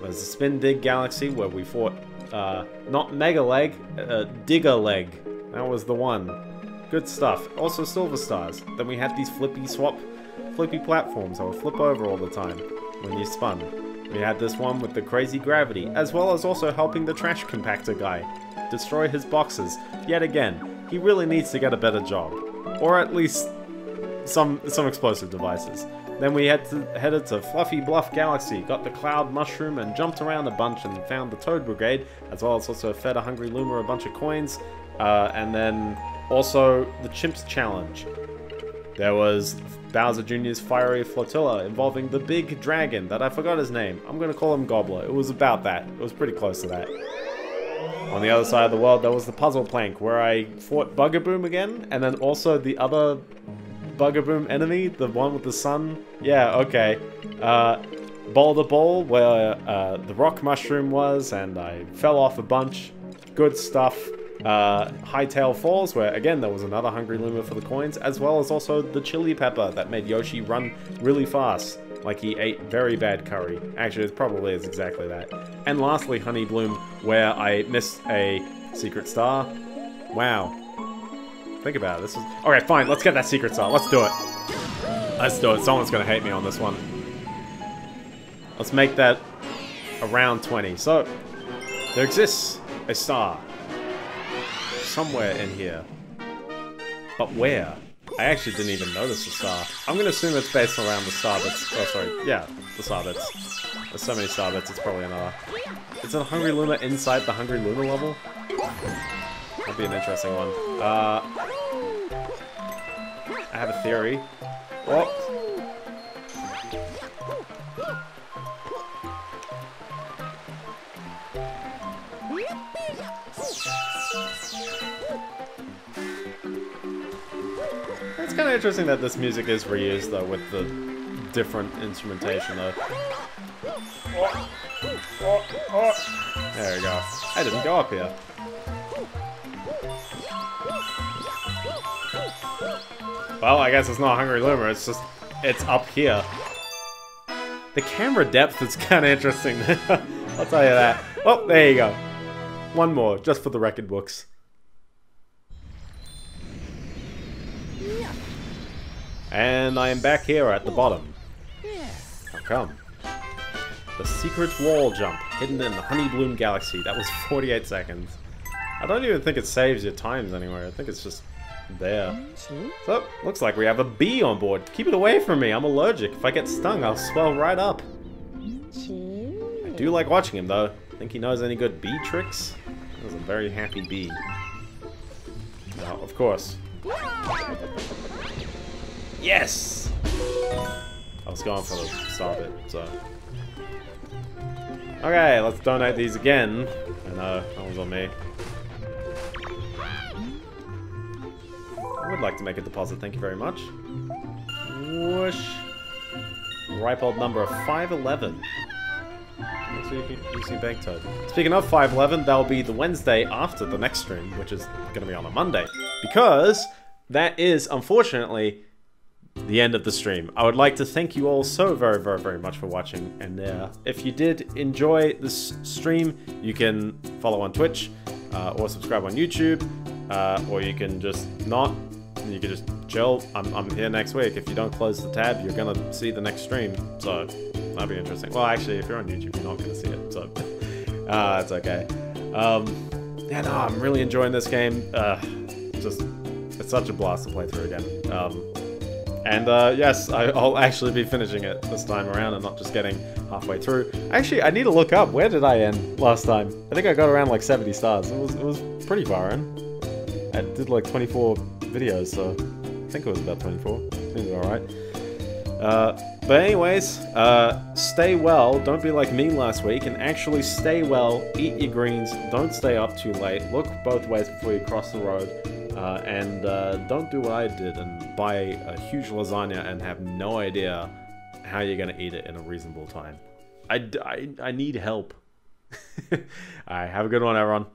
There's the Spin Dig Galaxy, where we fought, uh, not Mega Leg, uh, Digger Leg. That was the one. Good stuff. Also Silver Stars. Then we had these flippy swap, flippy platforms that would flip over all the time when you spun. We had this one with the crazy gravity, as well as also helping the trash compactor guy destroy his boxes. Yet again, he really needs to get a better job. Or at least some some explosive devices. Then we had to, headed to Fluffy Bluff Galaxy, got the Cloud Mushroom and jumped around a bunch and found the Toad Brigade, as well as also fed a hungry Luma a bunch of coins, uh, and then also the Chimp's Challenge. There was Bowser Junior's Fiery Flotilla involving the big dragon that I forgot his name. I'm gonna call him Gobbler. It was about that. It was pretty close to that. On the other side of the world, there was the Puzzle Plank where I fought Bugaboom again, and then also the other Bugaboom enemy, the one with the sun. Yeah, okay. Uh, Boulder Bowl where uh, the rock mushroom was, and I fell off a bunch. Good stuff. Uh, Hightail Falls, where again there was another Hungry Luma for the coins, as well as also the chili pepper that made Yoshi run really fast, like he ate very bad curry. Actually, it probably is exactly that. And lastly, Honey Bloom, where I missed a secret star. Wow. Think about it. This is okay. Fine. Let's get that secret star. Let's do it. Let's do it. Someone's gonna hate me on this one. Let's make that around twenty. So there exists a star somewhere in here, but where? I actually didn't even notice the star. I'm gonna assume it's based around the Star Bits. Oh, sorry. Yeah, the Star Bits. There's so many Star Bits. It's probably another. Is it a Hungry Luna inside the Hungry Luna level? That'd be an interesting one. Uh, I have a theory. What? It's kind of interesting that this music is reused though, with the different instrumentation though. There we go. I didn't go up here. Well, I guess it's not Hungry Luma, it's just, it's up here. The camera depth is kind of interesting, I'll tell you that. Well, there you go. One more, just for the record books. And I am back here at the bottom. How come? The secret wall jump, hidden in the Honey Bloom Galaxy. That was forty-eight seconds. I don't even think it saves your times anywhere, I think it's just... there. So, looks like we have a bee on board. Keep it away from me, I'm allergic. If I get stung, I'll swell right up. I do like watching him though. Think he knows any good bee tricks? That was a very happy bee. No, of course. Yes! I was going for the Star Bit, so... okay, let's donate these again. I know, that one's on me. I would like to make a deposit, thank you very much. Whoosh. Ripe old number of five eleven. Let's see if you can see Bank Toad. Speaking of five eleven, that'll be the Wednesday after the next stream, which is gonna be on a Monday. Because that is, unfortunately, the end of the stream. I would like to thank you all so very, very, very much for watching. And uh, if you did enjoy this stream, you can follow on Twitch uh, or subscribe on YouTube. Uh, or you can just not. You can just chill. I'm, I'm here next week. If you don't close the tab, you're gonna see the next stream. So that'd be interesting. Well, actually, if you're on YouTube, you're not gonna see it. So uh, it's okay. Um, yeah, no, I'm really enjoying this game. Uh, just it's such a blast to play through again. Um, and uh, yes, I, I'll actually be finishing it this time around and not just getting halfway through. Actually, I need to look up. Where did I end last time? I think I got around like seventy stars. It was it was pretty far in. I did like twenty-four videos, so I think it was about twenty-four. Seems alright. Uh, but anyways, uh, stay well. Don't be like me last week, and actually stay well. Eat your greens. Don't stay up too late. Look both ways before you cross the road. Uh, and uh, don't do what I did and buy a huge lasagna and have no idea how you're going to eat it in a reasonable time. I, I, I need help. Alright, have a good one, everyone.